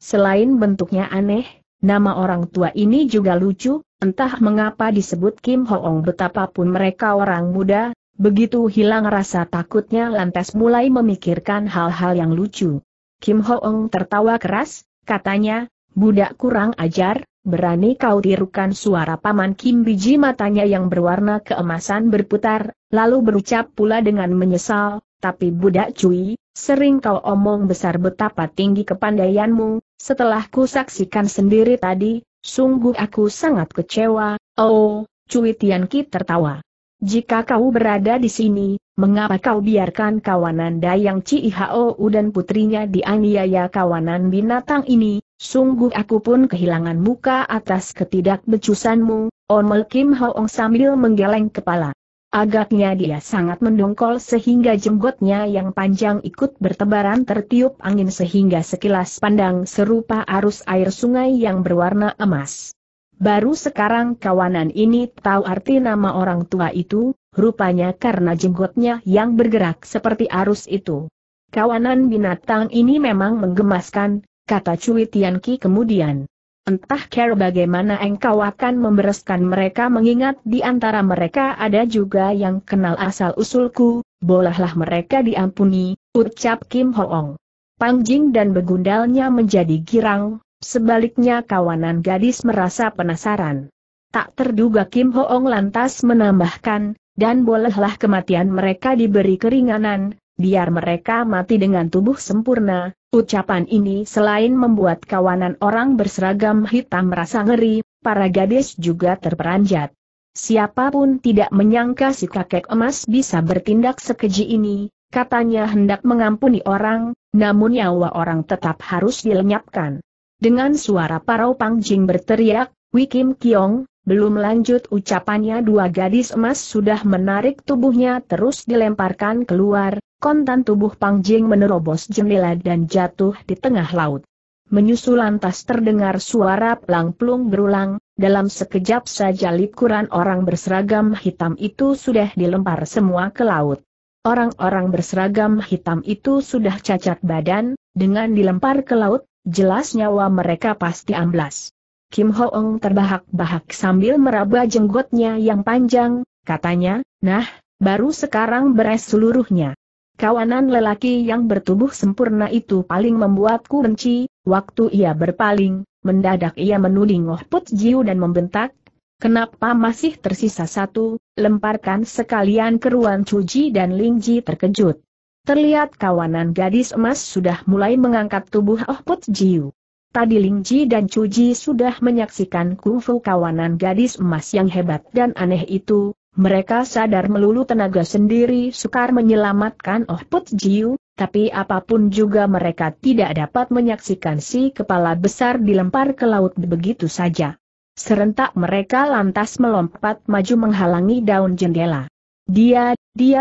Selain bentuknya aneh, nama orang tua ini juga lucu, entah mengapa disebut Kim Hoong. Betapapun mereka orang muda, begitu hilang rasa takutnya lantas mulai memikirkan hal-hal yang lucu. Kim Hoong tertawa keras, katanya, "Budak kurang ajar, berani kau tirukan suara paman Kim." Biji matanya yang berwarna keemasan berputar, lalu berucap pula dengan menyesal, "Tapi budak Cui, sering kau omong besar betapa tinggi kepandaianmu, setelah ku saksikan sendiri tadi, sungguh aku sangat kecewa." "Oh," Cui Tianqi tertawa. "Jika kau berada di sini, mengapa kau biarkan kawanan Dayang Cihao dan putrinya dianiaya kawanan binatang ini? Sungguh aku pun kehilangan muka atas ketidakbecusanmu," omel Kim Hoong sambil menggeleng kepala. Agaknya dia sangat mendongkol sehingga jenggotnya yang panjang ikut bertebaran tertiup angin sehingga sekilas pandang serupa arus air sungai yang berwarna emas. Baru sekarang kawanan ini tahu arti nama orang tua itu, rupanya karena jenggotnya yang bergerak seperti arus itu. "Kawanan binatang ini memang menggemaskan," kata Cui Tianqi kemudian. "Entah care bagaimana engkau akan membereskan mereka, mengingat di antara mereka ada juga yang kenal asal-usulku, bolehlah mereka diampuni," ucap Kim Hoong. Pangjing dan begundalnya menjadi girang, sebaliknya kawanan gadis merasa penasaran. Tak terduga Kim Hoong lantas menambahkan, "Dan bolehlah kematian mereka diberi keringanan, biar mereka mati dengan tubuh sempurna." Ucapan ini selain membuat kawanan orang berseragam hitam merasa ngeri, para gadis juga terperanjat. Siapapun tidak menyangka si kakek emas bisa bertindak sekeji ini, katanya hendak mengampuni orang, namun nyawa orang tetap harus dilenyapkan. Dengan suara parau Pangjing berteriak, "Wei Kim Kiong!" Belum lanjut ucapannya dua gadis emas sudah menarik tubuhnya terus dilemparkan keluar. Kontan tubuh Pangjing menerobos jendela dan jatuh di tengah laut. Menyusul lantas terdengar suara pelang-pelung berulang, dalam sekejap saja likuran orang berseragam hitam itu sudah dilempar semua ke laut. Orang-orang berseragam hitam itu sudah cacat badan, dengan dilempar ke laut, jelas nyawa mereka pasti amblas. Kim Hoong terbahak-bahak sambil meraba jenggotnya yang panjang, katanya, "Nah, baru sekarang beres seluruhnya. Kawanan lelaki yang bertubuh sempurna itu paling membuatku benci." Waktu ia berpaling, mendadak ia menuding Ngohput Jiu dan membentak, "Kenapa masih tersisa satu? Lemparkan sekalian!" Keruan Cuji dan Ling Ji terkejut. Terlihat kawanan gadis emas sudah mulai mengangkat tubuh Ngohput Jiu. Tadi Ling Ji dan Cuji sudah menyaksikan kungfu kawanan gadis emas yang hebat dan aneh itu. Mereka sadar melulu tenaga sendiri sukar menyelamatkan Ngohput Jiu, tapi apapun juga mereka tidak dapat menyaksikan si kepala besar dilempar ke laut begitu saja. Serentak mereka lantas melompat maju menghalangi daun jendela. Dia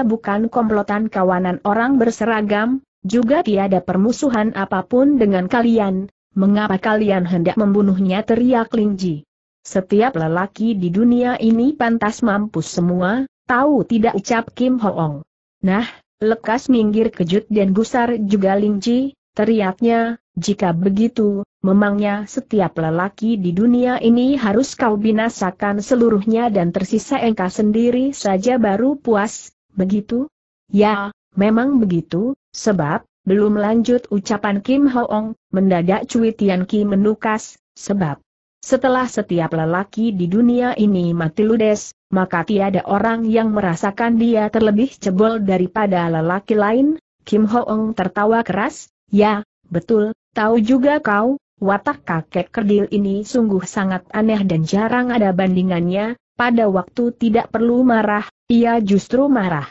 bukan komplotan kawanan orang berseragam, juga tiada permusuhan apapun dengan kalian, mengapa kalian hendak membunuhnya? Teriak Ling Ji. "Setiap lelaki di dunia ini pantas mampus semua, tahu tidak?" ucap Kim Hoong. "Nah, lekas minggir!" kejut dan gusar juga Ling Ji, teriaknya, "Jika begitu, memangnya setiap lelaki di dunia ini harus kau binasakan seluruhnya dan tersisa engkau sendiri saja baru puas, begitu?" "Ya, memang begitu, sebab..." Belum lanjut ucapan Kim Hoong, mendadak Cui Tianqi menukas, "Sebab..." Setelah setiap lelaki di dunia ini mati ludes, maka tiada orang yang merasakan dia terlebih cebol daripada lelaki lain. Kim Ho Ong tertawa keras, "Ya, betul, tahu juga kau, watak kakek kerdil ini sungguh sangat aneh dan jarang ada bandingannya. Pada waktu tidak perlu marah, ia justru marah.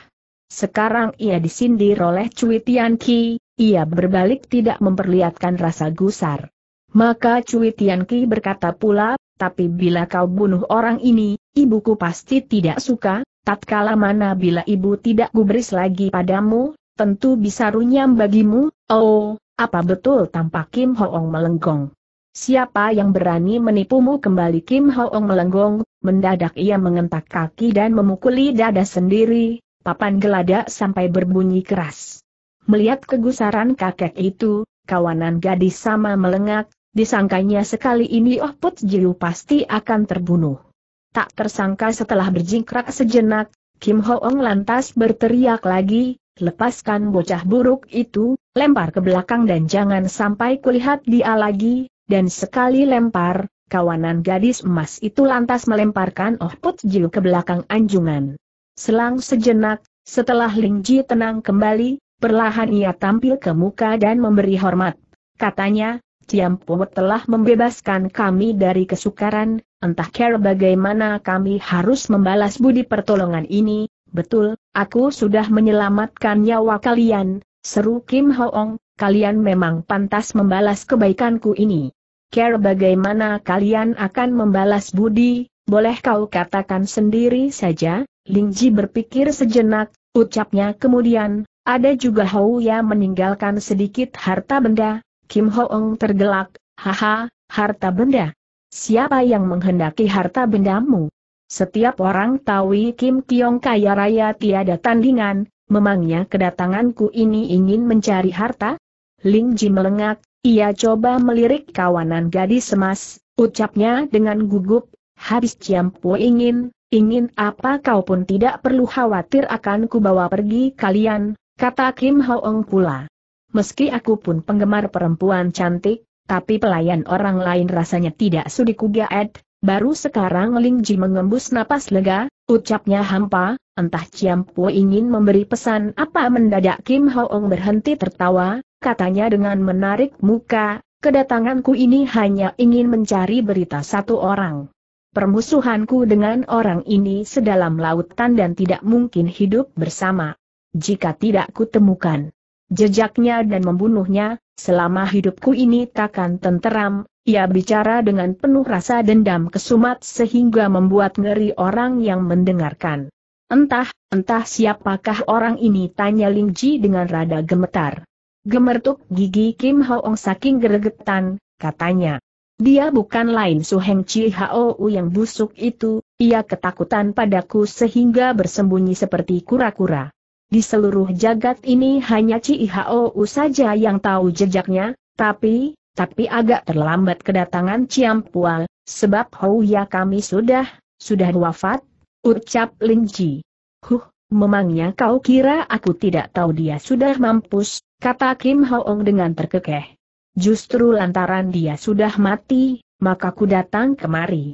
Sekarang ia disindir oleh Cui Tian Ki, ia berbalik tidak memperlihatkan rasa gusar." Maka Cui Tian Ki berkata pula, "Tapi bila kau bunuh orang ini, ibuku pasti tidak suka, tatkala mana bila ibu tidak gubris lagi padamu, tentu bisa runyam bagimu." "Oh, apa betul?" tampak Kim Ho Ong melenggong. "Siapa yang berani menipumu kembali?" Kim Ho Ong melenggong, mendadak ia mengentak kaki dan memukuli dada sendiri, papan geladak sampai berbunyi keras. Melihat kegusaran kakek itu, kawanan gadis sama melengak. Disangkanya sekali ini Oh Put Jiu pasti akan terbunuh. Tak tersangka setelah berjingkrak sejenak, Kim Ho Ong lantas berteriak lagi, "Lepaskan bocah buruk itu, lempar ke belakang dan jangan sampai kulihat dia lagi." Dan sekali lempar, kawanan gadis emas itu lantas melemparkan Oh Put Jiu ke belakang anjungan. Selang sejenak, setelah Ling Ji tenang kembali, perlahan ia tampil ke muka dan memberi hormat. Katanya, "Ciam Poe telah membebaskan kami dari kesukaran, entah care bagaimana kami harus membalas budi pertolongan ini." "Betul, aku sudah menyelamatkan nyawa kalian," seru Kim Ho Ong, "kalian memang pantas membalas kebaikanku ini. Care bagaimana kalian akan membalas budi, boleh kau katakan sendiri saja." Ling Ji berpikir sejenak, ucapnya kemudian, "Ada juga Hou yang meninggalkan sedikit harta benda." Kim Ho Ong tergelak, "Haha, harta benda? Siapa yang menghendaki harta bendamu? Setiap orang tahu Kim Kiong kaya raya tiada tandingan, memangnya kedatanganku ini ingin mencari harta?" Ling Ji melengak, ia coba melirik kawanan gadis emas, ucapnya dengan gugup, "Habis Ciam Poe ingin apa kau pun tidak perlu khawatir akan kubawa pergi kalian," kata Kim Ho Ong pula. "Meski aku pun penggemar perempuan cantik, tapi pelayan orang lain rasanya tidak sudi kugaet." Baru sekarang Ling Ji mengembus napas lega, ucapnya hampa, "Entah Ciam Poe ingin memberi pesan apa." Mendadak Kim Ho Ong berhenti tertawa, katanya dengan menarik muka, "Kedatanganku ini hanya ingin mencari berita satu orang. Permusuhanku dengan orang ini sedalam lautan dan tidak mungkin hidup bersama. Jika tidak kutemukan jejaknya dan membunuhnya, selama hidupku ini takkan tenteram." Ia bicara dengan penuh rasa dendam kesumat sehingga membuat ngeri orang yang mendengarkan. Entah siapakah orang ini?" tanya Ling Ji dengan rada gemetar. Gemertuk gigi Kim Ho Ong saking geregetan, katanya, "Dia bukan lain Su Heng Chi Hou yang busuk itu, ia ketakutan padaku sehingga bersembunyi seperti kura-kura. Di seluruh jagat ini hanya Cihou saja yang tahu jejaknya, tapi agak terlambat kedatangan Ciam Poe, sebab Hou Ya kami sudah wafat," ucap Ling Ji. "Huh, memangnya kau kira aku tidak tahu dia sudah mampus?" kata Kim Ho Ong dengan terkekeh. "Justru lantaran dia sudah mati, maka ku datang kemari.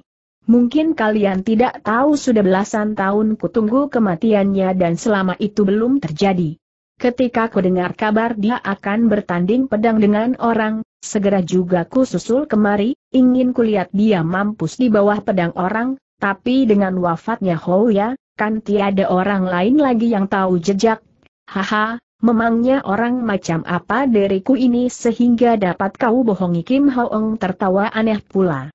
Mungkin kalian tidak tahu sudah belasan tahun ku tunggu kematiannya dan selama itu belum terjadi. Ketika ku dengar kabar dia akan bertanding pedang dengan orang, segera juga ku susul kemari, ingin kulihat dia mampus di bawah pedang orang, tapi dengan wafatnya Hou Ya, kan tiada orang lain lagi yang tahu jejak. Haha, memangnya orang macam apa diriku ini sehingga dapat kau bohongi?" Kim Ho Ong tertawa aneh pula.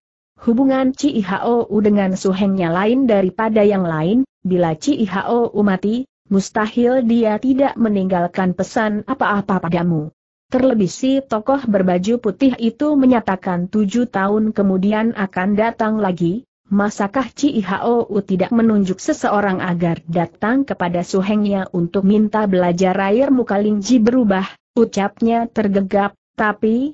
"Hubungan Cihou dengan suhengnya lain daripada yang lain, bila Cihou mati, mustahil dia tidak meninggalkan pesan apa-apa padamu. Terlebih si tokoh berbaju putih itu menyatakan 7 tahun kemudian akan datang lagi, masakah Cihou tidak menunjuk seseorang agar datang kepada suhengnya untuk minta belajar?" Air muka Ling Ji berubah, ucapnya tergegap, tapi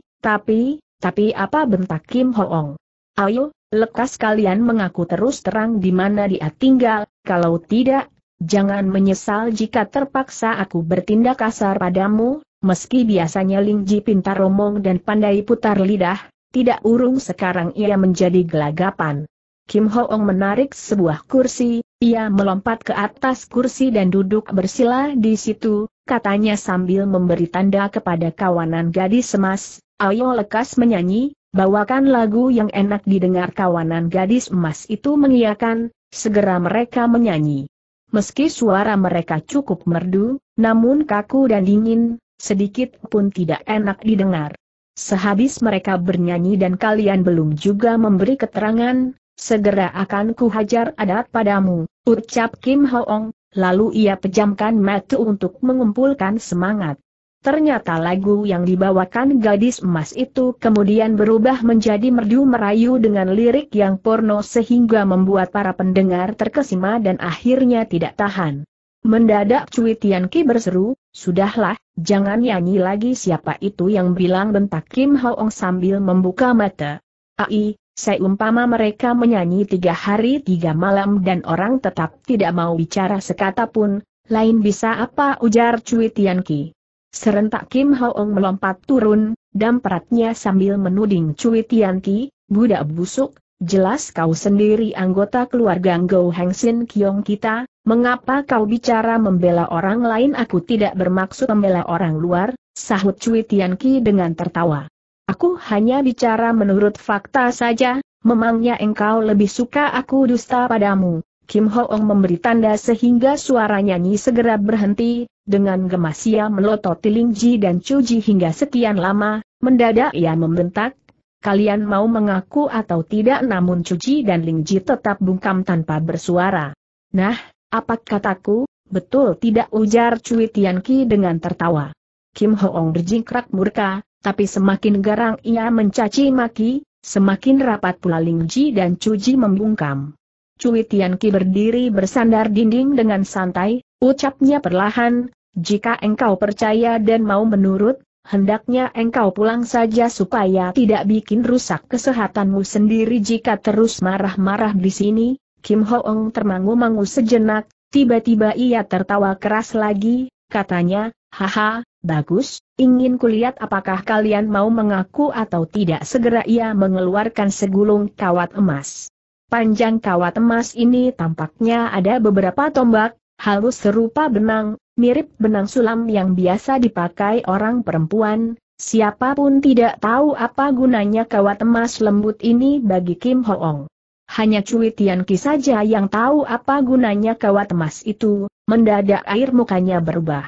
apa?" bentak Kim Ho Ong. "Ayo, lekas kalian mengaku terus terang di mana dia tinggal, kalau tidak, jangan menyesal jika terpaksa aku bertindak kasar padamu." Meski biasanya Ling Ji pintar omong dan pandai putar lidah, tidak urung sekarang ia menjadi gelagapan. Kim Ho-ong menarik sebuah kursi, ia melompat ke atas kursi dan duduk bersila di situ, katanya sambil memberi tanda kepada kawanan gadis emas, "Ayo lekas menyanyi, bawakan lagu yang enak didengar." Kawanan gadis emas itu mengiyakan, segera mereka menyanyi. Meski suara mereka cukup merdu, namun kaku dan dingin, sedikit pun tidak enak didengar. Sehabis mereka bernyanyi dan kalian belum juga memberi keterangan, segera akan kuhajar adat padamu, ucap Kim Ho-ong, lalu ia pejamkan mata untuk mengumpulkan semangat. Ternyata lagu yang dibawakan gadis emas itu kemudian berubah menjadi merdu merayu dengan lirik yang porno sehingga membuat para pendengar terkesima dan akhirnya tidak tahan. Mendadak Cui Tian Ki berseru, "Sudahlah, jangan nyanyi lagi." "Siapa itu yang bilang?" bentak Kim Ho-ong sambil membuka mata. "Ai, seumpama mereka menyanyi 3 hari 3 malam dan orang tetap tidak mau bicara sekata pun, lain bisa apa?" ujar Cui Tian Ki. Serentak Kim Ho-ong melompat turun, dampratnya sambil menuding Cui Tian Ki, "Budak busuk, jelas kau sendiri anggota keluarga Ngou Heng Sin Kiong kita, mengapa kau bicara membela orang lain?" "Aku tidak bermaksud membela orang luar," sahut Cui Tian Ki dengan tertawa. "Aku hanya bicara menurut fakta saja, memangnya engkau lebih suka aku dusta padamu?" Kim Ho-ong memberi tanda sehingga suara nyanyi segera berhenti. Dengan gemas ia melototi Lingji dan Cuji hingga sekian lama, mendadak ia membentak, "Kalian mau mengaku atau tidak?" Namun Cuji dan Lingji tetap bungkam tanpa bersuara. "Nah, apa kataku, betul tidak?" ujar Cui Tian Ki dengan tertawa. Kim Ho-ong berjingkrak murka, tapi semakin garang ia mencaci maki, semakin rapat pula Lingji dan Cuji membungkam. Cui Tian Ki berdiri bersandar dinding dengan santai, ucapnya perlahan, "Jika engkau percaya dan mau menurut, hendaknya engkau pulang saja supaya tidak bikin rusak kesehatanmu sendiri." Jika terus marah-marah di sini, Kim Ho-ong termangu-mangu sejenak, tiba-tiba ia tertawa keras lagi, katanya, "Haha, bagus, ingin kulihat apakah kalian mau mengaku atau tidak." Segera ia mengeluarkan segulung kawat emas. Panjang kawat emas ini tampaknya ada beberapa tombak, halus serupa benang, mirip benang sulam yang biasa dipakai orang perempuan. Siapapun tidak tahu apa gunanya kawat emas lembut ini bagi Kim Ho-ong. Hanya Cui Tian Ki saja yang tahu apa gunanya kawat emas itu, mendadak air mukanya berubah.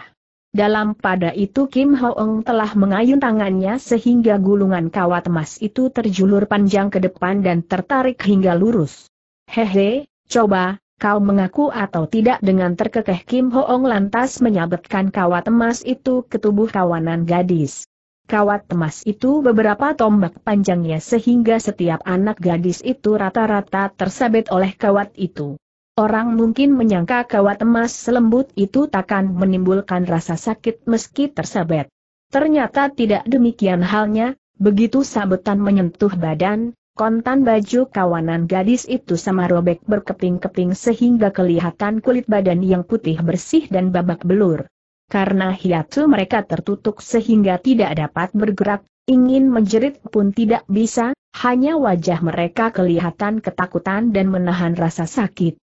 Dalam pada itu Kim Ho-ong telah mengayun tangannya sehingga gulungan kawat emas itu terjulur panjang ke depan dan tertarik hingga lurus. "Hehe, coba, kau mengaku atau tidak?" Dengan terkekeh Kim Ho-ong lantas menyabetkan kawat emas itu ke tubuh kawanan gadis. Kawat emas itu beberapa tombak panjangnya sehingga setiap anak gadis itu rata-rata tersabet oleh kawat itu. Orang mungkin menyangka kawat emas selembut itu takkan menimbulkan rasa sakit meski tersabet. Ternyata tidak demikian halnya, begitu sabetan menyentuh badan, kontan baju kawanan gadis itu sama robek berkeping-keping sehingga kelihatan kulit badan yang putih bersih dan babak belur. Karena hiatu mereka tertutup sehingga tidak dapat bergerak, ingin menjerit pun tidak bisa, hanya wajah mereka kelihatan ketakutan dan menahan rasa sakit.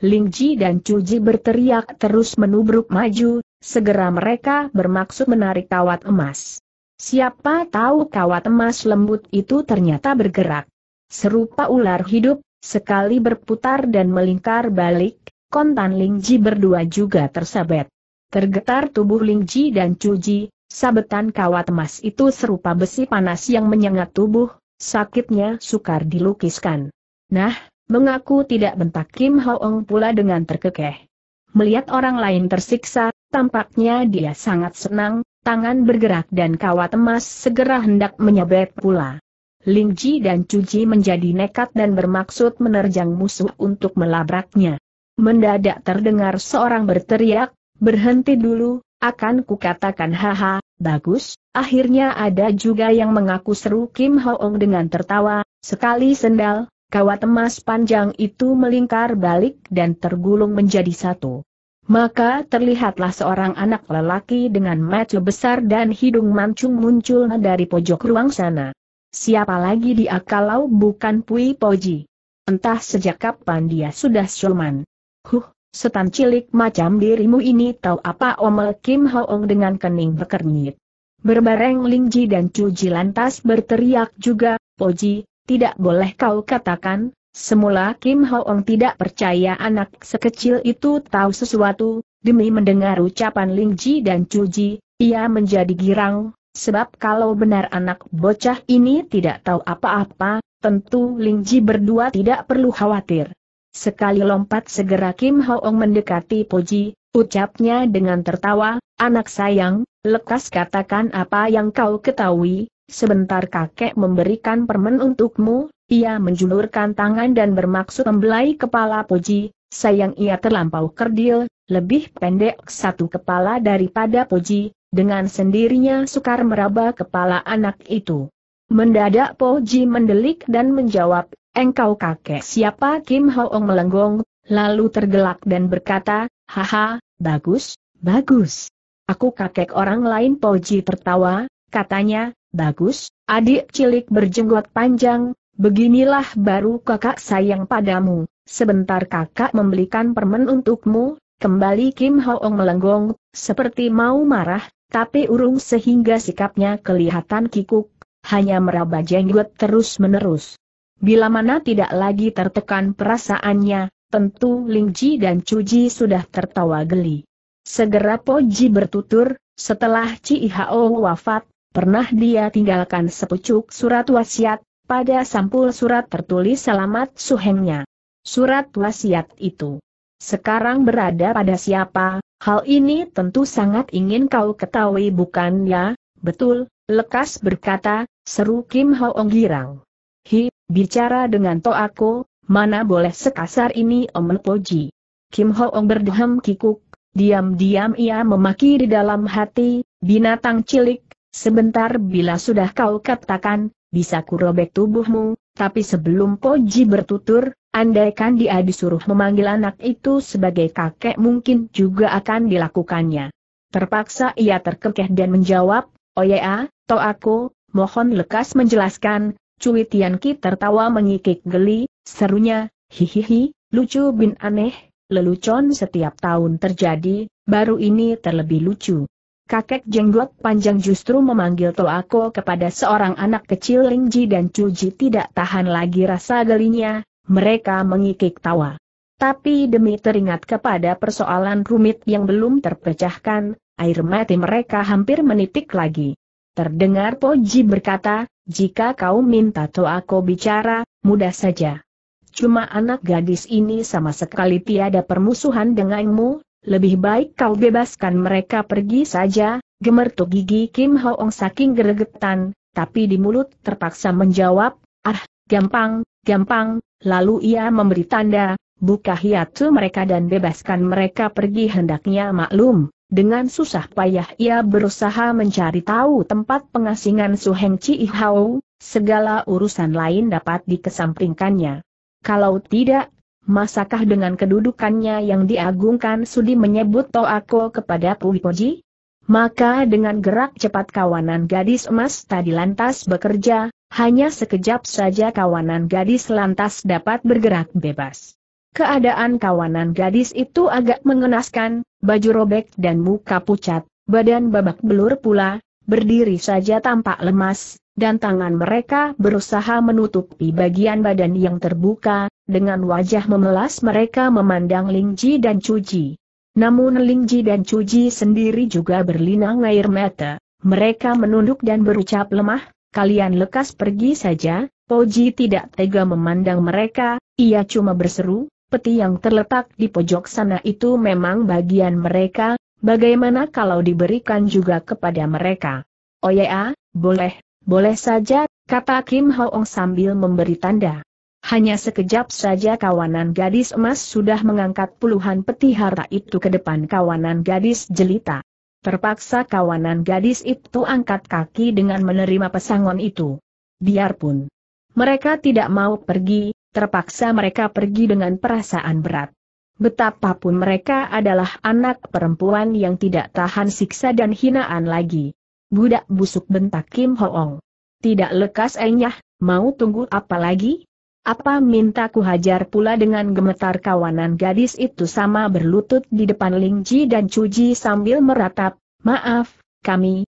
Lingji dan Cuji berteriak terus menubruk maju, segera mereka bermaksud menarik kawat emas. Siapa tahu kawat emas lembut itu ternyata bergerak. Serupa ular hidup, sekali berputar dan melingkar balik, kontan Lingji berdua juga tersabet. Tergetar tubuh Lingji dan Cuji, sabetan kawat emas itu serupa besi panas yang menyengat tubuh, sakitnya sukar dilukiskan. "Nah, mengaku tidak?" bentak Kim Ho-ong pula dengan terkekeh. Melihat orang lain tersiksa, tampaknya dia sangat senang, tangan bergerak dan kawat emas segera hendak menyabet pula. Lingji dan Cuji menjadi nekat dan bermaksud menerjang musuh untuk melabraknya. Mendadak terdengar seorang berteriak, "Berhenti dulu, akan kukatakan." "Haha, bagus, akhirnya ada juga yang mengaku," seru Kim Ho-ong dengan tertawa, sekali sendal. Kawat emas panjang itu melingkar balik dan tergulung menjadi satu. Maka terlihatlah seorang anak lelaki dengan mata besar dan hidung mancung muncul dari pojok ruang sana. Siapa lagi dia kalau bukan Pui Poji? Entah sejak kapan dia sudah siluman. Huh, setan cilik macam dirimu ini tahu apa, omel Kim Hoong dengan kening bekernyit. Berbareng Lingji dan Cuji lantas berteriak juga, Poji, tidak boleh kau katakan. Semula Kim Hoong tidak percaya anak sekecil itu tahu sesuatu. Demi mendengar ucapan Lingji dan Cuji, ia menjadi girang, sebab kalau benar anak bocah ini tidak tahu apa-apa, tentu Lingji berdua tidak perlu khawatir. Sekali lompat segera Kim Hoong mendekati Poji, ucapnya dengan tertawa, anak sayang, lekas katakan apa yang kau ketahui, sebentar kakek memberikan permen untukmu. Ia menjulurkan tangan dan bermaksud membelai kepala Poji, sayang ia terlampau kerdil, lebih pendek satu kepala daripada Poji, dengan sendirinya sukar meraba kepala anak itu. Mendadak Poji mendelik dan menjawab, engkau kakek siapa? Kim Hoong melenggong, lalu tergelak dan berkata, haha, bagus, bagus. Aku kakek orang lain. Poji tertawa, katanya, bagus, adik cilik berjenggot panjang. Beginilah baru kakak sayang padamu, sebentar kakak membelikan permen untukmu. Kembali Kim Hoong melenggong, seperti mau marah, tapi urung sehingga sikapnya kelihatan kikuk, hanya meraba jenggot terus-menerus. Bila mana tidak lagi tertekan perasaannya, tentu Lingji dan Cuji sudah tertawa geli. Segera Poji bertutur, setelah Ci Hao wafat, pernah dia tinggalkan sepucuk surat wasiat. Pada sampul surat tertulis alamat suhengnya. Surat wasiat itu sekarang berada pada siapa? Hal ini tentu sangat ingin kau ketahui, bukan ya? Betul, lekas berkata, seru Kim Hoong girang. Hi, bicara dengan toaku, mana boleh sekasar ini, omel Poji. Kim Hoong berdehem kikuk, diam-diam ia memaki di dalam hati, binatang cilik, sebentar bila sudah kau katakan, bisa kurobek tubuhmu. Tapi sebelum Poji bertutur, andaikan dia disuruh memanggil anak itu sebagai kakek mungkin juga akan dilakukannya. Terpaksa ia terkekeh dan menjawab, oh ya, toh aku, mohon lekas menjelaskan. Cui Tian Ki tertawa mengikik geli, serunya, hihihi, lucu bin aneh, lelucon setiap tahun terjadi, baru ini terlebih lucu. Kakek jenggot panjang justru memanggil toako kepada seorang anak kecil. Lingji dan Cuji tidak tahan lagi rasa gelinya, mereka mengikik tawa. Tapi demi teringat kepada persoalan rumit yang belum terpecahkan, air mata mereka hampir menitik lagi. Terdengar Poji berkata, jika kau minta toako bicara, mudah saja. Cuma anak gadis ini sama sekali tiada permusuhan denganmu. Lebih baik kau bebaskan mereka pergi saja. Gemertuk gigi Kim Hoong saking geregetan, tapi di mulut terpaksa menjawab, ah, gampang, gampang. Lalu ia memberi tanda, buka hiatu mereka dan bebaskan mereka pergi. Hendaknya maklum, dengan susah payah ia berusaha mencari tahu tempat pengasingan Suheng Ci Hao, segala urusan lain dapat dikesampingkannya. Kalau tidak, masakah dengan kedudukannya yang diagungkan sudi menyebut toako kepada Pui Poji? Maka dengan gerak cepat kawanan gadis emas tadi lantas bekerja, hanya sekejap saja kawanan gadis lantas dapat bergerak bebas. Keadaan kawanan gadis itu agak mengenaskan, baju robek dan muka pucat, badan babak belur pula, berdiri saja tampak lemas, dan tangan mereka berusaha menutupi bagian badan yang terbuka. Dengan wajah memelas mereka memandang Lingji dan Cuji. Namun Lingji dan Cuji sendiri juga berlinang air mata. Mereka menunduk dan berucap lemah, kalian lekas pergi saja. Poji tidak tega memandang mereka, ia cuma berseru, peti yang terletak di pojok sana itu memang bagian mereka, bagaimana kalau diberikan juga kepada mereka? Oh ya, boleh, boleh saja, kata Kim Hoong sambil memberi tanda. Hanya sekejap saja kawanan gadis emas sudah mengangkat puluhan peti harta itu ke depan kawanan gadis jelita. Terpaksa kawanan gadis itu angkat kaki dengan menerima pesangon itu. Biarpun mereka tidak mau pergi, terpaksa mereka pergi dengan perasaan berat. Betapapun mereka adalah anak perempuan yang tidak tahan siksa dan hinaan lagi. Budak busuk, bentak Kim Hoong. Tidak lekas enyah, mau tunggu apa lagi? Apa minta ku hajar pula? Dengan gemetar kawanan gadis itu sama berlutut di depan Ling Ji dan Chu Ji sambil meratap. Maaf, kami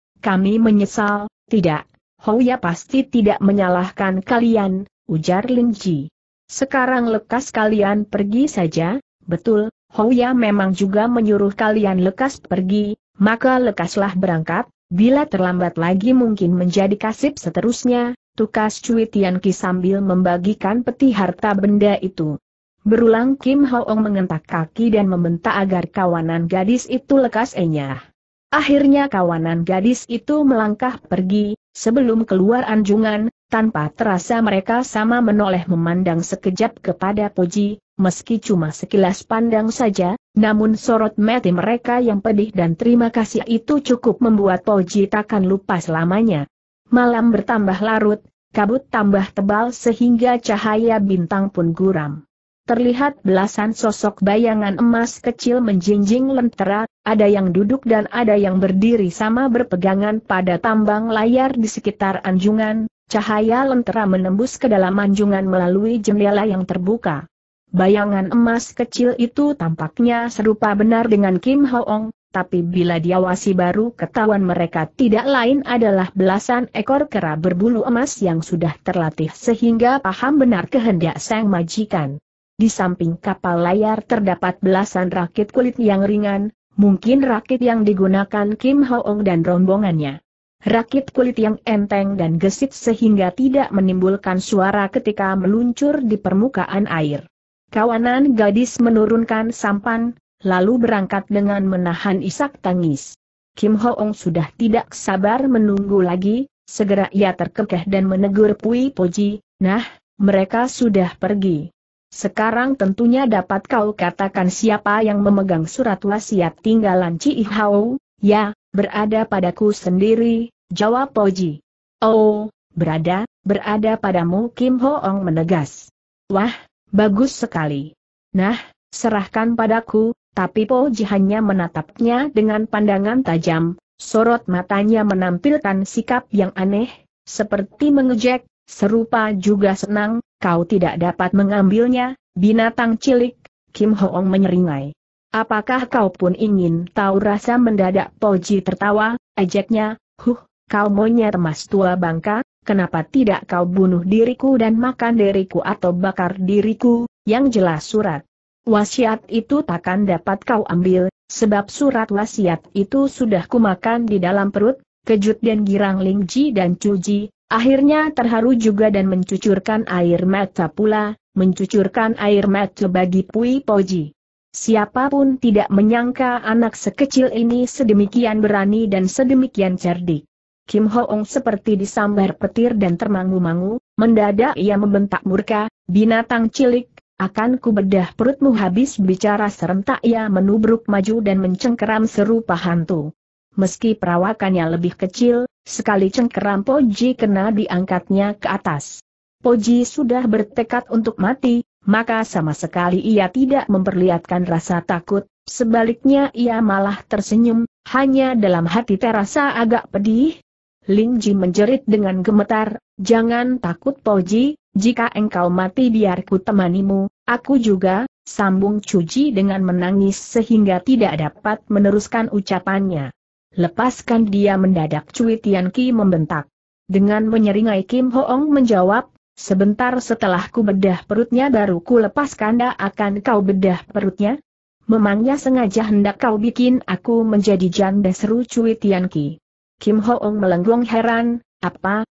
menyesal. Tidak, Hoya pasti tidak menyalahkan kalian, ujar Ling Ji. Sekarang lekas kalian pergi saja. Betul, Hoya memang juga menyuruh kalian lekas pergi, maka lekaslah berangkat. Bila terlambat lagi mungkin menjadi kasib seterusnya. Tukas Cui Tian Ki sambil membagikan peti harta benda itu. Berulang Kim Hoong mengentak kaki dan membentak agar kawanan gadis itu lekas enyah. Akhirnya kawanan gadis itu melangkah pergi. Sebelum keluar anjungan, tanpa terasa mereka sama menoleh memandang sekejap kepada Po Ji. Meski cuma sekilas pandang saja, namun sorot mata mereka yang pedih dan terima kasih itu cukup membuat Po Ji takkan lupa selamanya. Malam bertambah larut, kabut tambah tebal sehingga cahaya bintang pun guram. Terlihat belasan sosok bayangan emas kecil menjinjing lentera, ada yang duduk dan ada yang berdiri sama berpegangan pada tambang layar di sekitar anjungan. Cahaya lentera menembus ke dalam anjungan melalui jendela yang terbuka. Bayangan emas kecil itu tampaknya serupa benar dengan Kim Hoong. Tapi bila diawasi baru ketahuan mereka tidak lain adalah belasan ekor kera berbulu emas yang sudah terlatih sehingga paham benar kehendak sang majikan. Di samping kapal layar terdapat belasan rakit kulit yang ringan, mungkin rakit yang digunakan Kim Hoong dan rombongannya. Rakit kulit yang enteng dan gesit sehingga tidak menimbulkan suara ketika meluncur di permukaan air. Kawanan gadis menurunkan sampan, lalu berangkat dengan menahan isak tangis. Kim Hoong sudah tidak sabar menunggu lagi, segera ia terkekeh dan menegur Pui Po Ji, nah, mereka sudah pergi. Sekarang tentunya dapat kau katakan siapa yang memegang surat wasiat tinggalan Ci Hao. Ya, berada padaku sendiri, jawab Po Ji. Oh, berada padamu, Kim Hoong menegas. Wah, bagus sekali. Nah, serahkan padaku. Tapi Po Ji hanya menatapnya dengan pandangan tajam, sorot matanya menampilkan sikap yang aneh, seperti mengejek, serupa juga senang, kau tidak dapat mengambilnya, binatang cilik. Kim Hoong menyeringai. Apakah kau pun ingin tahu rasa? Mendadak Po Ji tertawa, ejeknya, kau monyet emas tua bangka, kenapa tidak kau bunuh diriku dan makan diriku atau bakar diriku, yang jelas surat wasiat itu takkan dapat kau ambil, sebab surat wasiat itu sudah kumakan di dalam perut. Kejut dan girang Ling Ji dan Chu Ji, akhirnya terharu juga dan mencucurkan air mata pula, bagi Pui Po Ji. Siapapun tidak menyangka anak sekecil ini sedemikian berani dan sedemikian cerdik. Kim Hoong seperti disambar petir dan termangu-mangu, mendadak ia membentak murka, binatang cilik. Akan kubedah perutmu habis bicara. Serentak ia menubruk maju dan mencengkeram serupa hantu. Meski perawakannya lebih kecil, sekali cengkeram Po Ji kena diangkatnya ke atas. Po Ji sudah bertekad untuk mati, maka sama sekali ia tidak memperlihatkan rasa takut, sebaliknya ia malah tersenyum, hanya dalam hati terasa agak pedih. Ling Ji menjerit dengan gemetar, jangan takut Po Ji, jika engkau mati biar ku temanimu. Aku juga, sambung Chu Ji dengan menangis sehingga tidak dapat meneruskan ucapannya. Lepaskan dia, mendadak Cui Tian Ki membentak. Dengan menyeringai Kim Hoong menjawab, sebentar setelah ku bedah perutnya baru ku lepaskan. Akan kau bedah perutnya? Memangnya sengaja hendak kau bikin aku menjadi janda, seru Cui Tian Ki. Kim Hoong melenggung heran. Apa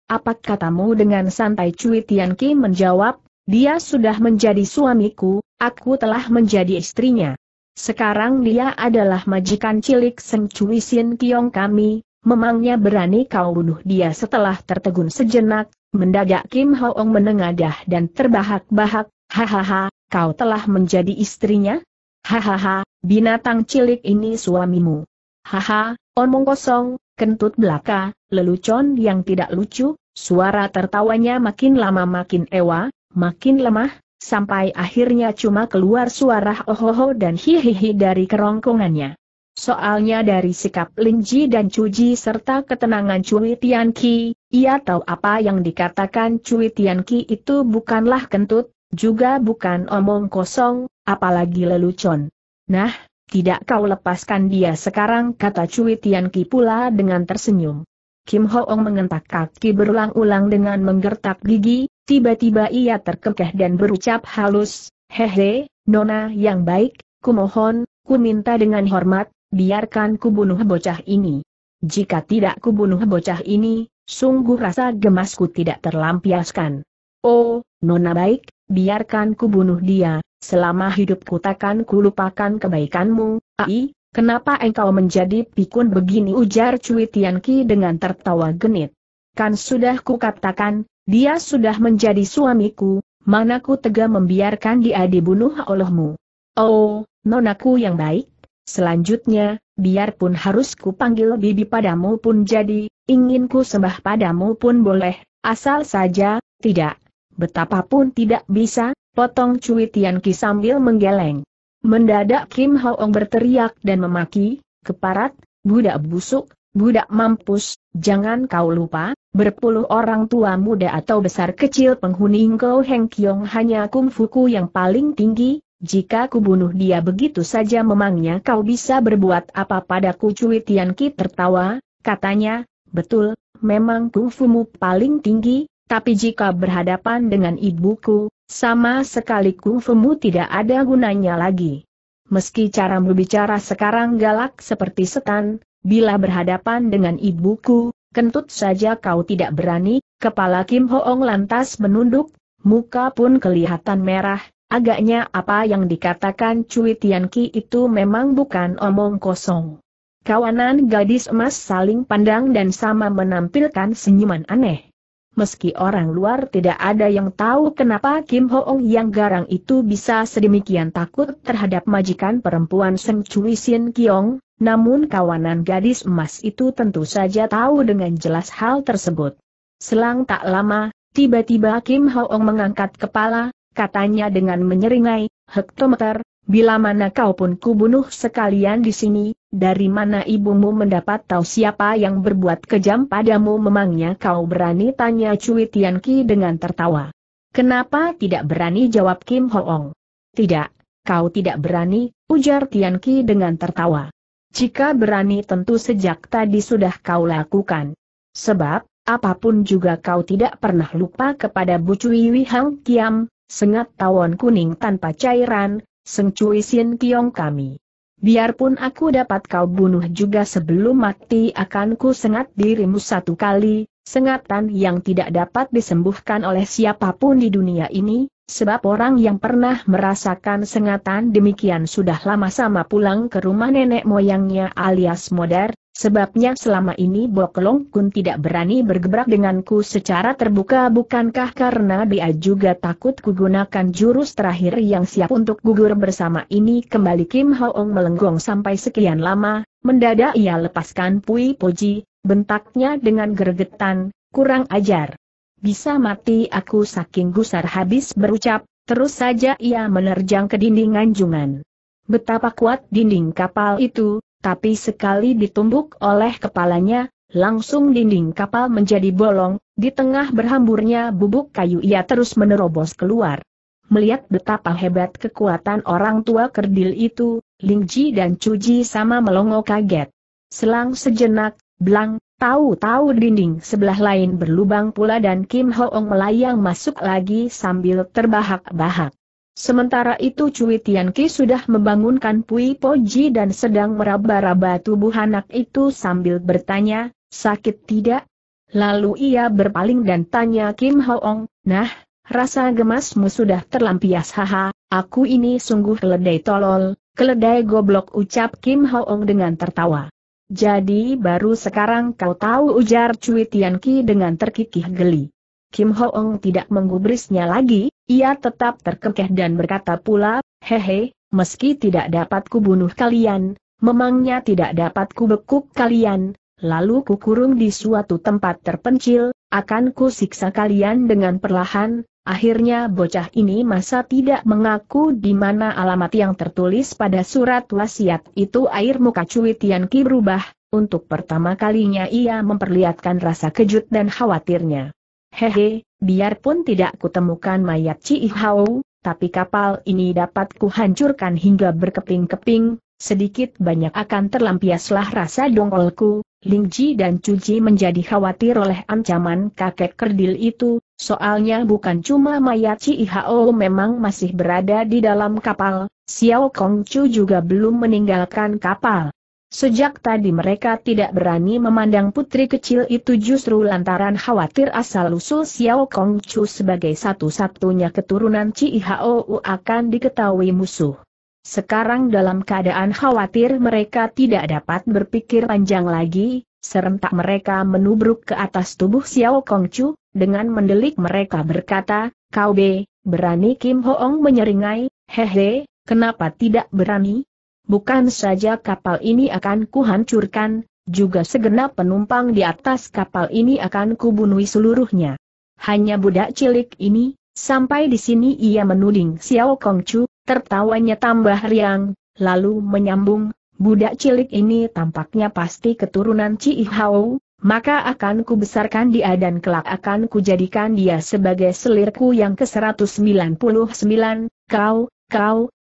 katamu? Dengan santai Cui Tian Ki menjawab, dia sudah menjadi suamiku, aku telah menjadi istrinya. Sekarang dia adalah majikan cilik Seng Cui Sin Kiong kami, memangnya berani kau bunuh dia? Setelah tertegun sejenak, mendadak Kim Hoong menengadah dan terbahak-bahak, hahaha, kau telah menjadi istrinya? Hahaha, binatang cilik ini suamimu. Haha, omong kosong, kentut belaka, lelucon yang tidak lucu. Suara tertawanya makin lama makin ewa, makin lemah, sampai akhirnya cuma keluar suara ohoho dan hihihi dari kerongkongannya. Soalnya dari sikap Ling Ji dan Chu Ji serta ketenangan Cui Tian Ki, ia tahu apa yang dikatakan Cui Tian Ki itu bukanlah kentut, juga bukan omong kosong, apalagi lelucon. Nah, tidak kau lepaskan dia sekarang, kata Cui Tian Ki pula dengan tersenyum. Kim Ho Ong mengentak kaki berulang-ulang dengan menggertak gigi, tiba-tiba ia terkekeh dan berucap halus, "Hehe, nona yang baik, kumohon, ku minta dengan hormat, biarkan kubunuh bocah ini. Jika tidak kubunuh bocah ini, sungguh rasa gemasku tidak terlampiaskan. Oh, nona baik, biarkan kubunuh dia, selama hidupku takkan kulupakan kebaikanmu." "Ai, kenapa engkau menjadi pikun begini?" ujar Cui Tian Ki dengan tertawa genit. "Kan sudah kukatakan, dia sudah menjadi suamiku, mana ku tega membiarkan dia dibunuh olehmu." "Oh, nonaku yang baik. Selanjutnya, biarpun harus kupanggil bibi padamu pun jadi, ingin ku sembah padamu pun boleh, asal saja, tidak, betapapun tidak bisa," potong Cui Tian Ki sambil menggeleng. Mendadak Kim Ho Ong berteriak dan memaki, "Keparat, budak busuk, budak mampus, jangan kau lupa, berpuluh orang tua muda atau besar kecil penghuni Ngkou Heng Kiong hanya kungfuku yang paling tinggi. Jika kubunuh dia begitu saja memangnya kau bisa berbuat apa padaku?" Cui Tian Ki tertawa, katanya, "Betul, memang kungfumu paling tinggi, tapi jika berhadapan dengan ibuku, sama sekali kungfumu tidak ada gunanya lagi. Meski cara berbicara sekarang galak seperti setan, bila berhadapan dengan ibuku, kentut saja kau tidak berani." Kepala Kim Ho Ong lantas menunduk, muka pun kelihatan merah. Agaknya apa yang dikatakan Cui Tian Ki itu memang bukan omong kosong. Kawanan gadis emas saling pandang dan sama menampilkan senyuman aneh. Meski orang luar tidak ada yang tahu kenapa Kim Ho Ong yang garang itu bisa sedemikian takut terhadap majikan perempuan Seng Cui Sin Kiong, namun kawanan gadis emas itu tentu saja tahu dengan jelas hal tersebut. Selang tak lama, tiba-tiba Kim Ho Ong mengangkat kepala, katanya dengan menyeringai, "Hektometer, bila mana kau pun kubunuh sekalian di sini, dari mana ibumu mendapat tahu siapa yang berbuat kejam padamu?" "Memangnya kau berani?" tanya Cui Tian Ki dengan tertawa. "Kenapa tidak berani?" jawab Kim Ho Ong. "Tidak, kau tidak berani," ujar Tian Ki dengan tertawa. "Jika berani tentu sejak tadi sudah kau lakukan. Sebab, apapun juga kau tidak pernah lupa kepada Bu Cui Wi Hang Kiam, sengat tawon kuning tanpa cairan, Seng Cui Sin Kiong kami. Biarpun aku dapat kau bunuh juga sebelum mati akan ku sengat dirimu satu kali, sengatan yang tidak dapat disembuhkan oleh siapapun di dunia ini, sebab orang yang pernah merasakan sengatan demikian sudah lama sama pulang ke rumah nenek moyangnya alias modar. Sebabnya selama ini Bok Long Kun tidak berani bergebrak denganku secara terbuka, bukankah karena dia juga takut kugunakan jurus terakhir yang siap untuk gugur bersama ini?" Kembali Kim Ho Ong melenggong sampai sekian lama, mendadak ia lepaskan Pui Poji, bentaknya dengan geregetan, "Kurang ajar. Bisa mati aku!" Saking gusar habis berucap, terus saja ia menerjang ke dinding anjungan. Betapa kuat dinding kapal itu, tapi sekali ditumbuk oleh kepalanya, langsung dinding kapal menjadi bolong, di tengah berhamburnya bubuk kayu ia terus menerobos keluar. Melihat betapa hebat kekuatan orang tua kerdil itu, Ling Ji dan Chu Ji sama melongo kaget. Selang sejenak, blang, tahu-tahu dinding sebelah lain berlubang pula dan Kim Ho Ong melayang masuk lagi sambil terbahak-bahak. Sementara itu Cui Tian Ki sudah membangunkan Pui Poji dan sedang meraba-raba tubuh anak itu sambil bertanya, "Sakit tidak?" Lalu ia berpaling dan tanya Kim Ho Ong, "Nah, rasa gemasmu sudah terlampias?" "Haha, aku ini sungguh keledai tolol, keledai goblok," ucap Kim Ho Ong dengan tertawa. "Jadi baru sekarang kau tahu?" ujar Cui Tian Ki dengan terkikih geli. Kim Ho Ong tidak menggubrisnya lagi, ia tetap terkekeh dan berkata pula, "Hehe, meski tidak dapat kubunuh kalian, memangnya tidak dapat kubekuk kalian, lalu kukurung di suatu tempat terpencil, akan kusiksa kalian dengan perlahan. Akhirnya bocah ini masa tidak mengaku di mana alamat yang tertulis pada surat wasiat itu. Air muka Cui Tian Ki berubah, untuk pertama kalinya ia memperlihatkan rasa kejut dan khawatirnya. Hehe, biarpun tidak kutemukan mayat Ci Hao, tapi kapal ini dapat kuhancurkan hingga berkeping-keping, sedikit banyak akan terlampiaslah rasa dongkolku. Ling Ji dan Chu Ji menjadi khawatir oleh ancaman kakek kerdil itu, soalnya bukan cuma mayat Ci Hao memang masih berada di dalam kapal, Xiao Kong Chu juga belum meninggalkan kapal. Sejak tadi mereka tidak berani memandang putri kecil itu justru lantaran khawatir asal-usul Xiao Kong Chu sebagai satu-satunya keturunan Ci Hao akan diketahui musuh. Sekarang dalam keadaan khawatir mereka tidak dapat berpikir panjang lagi, serentak mereka menubruk ke atas tubuh Xiao Kong Chu, dengan mendelik mereka berkata, "Kau berani?" Kim Hoong menyeringai, "Hehe, kenapa tidak berani? Bukan saja kapal ini akan kuhancurkan, juga segenap penumpang di atas kapal ini akan kubunuh seluruhnya. Hanya budak cilik ini." Sampai di sini ia menuding Xiao Kong Chu, tertawanya tambah riang, lalu menyambung, "Budak cilik ini tampaknya pasti keturunan Ci Hao, maka akan kubesarkan dia dan kelak akan kujadikan dia sebagai selirku yang ke-199, kau,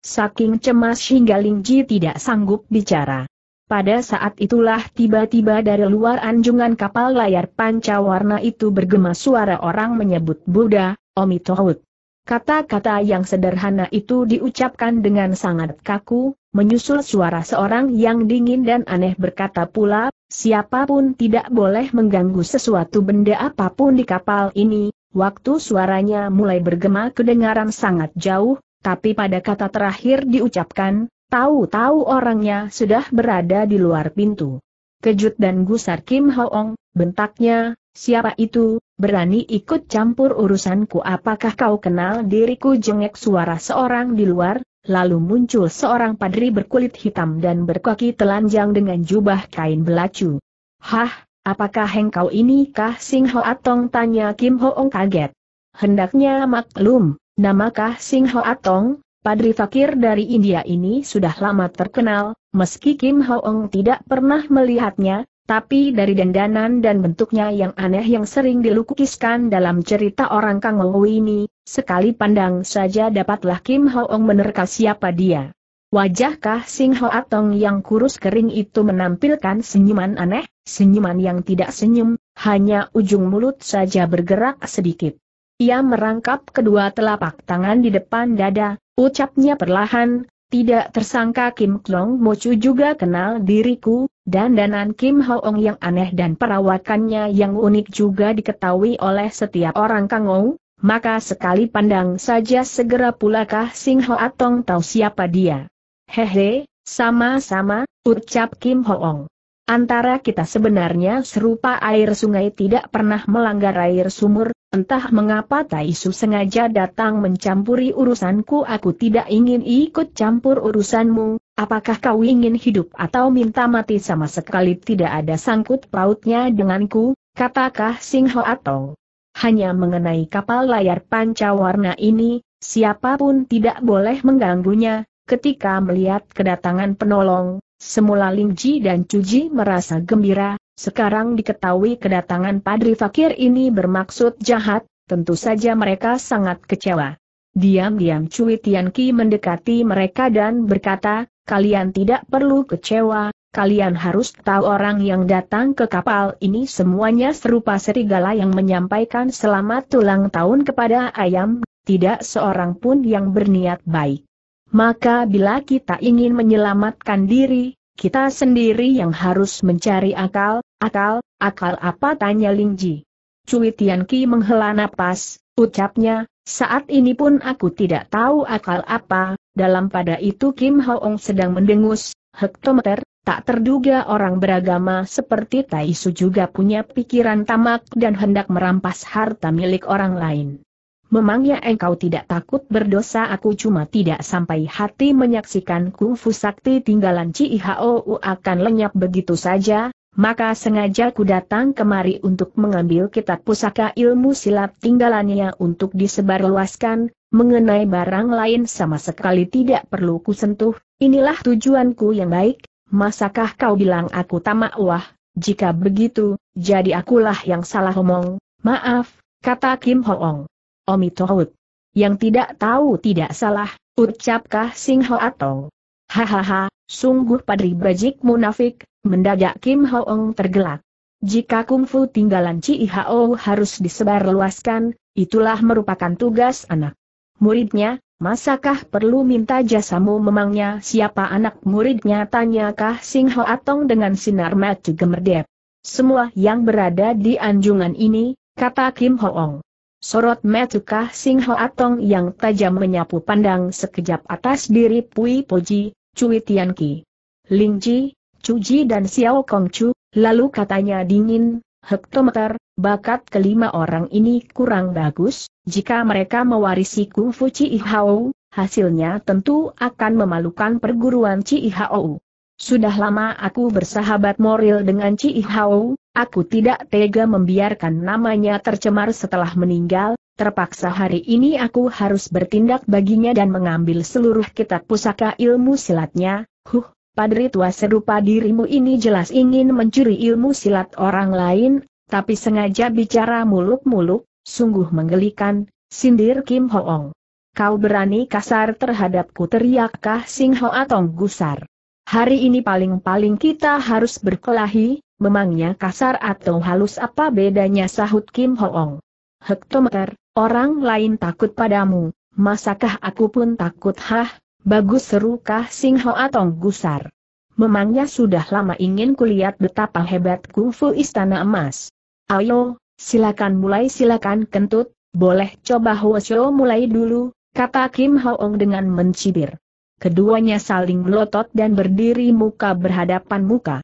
saking cemas hingga Ling Ji tidak sanggup bicara. Pada saat itulah tiba-tiba dari luar anjungan kapal layar pancawarna itu bergema suara orang menyebut Buddha. Omitohut. Kata-kata yang sederhana itu diucapkan dengan sangat kaku, menyusul suara seorang yang dingin dan aneh berkata pula, "Siapapun tidak boleh mengganggu sesuatu benda apapun di kapal ini." Waktu suaranya mulai bergema kedengaran sangat jauh, tapi pada kata terakhir diucapkan, tahu-tahu orangnya sudah berada di luar pintu. Kejut dan gusar Kim Hoong, bentaknya, "Siapa itu? Berani ikut campur urusanku? Apakah kau kenal diriku?" Jengek suara seorang di luar, lalu muncul seorang padri berkulit hitam dan berkaki telanjang dengan jubah kain belacu. "Hah, apakah engkau ini Kah Sing Hoatong?" tanya Kim Hoong kaget. Hendaknya maklum, nama Kah Sing Hoatong, padri fakir dari India ini sudah lama terkenal, meski Kim Hoong tidak pernah melihatnya. Tapi dari dandanan dan bentuknya yang aneh yang sering dilukiskan dalam cerita orang Kangouw ini, sekali pandang saja dapatlah Kim Hoong menerka siapa dia. Wajah Kah Sing Hoatong yang kurus kering itu menampilkan senyuman aneh, senyuman yang tidak senyum, hanya ujung mulut saja bergerak sedikit. Ia merangkap kedua telapak tangan di depan dada, ucapnya perlahan, "Tidak tersangka Kim Klong Mocu juga kenal diriku." Dandanan Kim Hoong yang aneh dan perawakannya yang unik juga diketahui oleh setiap orang Kangouw, maka sekali pandang saja segera pula Kah Sing Hoatong tahu siapa dia. "Hehe, sama-sama," ucap Kim Hoong. "Antara kita sebenarnya serupa, air sungai tidak pernah melanggar air sumur, entah mengapa Taisu sengaja datang mencampuri urusanku. Aku tidak ingin ikut campur urusanmu, apakah kau ingin hidup atau minta mati sama sekali tidak ada sangkut pautnya denganku," kata Kah Sing Hoatong. "Hanya mengenai kapal layar pancawarna ini, siapapun tidak boleh mengganggunya." Ketika melihat kedatangan penolong, semula Ling Ji dan Chu Ji merasa gembira, sekarang diketahui kedatangan padri fakir ini bermaksud jahat, tentu saja mereka sangat kecewa. Diam-diam Cui Tian Ki mendekati mereka dan berkata, "Kalian tidak perlu kecewa, kalian harus tahu orang yang datang ke kapal ini semuanya serupa serigala yang menyampaikan selamat ulang tahun kepada ayam, tidak seorang pun yang berniat baik. Maka bila kita ingin menyelamatkan diri, kita sendiri yang harus mencari akal." Akal apa?" tanya Ling Ji. Cui Tian Ki menghela napas, ucapnya, "Saat ini pun aku tidak tahu akal apa." Dalam pada itu Kim Hoong sedang mendengus, hektometer, tak terduga orang beragama seperti Taisu juga punya pikiran tamak dan hendak merampas harta milik orang lain. "Memangnya engkau tidak takut berdosa?" "Aku cuma tidak sampai hati menyaksikan kungfu sakti tinggalan Ci Hao akan lenyap begitu saja, Maka sengaja ku datang kemari untuk mengambil kitab pusaka ilmu silat tinggalannya untuk disebarluaskan, mengenai barang lain sama sekali tidak perlu ku sentuh, inilah tujuanku yang baik, masakah kau bilang aku tamak wah, jika begitu, jadi akulah yang salah omong, maaf, kata Kim Hoong. Omitohut. Yang tidak tahu tidak salah, ucapkah Sing Hoatong. Hahaha, sungguh padri bajik munafik, mendadak Kim Hoong tergelak. Jika kungfu tinggalan Ci Hao harus disebarluaskan, itulah merupakan tugas anak muridnya, masakah perlu minta jasamu memangnya siapa anak muridnya tanyakah Sing Hoatong dengan sinar mata gemerdep. Semua yang berada di anjungan ini, kata Kim Hoong. Sorot mata Kah Sing Hoatong yang tajam menyapu pandang sekejap atas diri Pui Poji, Cui Tianqi, Ling Ji, Cuji dan Xiao Kongcu, lalu katanya dingin, hektometer, bakat kelima orang ini kurang bagus. Jika mereka mewarisi kungfu Ci Hao, hasilnya tentu akan memalukan perguruan Ci Hao. Sudah lama aku bersahabat moral dengan Ci Hao, aku tidak tega membiarkan namanya tercemar setelah meninggal, terpaksa hari ini aku harus bertindak baginya dan mengambil seluruh kitab pusaka ilmu silatnya. Huh, padri tua serupa dirimu ini jelas ingin mencuri ilmu silat orang lain, tapi sengaja bicara muluk-muluk. Sungguh menggelikan, sindir Kim Hoong. Kau berani kasar terhadapku teriak Kah Sing Hoatong gusar. Hari ini paling-paling kita harus berkelahi, memangnya kasar atau halus apa bedanya sahut Kim Hoong. Hektometer, orang lain takut padamu, masakah aku pun takut hah, bagus seru Kah Sing Hoatong gusar. Memangnya sudah lama ingin kulihat betapa hebat kungfu istana emas. Ayo. Silakan kentut, boleh coba Hwasyo mulai dulu, kata Kim Hoong dengan mencibir. Keduanya saling melotot dan berdiri muka berhadapan muka.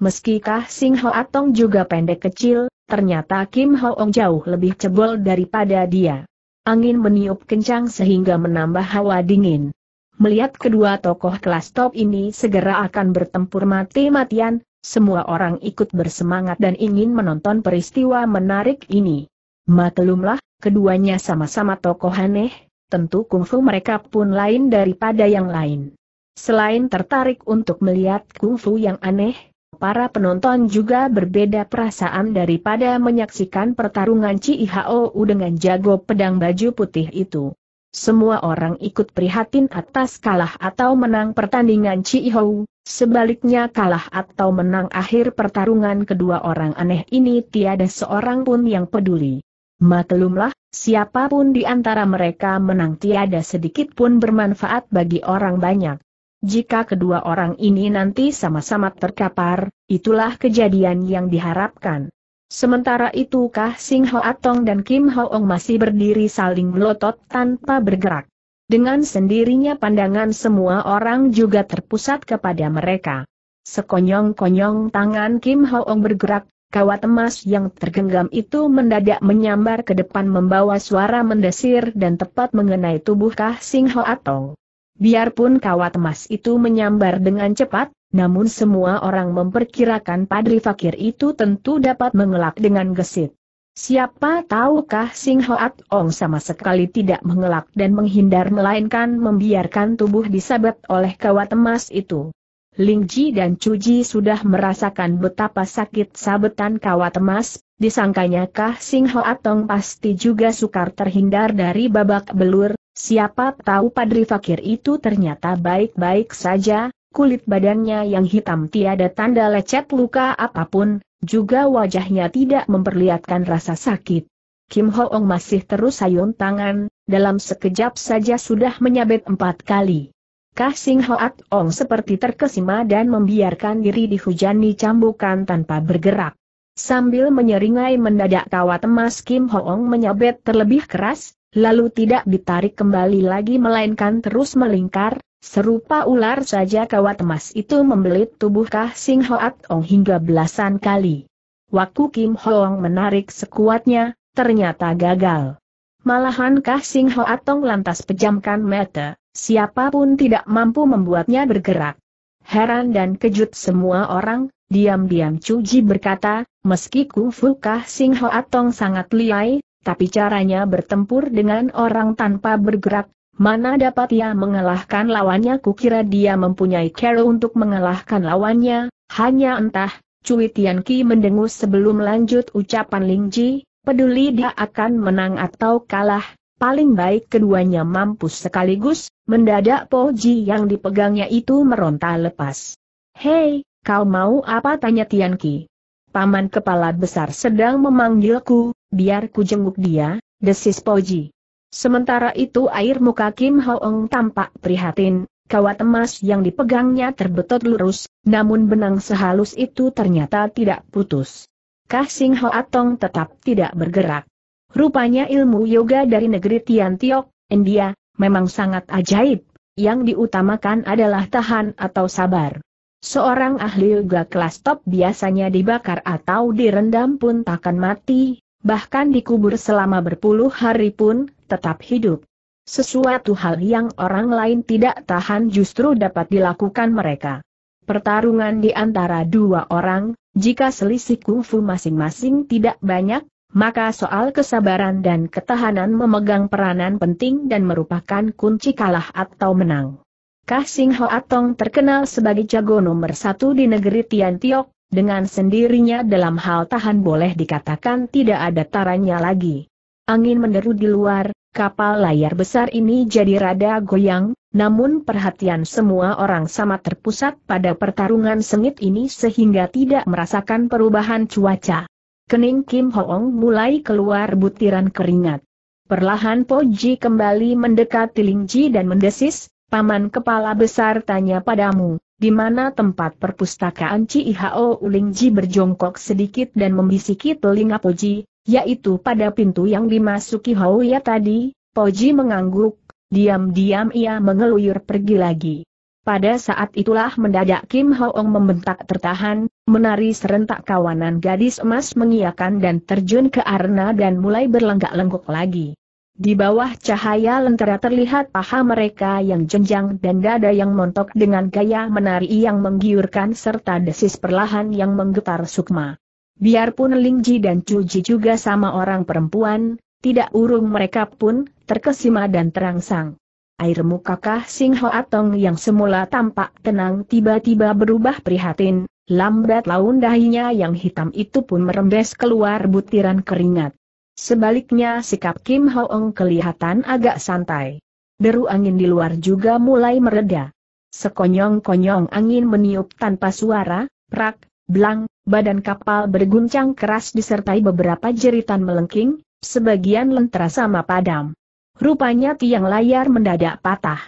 Meski Kah Sing Hoatong juga pendek kecil, ternyata Kim Hoong jauh lebih cebol daripada dia. Angin meniup kencang sehingga menambah hawa dingin. Melihat kedua tokoh kelas top ini segera akan bertempur mati-matian, semua orang ikut bersemangat dan ingin menonton peristiwa menarik ini. Maklumlah, keduanya sama-sama tokoh aneh, tentu kungfu mereka pun lain daripada yang lain. Selain tertarik untuk melihat kungfu yang aneh, para penonton juga berbeda perasaan daripada menyaksikan pertarungan Ci Hao dengan jago pedang baju putih itu. Semua orang ikut prihatin atas kalah atau menang pertandingan Ci Hao, sebaliknya kalah atau menang akhir pertarungan kedua orang aneh ini tiada seorang pun yang peduli. Maklumlah, siapapun di antara mereka menang tiada sedikit pun bermanfaat bagi orang banyak. Jika kedua orang ini nanti sama-sama terkapar, itulah kejadian yang diharapkan. Sementara itu Kah Sing Hoatong dan Kim Hoong masih berdiri saling melotot tanpa bergerak. Dengan sendirinya pandangan semua orang juga terpusat kepada mereka. Sekonyong-konyong tangan Kim Hoong bergerak, kawat emas yang tergenggam itu mendadak menyambar ke depan membawa suara mendesir dan tepat mengenai tubuh Kah Sing Hoatong. Biarpun kawat emas itu menyambar dengan cepat, namun semua orang memperkirakan padri fakir itu tentu dapat mengelak dengan gesit. Siapa tahu Kah Sing Hoatong sama sekali tidak mengelak dan menghindar melainkan membiarkan tubuh disabet oleh kawat emas itu. Ling Ji dan Cuji sudah merasakan betapa sakit sabetan kawat emas, disangkanya Kah Sing Hoatong pasti juga sukar terhindar dari babak belur, siapa tahu padri fakir itu ternyata baik-baik saja. Kulit badannya yang hitam tiada tanda lecet luka apapun, juga wajahnya tidak memperlihatkan rasa sakit. Kim Hoong masih terus sayun tangan, dalam sekejap saja sudah menyabet 4 kali. Kah Sing Hoatong seperti terkesima dan membiarkan diri dihujani cambukan tanpa bergerak. Sambil menyeringai mendadak kawat emas Kim Hoong menyabet terlebih keras, lalu tidak ditarik kembali lagi melainkan terus melingkar. Serupa ular saja kawat emas itu membelit tubuh Kah Sing Hoatong hingga belasan kali. Waktu Kim Hoong menarik sekuatnya, ternyata gagal. Malahan Kah Sing Hoatong lantas pejamkan mata, siapapun tidak mampu membuatnya bergerak. Heran dan kejut semua orang, Diam-diam Cuji berkata, meski Kufu Kah Sing Hoa Tong sangat liai, tapi caranya bertempur dengan orang tanpa bergerak, mana dapat ia mengalahkan lawannya? Kukira dia mempunyai cara untuk mengalahkan lawannya, hanya entah. Cui Tian Ki mendengus sebelum lanjut ucapan Ling Ji, peduli dia akan menang atau kalah, paling baik keduanya mampus sekaligus. Mendadak Po Ji yang dipegangnya itu meronta lepas. "Hei, kau mau apa?" tanya Tian Ki. "Paman kepala besar sedang memanggilku, biar ku jenguk dia," desis Po Ji. Sementara itu air muka Kim Hoong tampak prihatin. Kawat emas yang dipegangnya terbetot lurus, namun benang sehalus itu ternyata tidak putus. Kah Sing Hoa Tong tetap tidak bergerak. Rupanya ilmu yoga dari negeri Tian Tiok, India, memang sangat ajaib. Yang diutamakan adalah tahan atau sabar. Seorang ahli yoga kelas top biasanya dibakar atau direndam pun takkan mati, bahkan dikubur selama berpuluh hari pun tetap hidup. Sesuatu hal yang orang lain tidak tahan justru dapat dilakukan mereka. Pertarungan di antara dua orang, jika selisih kungfu masing-masing tidak banyak, maka soal kesabaran dan ketahanan memegang peranan penting dan merupakan kunci kalah atau menang. Kah Sing Hoa Tong terkenal sebagai jago nomor satu di negeri Tian Tiok, dengan sendirinya dalam hal tahan boleh dikatakan tidak ada taranya lagi. Angin menderu di luar. Kapal layar besar ini jadi rada goyang, namun perhatian semua orang sama terpusat pada pertarungan sengit ini sehingga tidak merasakan perubahan cuaca. Kening Kim Hoong mulai keluar butiran keringat. Perlahan Po Ji kembali mendekati Ling Ji dan mendesis, "Paman kepala besar tanya padamu, di mana tempat perpustakaan Cihao?" Ling Ji berjongkok sedikit dan membisiki telinga Po Ji, "Yaitu pada pintu yang dimasuki Hoya tadi." Po Ji mengangguk, diam-diam ia mengeluyur pergi lagi. Pada saat itulah mendadak Kim Hoong membentak tertahan, menari serentak kawanan gadis emas mengiakan dan terjun ke arena dan mulai berlenggak-lenggok lagi. Di bawah cahaya lentera terlihat paha mereka yang jenjang dan dada yang montok dengan gaya menari yang menggiurkan serta desis perlahan yang menggetar sukma. Biarpun Ling Ji dan Chu Ji juga sama orang perempuan, tidak urung mereka pun terkesima dan terangsang. Air muka Kah Sing Hoa Tong yang semula tampak tenang tiba-tiba berubah prihatin, lambat laun dahinya yang hitam itu pun merembes keluar butiran keringat. Sebaliknya sikap Kim Hoong kelihatan agak santai. Deru angin di luar juga mulai mereda. Sekonyong-konyong angin meniup tanpa suara, prak, blang. Badan kapal berguncang keras disertai beberapa jeritan melengking, sebagian lentera sama padam. Rupanya tiang layar mendadak patah.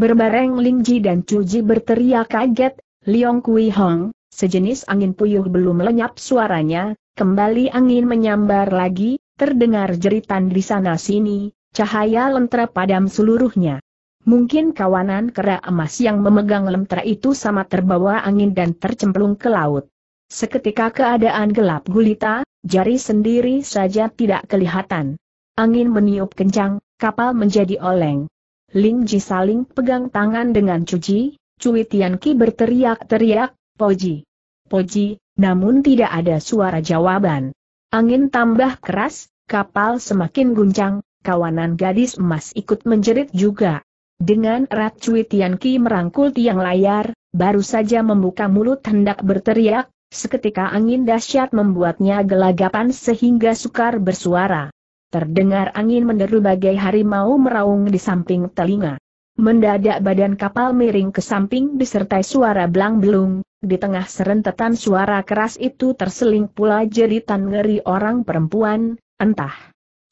Berbareng Ling Ji dan Chu Ji berteriak kaget, "Liong Kui Hong!" Sejenis angin puyuh belum lenyap suaranya, kembali angin menyambar lagi, terdengar jeritan di sana-sini, cahaya lentera padam seluruhnya. Mungkin kawanan kera emas yang memegang lentera itu sama terbawa angin dan tercemplung ke laut. Seketika keadaan gelap gulita, jari sendiri saja tidak kelihatan. Angin meniup kencang, kapal menjadi oleng. Ling Ji saling pegang tangan dengan Chu Ji, Cui Tian Ki berteriak-teriak, "Po Ji! Po Ji!" Namun tidak ada suara jawaban. Angin tambah keras, kapal semakin guncang, kawanan gadis emas ikut menjerit juga. Dengan erat Cui Tian Ki merangkul tiang layar, baru saja membuka mulut hendak berteriak. Seketika angin dahsyat membuatnya gelagapan sehingga sukar bersuara. Terdengar angin menderu bagai harimau meraung di samping telinga. Mendadak badan kapal miring ke samping disertai suara blang-belung. Di tengah serentetan suara keras itu terseling pula jeritan ngeri orang perempuan, entah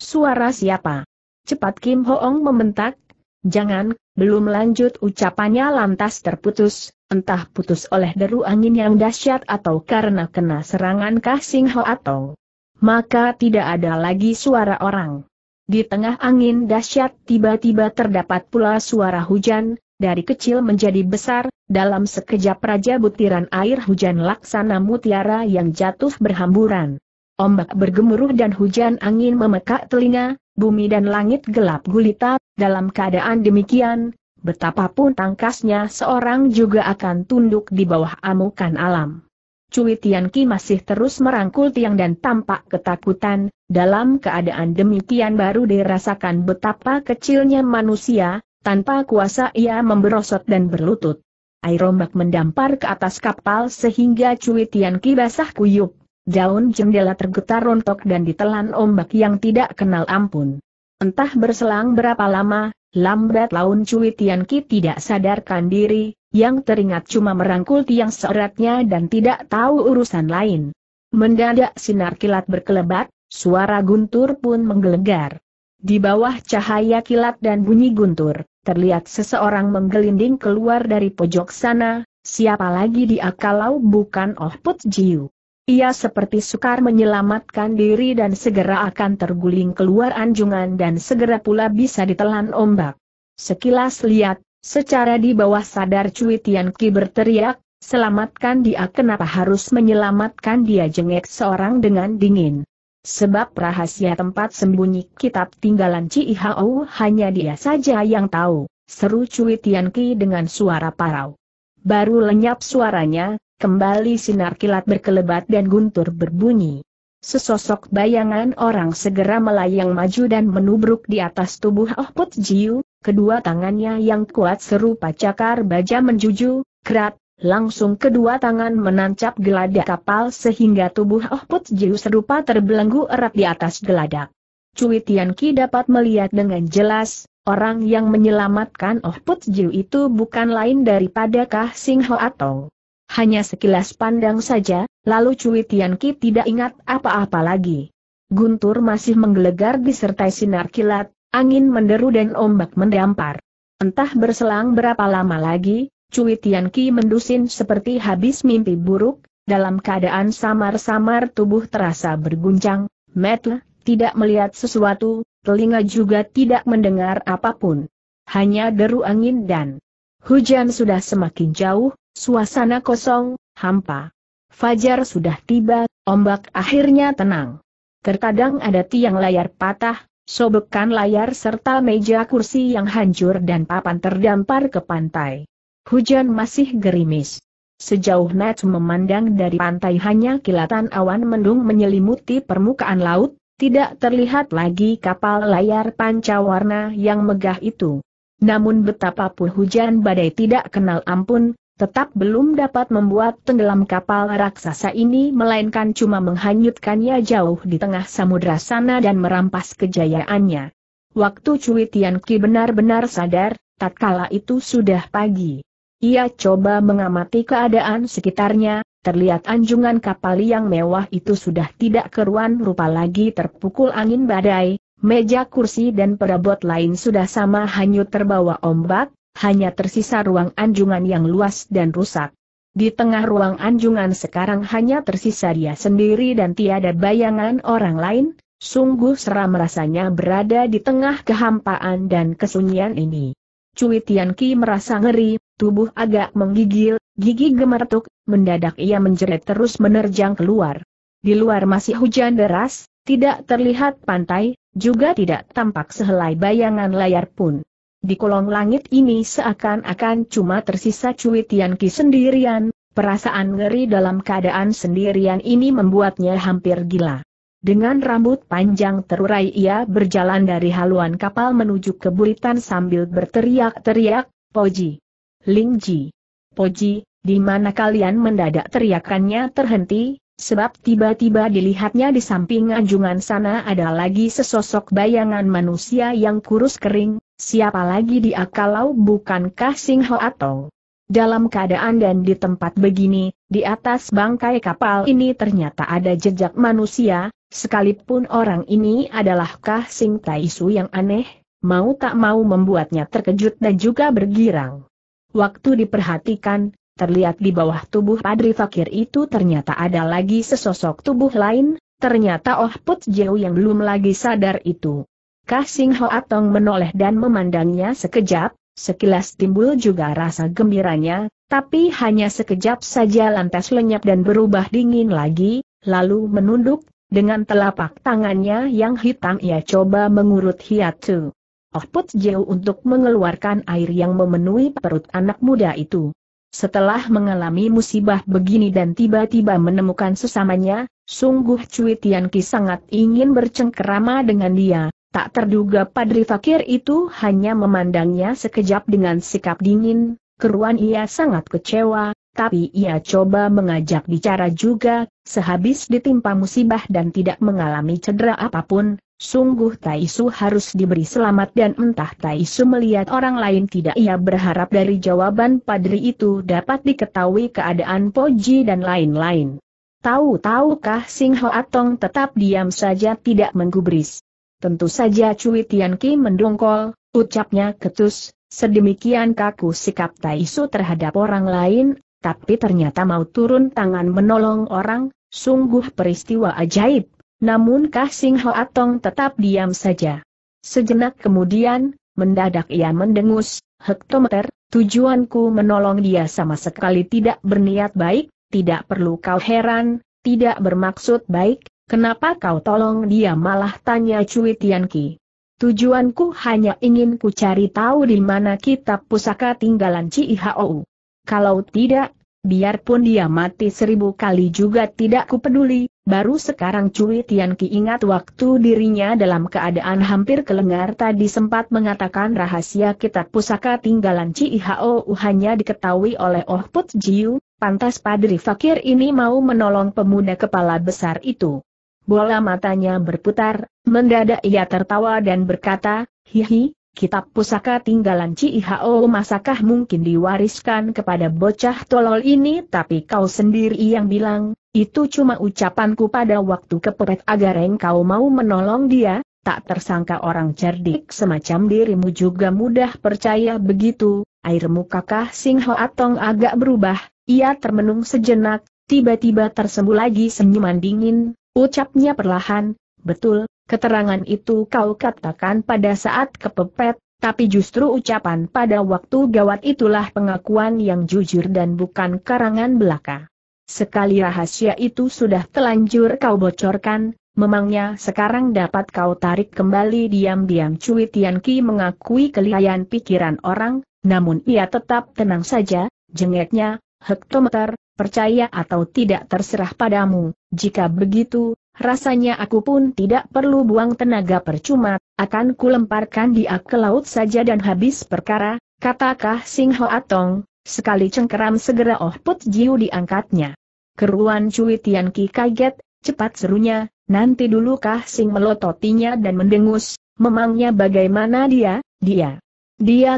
suara siapa. Cepat Kim Hoong membentak, "Jangan!" Belum lanjut ucapannya lantas terputus. Entah putus oleh deru angin yang dahsyat atau karena kena serangan Kah Sing Hoa Tong. Maka tidak ada lagi suara orang. Di tengah angin dahsyat tiba-tiba terdapat pula suara hujan, dari kecil menjadi besar, dalam sekejap raja butiran air hujan laksana mutiara yang jatuh berhamburan. Ombak bergemuruh dan hujan angin memekak telinga, bumi dan langit gelap gulita. Dalam keadaan demikian, betapapun tangkasnya seorang juga akan tunduk di bawah amukan alam. Cui Tianqi masih terus merangkul Tiang dan tampak ketakutan, dalam keadaan demikian baru dirasakan betapa kecilnya manusia, tanpa kuasa ia memberosot dan berlutut. Air ombak mendampar ke atas kapal sehingga Cui Tianqi basah kuyup, daun jendela tergetar rontok dan ditelan ombak yang tidak kenal ampun. Entah berselang berapa lama, lambat laun Cui Tianqi tidak sadarkan diri, yang teringat cuma merangkul Tiang seeratnya dan tidak tahu urusan lain. Mendadak sinar kilat berkelebat, suara guntur pun menggelegar. Di bawah cahaya kilat dan bunyi guntur, terlihat seseorang menggelinding keluar dari pojok sana, siapa lagi dia kalau bukan Oh Put Jiu. Ia seperti sukar menyelamatkan diri dan segera akan terguling keluar anjungan dan segera pula bisa ditelan ombak. Sekilas lihat, secara di bawah sadar Cui Tianqi berteriak, "Selamatkan dia!" Kenapa harus menyelamatkan dia, jengek seorang dengan dingin. Sebab rahasia tempat sembunyi kitab tinggalan Ci Hao hanya dia saja yang tahu, seru Cui Tianqi dengan suara parau. Baru lenyap suaranya, kembali sinar kilat berkelebat dan guntur berbunyi. Sesosok bayangan orang segera melayang maju dan menubruk di atas tubuh Oh Put Jiu, kedua tangannya yang kuat serupa cakar baja menjuju, kerat. Langsung kedua tangan menancap geladak kapal sehingga tubuh Oh Put Jiu serupa terbelenggu erat di atas geladak. Cui Tianqi dapat melihat dengan jelas, orang yang menyelamatkan Oh Put Jiu itu bukan lain daripada Kah Sing Hoa Tong. Hanya sekilas pandang saja, lalu Cui Tianqi tidak ingat apa-apa lagi. Guntur masih menggelegar disertai sinar kilat, angin menderu dan ombak mendampar. Entah berselang berapa lama lagi, Cui Tianqi mendusin seperti habis mimpi buruk, dalam keadaan samar-samar tubuh terasa berguncang, mata tidak melihat sesuatu, telinga juga tidak mendengar apapun. Hanya deru angin dan hujan. Sudah semakin jauh, suasana kosong, hampa. Fajar sudah tiba, ombak akhirnya tenang. Terkadang ada tiang layar patah, sobekan layar serta meja kursi yang hancur dan papan terdampar ke pantai. Hujan masih gerimis. Sejauh mata memandang dari pantai hanya kilatan awan mendung menyelimuti permukaan laut, tidak terlihat lagi kapal layar pancawarna yang megah itu. Namun betapapun hujan badai tidak kenal ampun, tetap belum dapat membuat tenggelam kapal raksasa ini melainkan cuma menghanyutkannya jauh di tengah samudra sana dan merampas kejayaannya. Waktu Cui Tianqi benar-benar sadar, tatkala itu sudah pagi. Ia coba mengamati keadaan sekitarnya, terlihat anjungan kapal yang mewah itu sudah tidak keruan rupa lagi terpukul angin badai, meja kursi dan perabot lain sudah sama hanyut terbawa ombak, hanya tersisa ruang anjungan yang luas dan rusak. Di tengah ruang anjungan sekarang hanya tersisa dia sendiri dan tiada bayangan orang lain, sungguh seram rasanya berada di tengah kehampaan dan kesunyian ini. Cui Tianqi merasa ngeri. Tubuh agak menggigil, gigi gemertuk, mendadak ia menjerit terus menerjang keluar. Di luar masih hujan deras, tidak terlihat pantai, juga tidak tampak sehelai bayangan layar pun. Di kolong langit ini seakan-akan cuma tersisa Cui Tianqi sendirian, perasaan ngeri dalam keadaan sendirian ini membuatnya hampir gila. Dengan rambut panjang terurai ia berjalan dari haluan kapal menuju ke buritan sambil berteriak-teriak, "Poji! Lingji, Poji!" Di mana kalian? Mendadak teriakannya terhenti, sebab tiba-tiba dilihatnya di samping anjungan sana ada lagi sesosok bayangan manusia yang kurus kering, siapa lagi dia kalau bukan Kah Sing Hoa Tong. Dalam keadaan dan di tempat begini, di atas bangkai kapal ini ternyata ada jejak manusia, sekalipun orang ini adalah Kah Sing Tai Su yang aneh, mau tak mau membuatnya terkejut dan juga bergirang. Waktu diperhatikan, terlihat di bawah tubuh Padri Fakir itu ternyata ada lagi sesosok tubuh lain, ternyata Oh Put Jiu yang belum lagi sadar itu. Kah Sing Hoa Tong menoleh dan memandangnya sekejap, sekilas timbul juga rasa gembiranya, tapi hanya sekejap saja lantas lenyap dan berubah dingin lagi, lalu menunduk, dengan telapak tangannya yang hitam ia coba mengurut hiatu Oh Put Jiu untuk mengeluarkan air yang memenuhi perut anak muda itu. Setelah mengalami musibah begini dan tiba-tiba menemukan sesamanya, sungguh Cui Tianqi sangat ingin bercengkerama dengan dia. Tak terduga Padri Fakir itu hanya memandangnya sekejap dengan sikap dingin, keruan ia sangat kecewa, tapi ia coba mengajak bicara juga. Sehabis ditimpa musibah dan tidak mengalami cedera apapun, sungguh Taisu harus diberi selamat dan entah Taisu melihat orang lain tidak ia berharap dari jawaban padri itu dapat diketahui keadaan Poji dan lain-lain. Tahu-tahukah Sing Ho Atong tetap diam saja tidak menggubris. Tentu saja Cui Tianqi mendongkol, ucapnya ketus, sedemikian kaku sikap Taisu terhadap orang lain, tapi ternyata mau turun tangan menolong orang, sungguh peristiwa ajaib. Namun Kah Sing Ho Atong tetap diam saja. Sejenak kemudian, mendadak ia mendengus, "Hektometer, tujuanku menolong dia sama sekali tidak berniat baik, tidak perlu kau heran, tidak bermaksud baik, kenapa kau tolong dia?" malah tanya Cui Tianqi. "Tujuanku hanya ingin ku cari tahu di mana kitab pusaka tinggalan Ci Hou. Kalau tidak, biarpun dia mati 1000 kali juga tidak ku peduli." Baru sekarang Cui Tianqi ingat waktu dirinya dalam keadaan hampir kelengar tadi sempat mengatakan rahasia kitab pusaka tinggalan Ci Hou hanya diketahui oleh Oh Put Jiu, pantas Padri Fakir ini mau menolong pemuda kepala besar itu. Bola matanya berputar, mendadak ia tertawa dan berkata, "Hihi, kitab pusaka tinggalan Ci Hou masakah mungkin diwariskan kepada bocah tolol ini?" "Tapi kau sendiri yang bilang, itu cuma ucapanku pada waktu kepepet agar engkau mau menolong dia." Tak tersangka orang cerdik semacam dirimu juga mudah percaya begitu. Air muka Kah Sing Ho Atong agak berubah, ia termenung sejenak, tiba-tiba tersembuh lagi senyuman dingin, ucapnya perlahan, "Betul, keterangan itu kau katakan pada saat kepepet, tapi justru ucapan pada waktu gawat itulah pengakuan yang jujur dan bukan karangan belaka. Sekali rahasia itu sudah telanjur kau bocorkan, memangnya sekarang dapat kau tarik kembali?" Diam-diam Cui Tianqi mengakui kelihayan pikiran orang, namun ia tetap tenang saja, jengeknya, "Hektometer, percaya atau tidak terserah padamu, jika begitu, rasanya aku pun tidak perlu buang tenaga percuma, akan kulemparkan dia ke laut saja dan habis perkara," katakah Sing Ho Atong. Sekali cengkeram segera Oh Put Jiu diangkatnya. Keruan Cui Tianqi kaget, cepat serunya, "Nanti dulu!" Kah Sing melototinya dan mendengus, "Memangnya bagaimana dia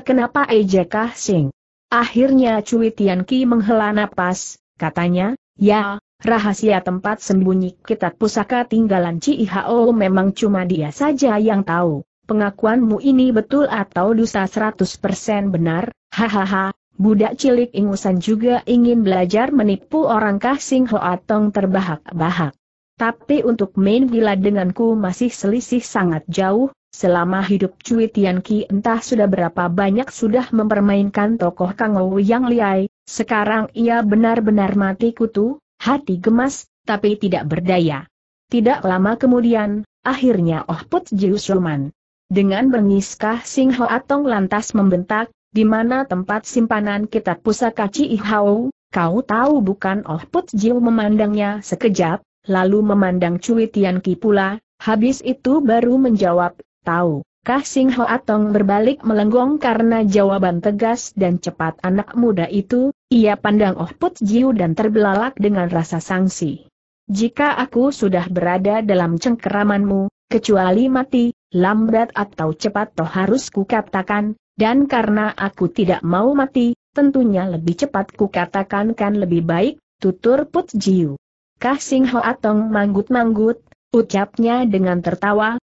kenapa?" "Eja Kah Sing." Akhirnya Cui Tianqi menghela napas, katanya, "Ya, rahasia tempat sembunyi kitab pusaka tinggalan Ci Hou memang cuma dia saja yang tahu. Pengakuanmu ini betul atau dusta 100% benar, hahaha." Budak cilik ingusan juga ingin belajar menipu orang. Kah Sing Ho Atong terbahak-bahak. "Tapi untuk main gila denganku masih selisih sangat jauh." Selama hidup Cui Tianqi entah sudah berapa banyak sudah mempermainkan tokoh Kang Ou yang liai, sekarang ia benar-benar mati kutu, hati gemas, tapi tidak berdaya. Tidak lama kemudian, akhirnya Oh Put Jiu Shoman. Dengan bengis Kah Sing Ho Atong lantas membentak, "Di mana tempat simpanan kitab pusaka Ci Hou? Kau tahu bukan?" Oh Put Jiu memandangnya sekejap, lalu memandang Cui Tianqi pula, habis itu baru menjawab, "Tahu." Kah Sing Ho Atong berbalik melenggong karena jawaban tegas dan cepat anak muda itu, ia pandang Oh Put Jiu dan terbelalak dengan rasa sangsi. "Jika aku sudah berada dalam cengkeramanmu, kecuali mati, lambat atau cepat toh harus kukatakan. Dan karena aku tidak mau mati, tentunya lebih cepat kukatakan kan lebih baik," tutur Put Jiu. Kah Sing Ho Atong manggut-manggut, ucapnya dengan tertawa,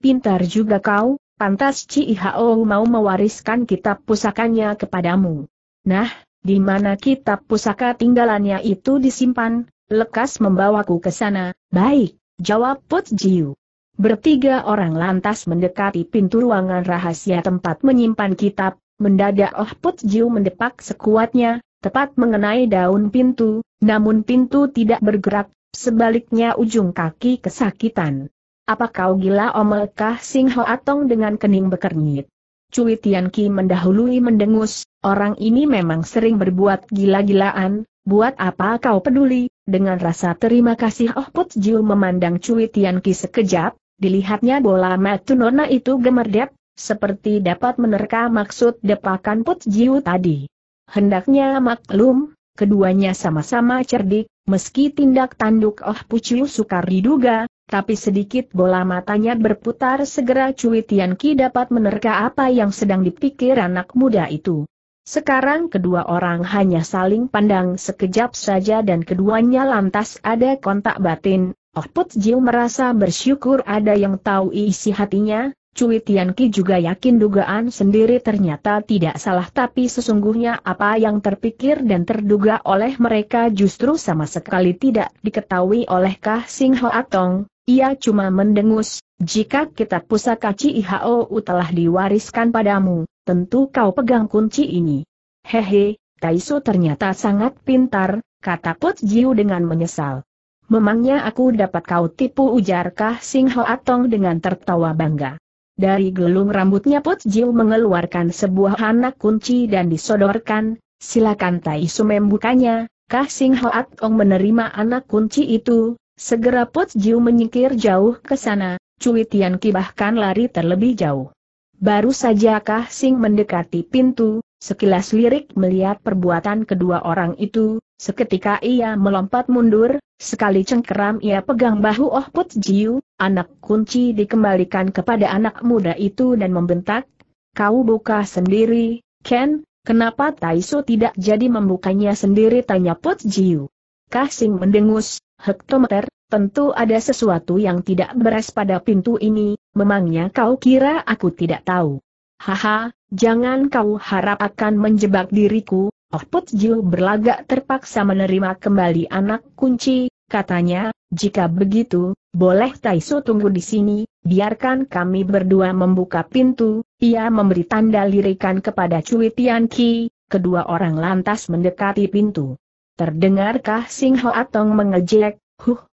"Pintar juga kau, pantas Ci Hou mau mewariskan kitab pusakanya kepadamu. Nah, di mana kitab pusaka tinggalannya itu disimpan? Lekas membawaku ke sana." "Baik," jawab Put Jiu. Bertiga orang lantas mendekati pintu ruangan rahasia tempat menyimpan kitab. Mendadak Oh Put Jiu mendepak sekuatnya, tepat mengenai daun pintu, namun pintu tidak bergerak, sebaliknya ujung kaki kesakitan. "Apa kau gila?" omel Kah Sing Ho Atong dengan kening berkernyit. Cui Tianqi mendahului mendengus, orang ini memang sering berbuat gila-gilaan, buat apa kau peduli? Dengan rasa terima kasih Oh Put Jiu memandang Cui Tianqi sekejap, dilihatnya bola mata nona itu gemerdep, seperti dapat menerka maksud depakan Put Jiu tadi. Hendaknya maklum, keduanya sama-sama cerdik, meski tindak tanduk Oh Put Jiu sukar diduga, tapi sedikit bola matanya berputar segera Cui Tianqi dapat menerka apa yang sedang dipikir anak muda itu. Sekarang kedua orang hanya saling pandang sekejap saja dan keduanya lantas ada kontak batin. Oh Put Jiu merasa bersyukur ada yang tahu isi hatinya, Cui Tianqi juga yakin dugaan sendiri ternyata tidak salah tapi sesungguhnya apa yang terpikir dan terduga oleh mereka justru sama sekali tidak diketahui oleh Kah Sing Hoa Tong. Ia cuma mendengus, jika kitab pusaka Cihou telah diwariskan padamu, tentu kau pegang kunci ini. Hehe, Taisu ternyata sangat pintar, kata Put Jiu dengan menyesal. Memangnya aku dapat kau tipu ujar Kah Sing Hoa Tong dengan tertawa bangga. Dari gelung rambutnya Put Jiu mengeluarkan sebuah anak kunci dan disodorkan, silakan Taisu membukanya. Kah Sing Hoa Tong menerima anak kunci itu. Segera Put Jiu menyingkir jauh ke sana, Cui Tianqi bahkan lari terlebih jauh. Baru saja Kah Sing mendekati pintu, sekilas lirik melihat perbuatan kedua orang itu, seketika ia melompat mundur, sekali cengkeram ia pegang bahu Oh Put Jiu, anak kunci dikembalikan kepada anak muda itu dan membentak, "Kau buka sendiri, Ken, kenapa Taisu tidak jadi membukanya sendiri?" tanya Put Jiu. Kah Sing mendengus. Hektometer, tentu ada sesuatu yang tidak beres pada pintu ini, memangnya kau kira aku tidak tahu? Haha, jangan kau harap akan menjebak diriku. Oh Put Jiu berlagak terpaksa menerima kembali anak kunci, katanya, jika begitu, boleh Taisu tunggu di sini, biarkan kami berdua membuka pintu. Ia memberi tanda lirikan kepada Cui Tianqi, kedua orang lantas mendekati pintu. Terdengar Kah Sing Hoa Tong mengejek,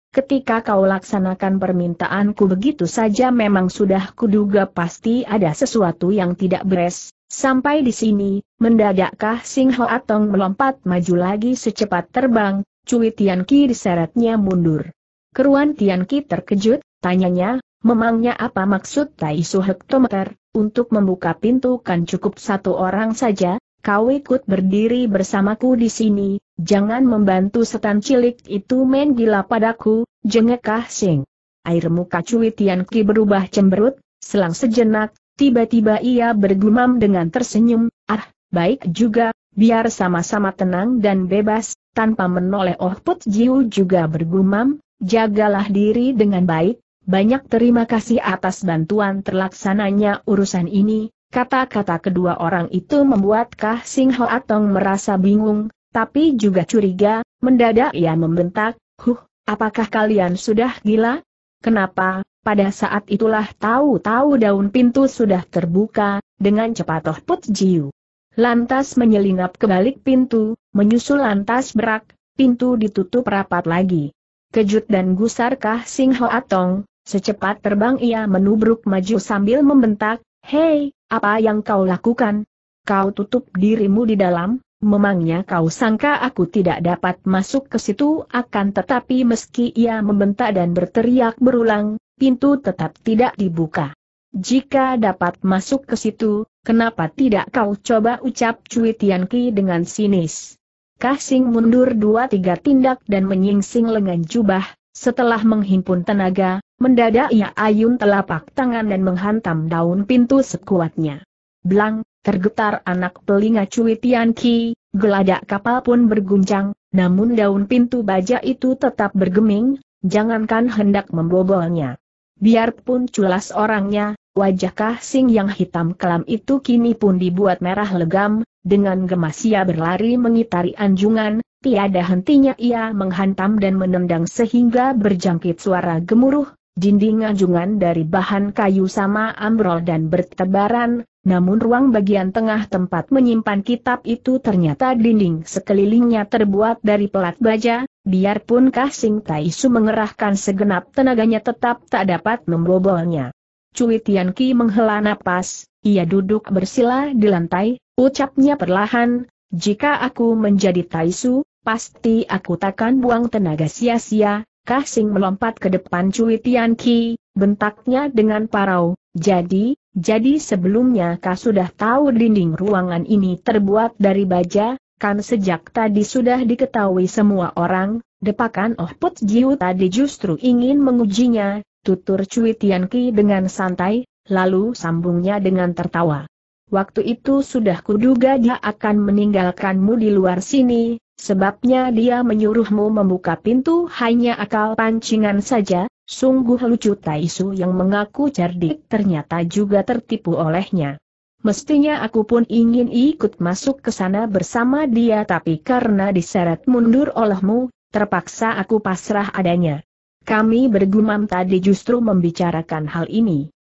ketika kau laksanakan permintaanku begitu saja memang sudah kuduga pasti ada sesuatu yang tidak beres. Sampai di sini, mendadak Kah Sing Hoa Tong melompat maju lagi secepat terbang, Cui Tianqi diseretnya mundur. Keruan Tianqi terkejut, tanyanya, memangnya apa maksud Taisu hektometer, untuk membuka pintu kan cukup satu orang saja? Kau ikut berdiri bersamaku di sini, jangan membantu setan cilik itu main gila padaku, jengek Kah Sing. Air muka Cui Tianqi berubah cemberut, selang sejenak, tiba-tiba ia bergumam dengan tersenyum, baik juga, biar sama-sama tenang dan bebas, tanpa menoleh Oh Put Jiu juga bergumam, jagalah diri dengan baik, banyak terima kasih atas bantuan terlaksananya urusan ini. Kata-kata kedua orang itu membuat Kah Sing Hoa Tong merasa bingung, tapi juga curiga, mendadak ia membentak, apakah kalian sudah gila? Kenapa? Pada saat itulah tahu-tahu daun pintu sudah terbuka, dengan cepat Oh Put Jiu lantas menyelinap ke balik pintu, menyusul lantas berak, pintu ditutup rapat lagi. Kejut dan gusar Kah Sing Hoa Tong, secepat terbang ia menubruk maju sambil membentak, "Hei! Apa yang kau lakukan? Kau tutup dirimu di dalam, memangnya kau sangka aku tidak dapat masuk ke situ?" Akan tetapi meski ia membentak dan berteriak berulang, pintu tetap tidak dibuka. Jika dapat masuk ke situ, kenapa tidak kau coba ucap Cui Tianqi dengan sinis. Kah Sing mundur 2-3 tindak dan menyingsing lengan jubah, setelah menghimpun tenaga, mendadak ia ayun telapak tangan dan menghantam daun pintu sekuatnya. Blang, tergetar anak telinga Cui Tianqi, geladak kapal pun berguncang, namun daun pintu baja itu tetap bergeming, jangankan hendak membobolnya. Biarpun culas orangnya, wajah Kah Sing yang hitam kelam itu kini pun dibuat merah legam, dengan gemas ia berlari mengitari anjungan, tiada hentinya ia menghantam dan menendang sehingga berjangkit suara gemuruh. Dinding anjungan dari bahan kayu sama ambrol dan bertebaran, namun ruang bagian tengah tempat menyimpan kitab itu ternyata dinding sekelilingnya terbuat dari pelat baja, biarpun Kah Sing Taisu mengerahkan segenap tenaganya tetap tak dapat membobolnya. Cui Tianqi menghela napas, Ia duduk bersila di lantai, ucapnya perlahan, "Jika aku menjadi Taisu, pasti aku takkan buang tenaga sia-sia." Kasing melompat ke depan Cui Tianqi, bentaknya dengan parau, jadi sebelumnya kau sudah tahu dinding ruangan ini terbuat dari baja, kan sejak tadi sudah diketahui semua orang, depakan Oh Put Jiu tadi justru ingin mengujinya, tutur Cui Tianqi dengan santai, lalu sambungnya dengan tertawa. Waktu itu sudah kuduga dia akan meninggalkanmu di luar sini, sebabnya dia menyuruhmu membuka pintu hanya akal pancingan saja, sungguh lucu Taisu yang mengaku cerdik ternyata juga tertipu olehnya. Mestinya aku pun ingin ikut masuk ke sana bersama dia tapi karena diseret mundur olehmu, terpaksa aku pasrah adanya. Kami bergumam tadi justru membicarakan hal ini.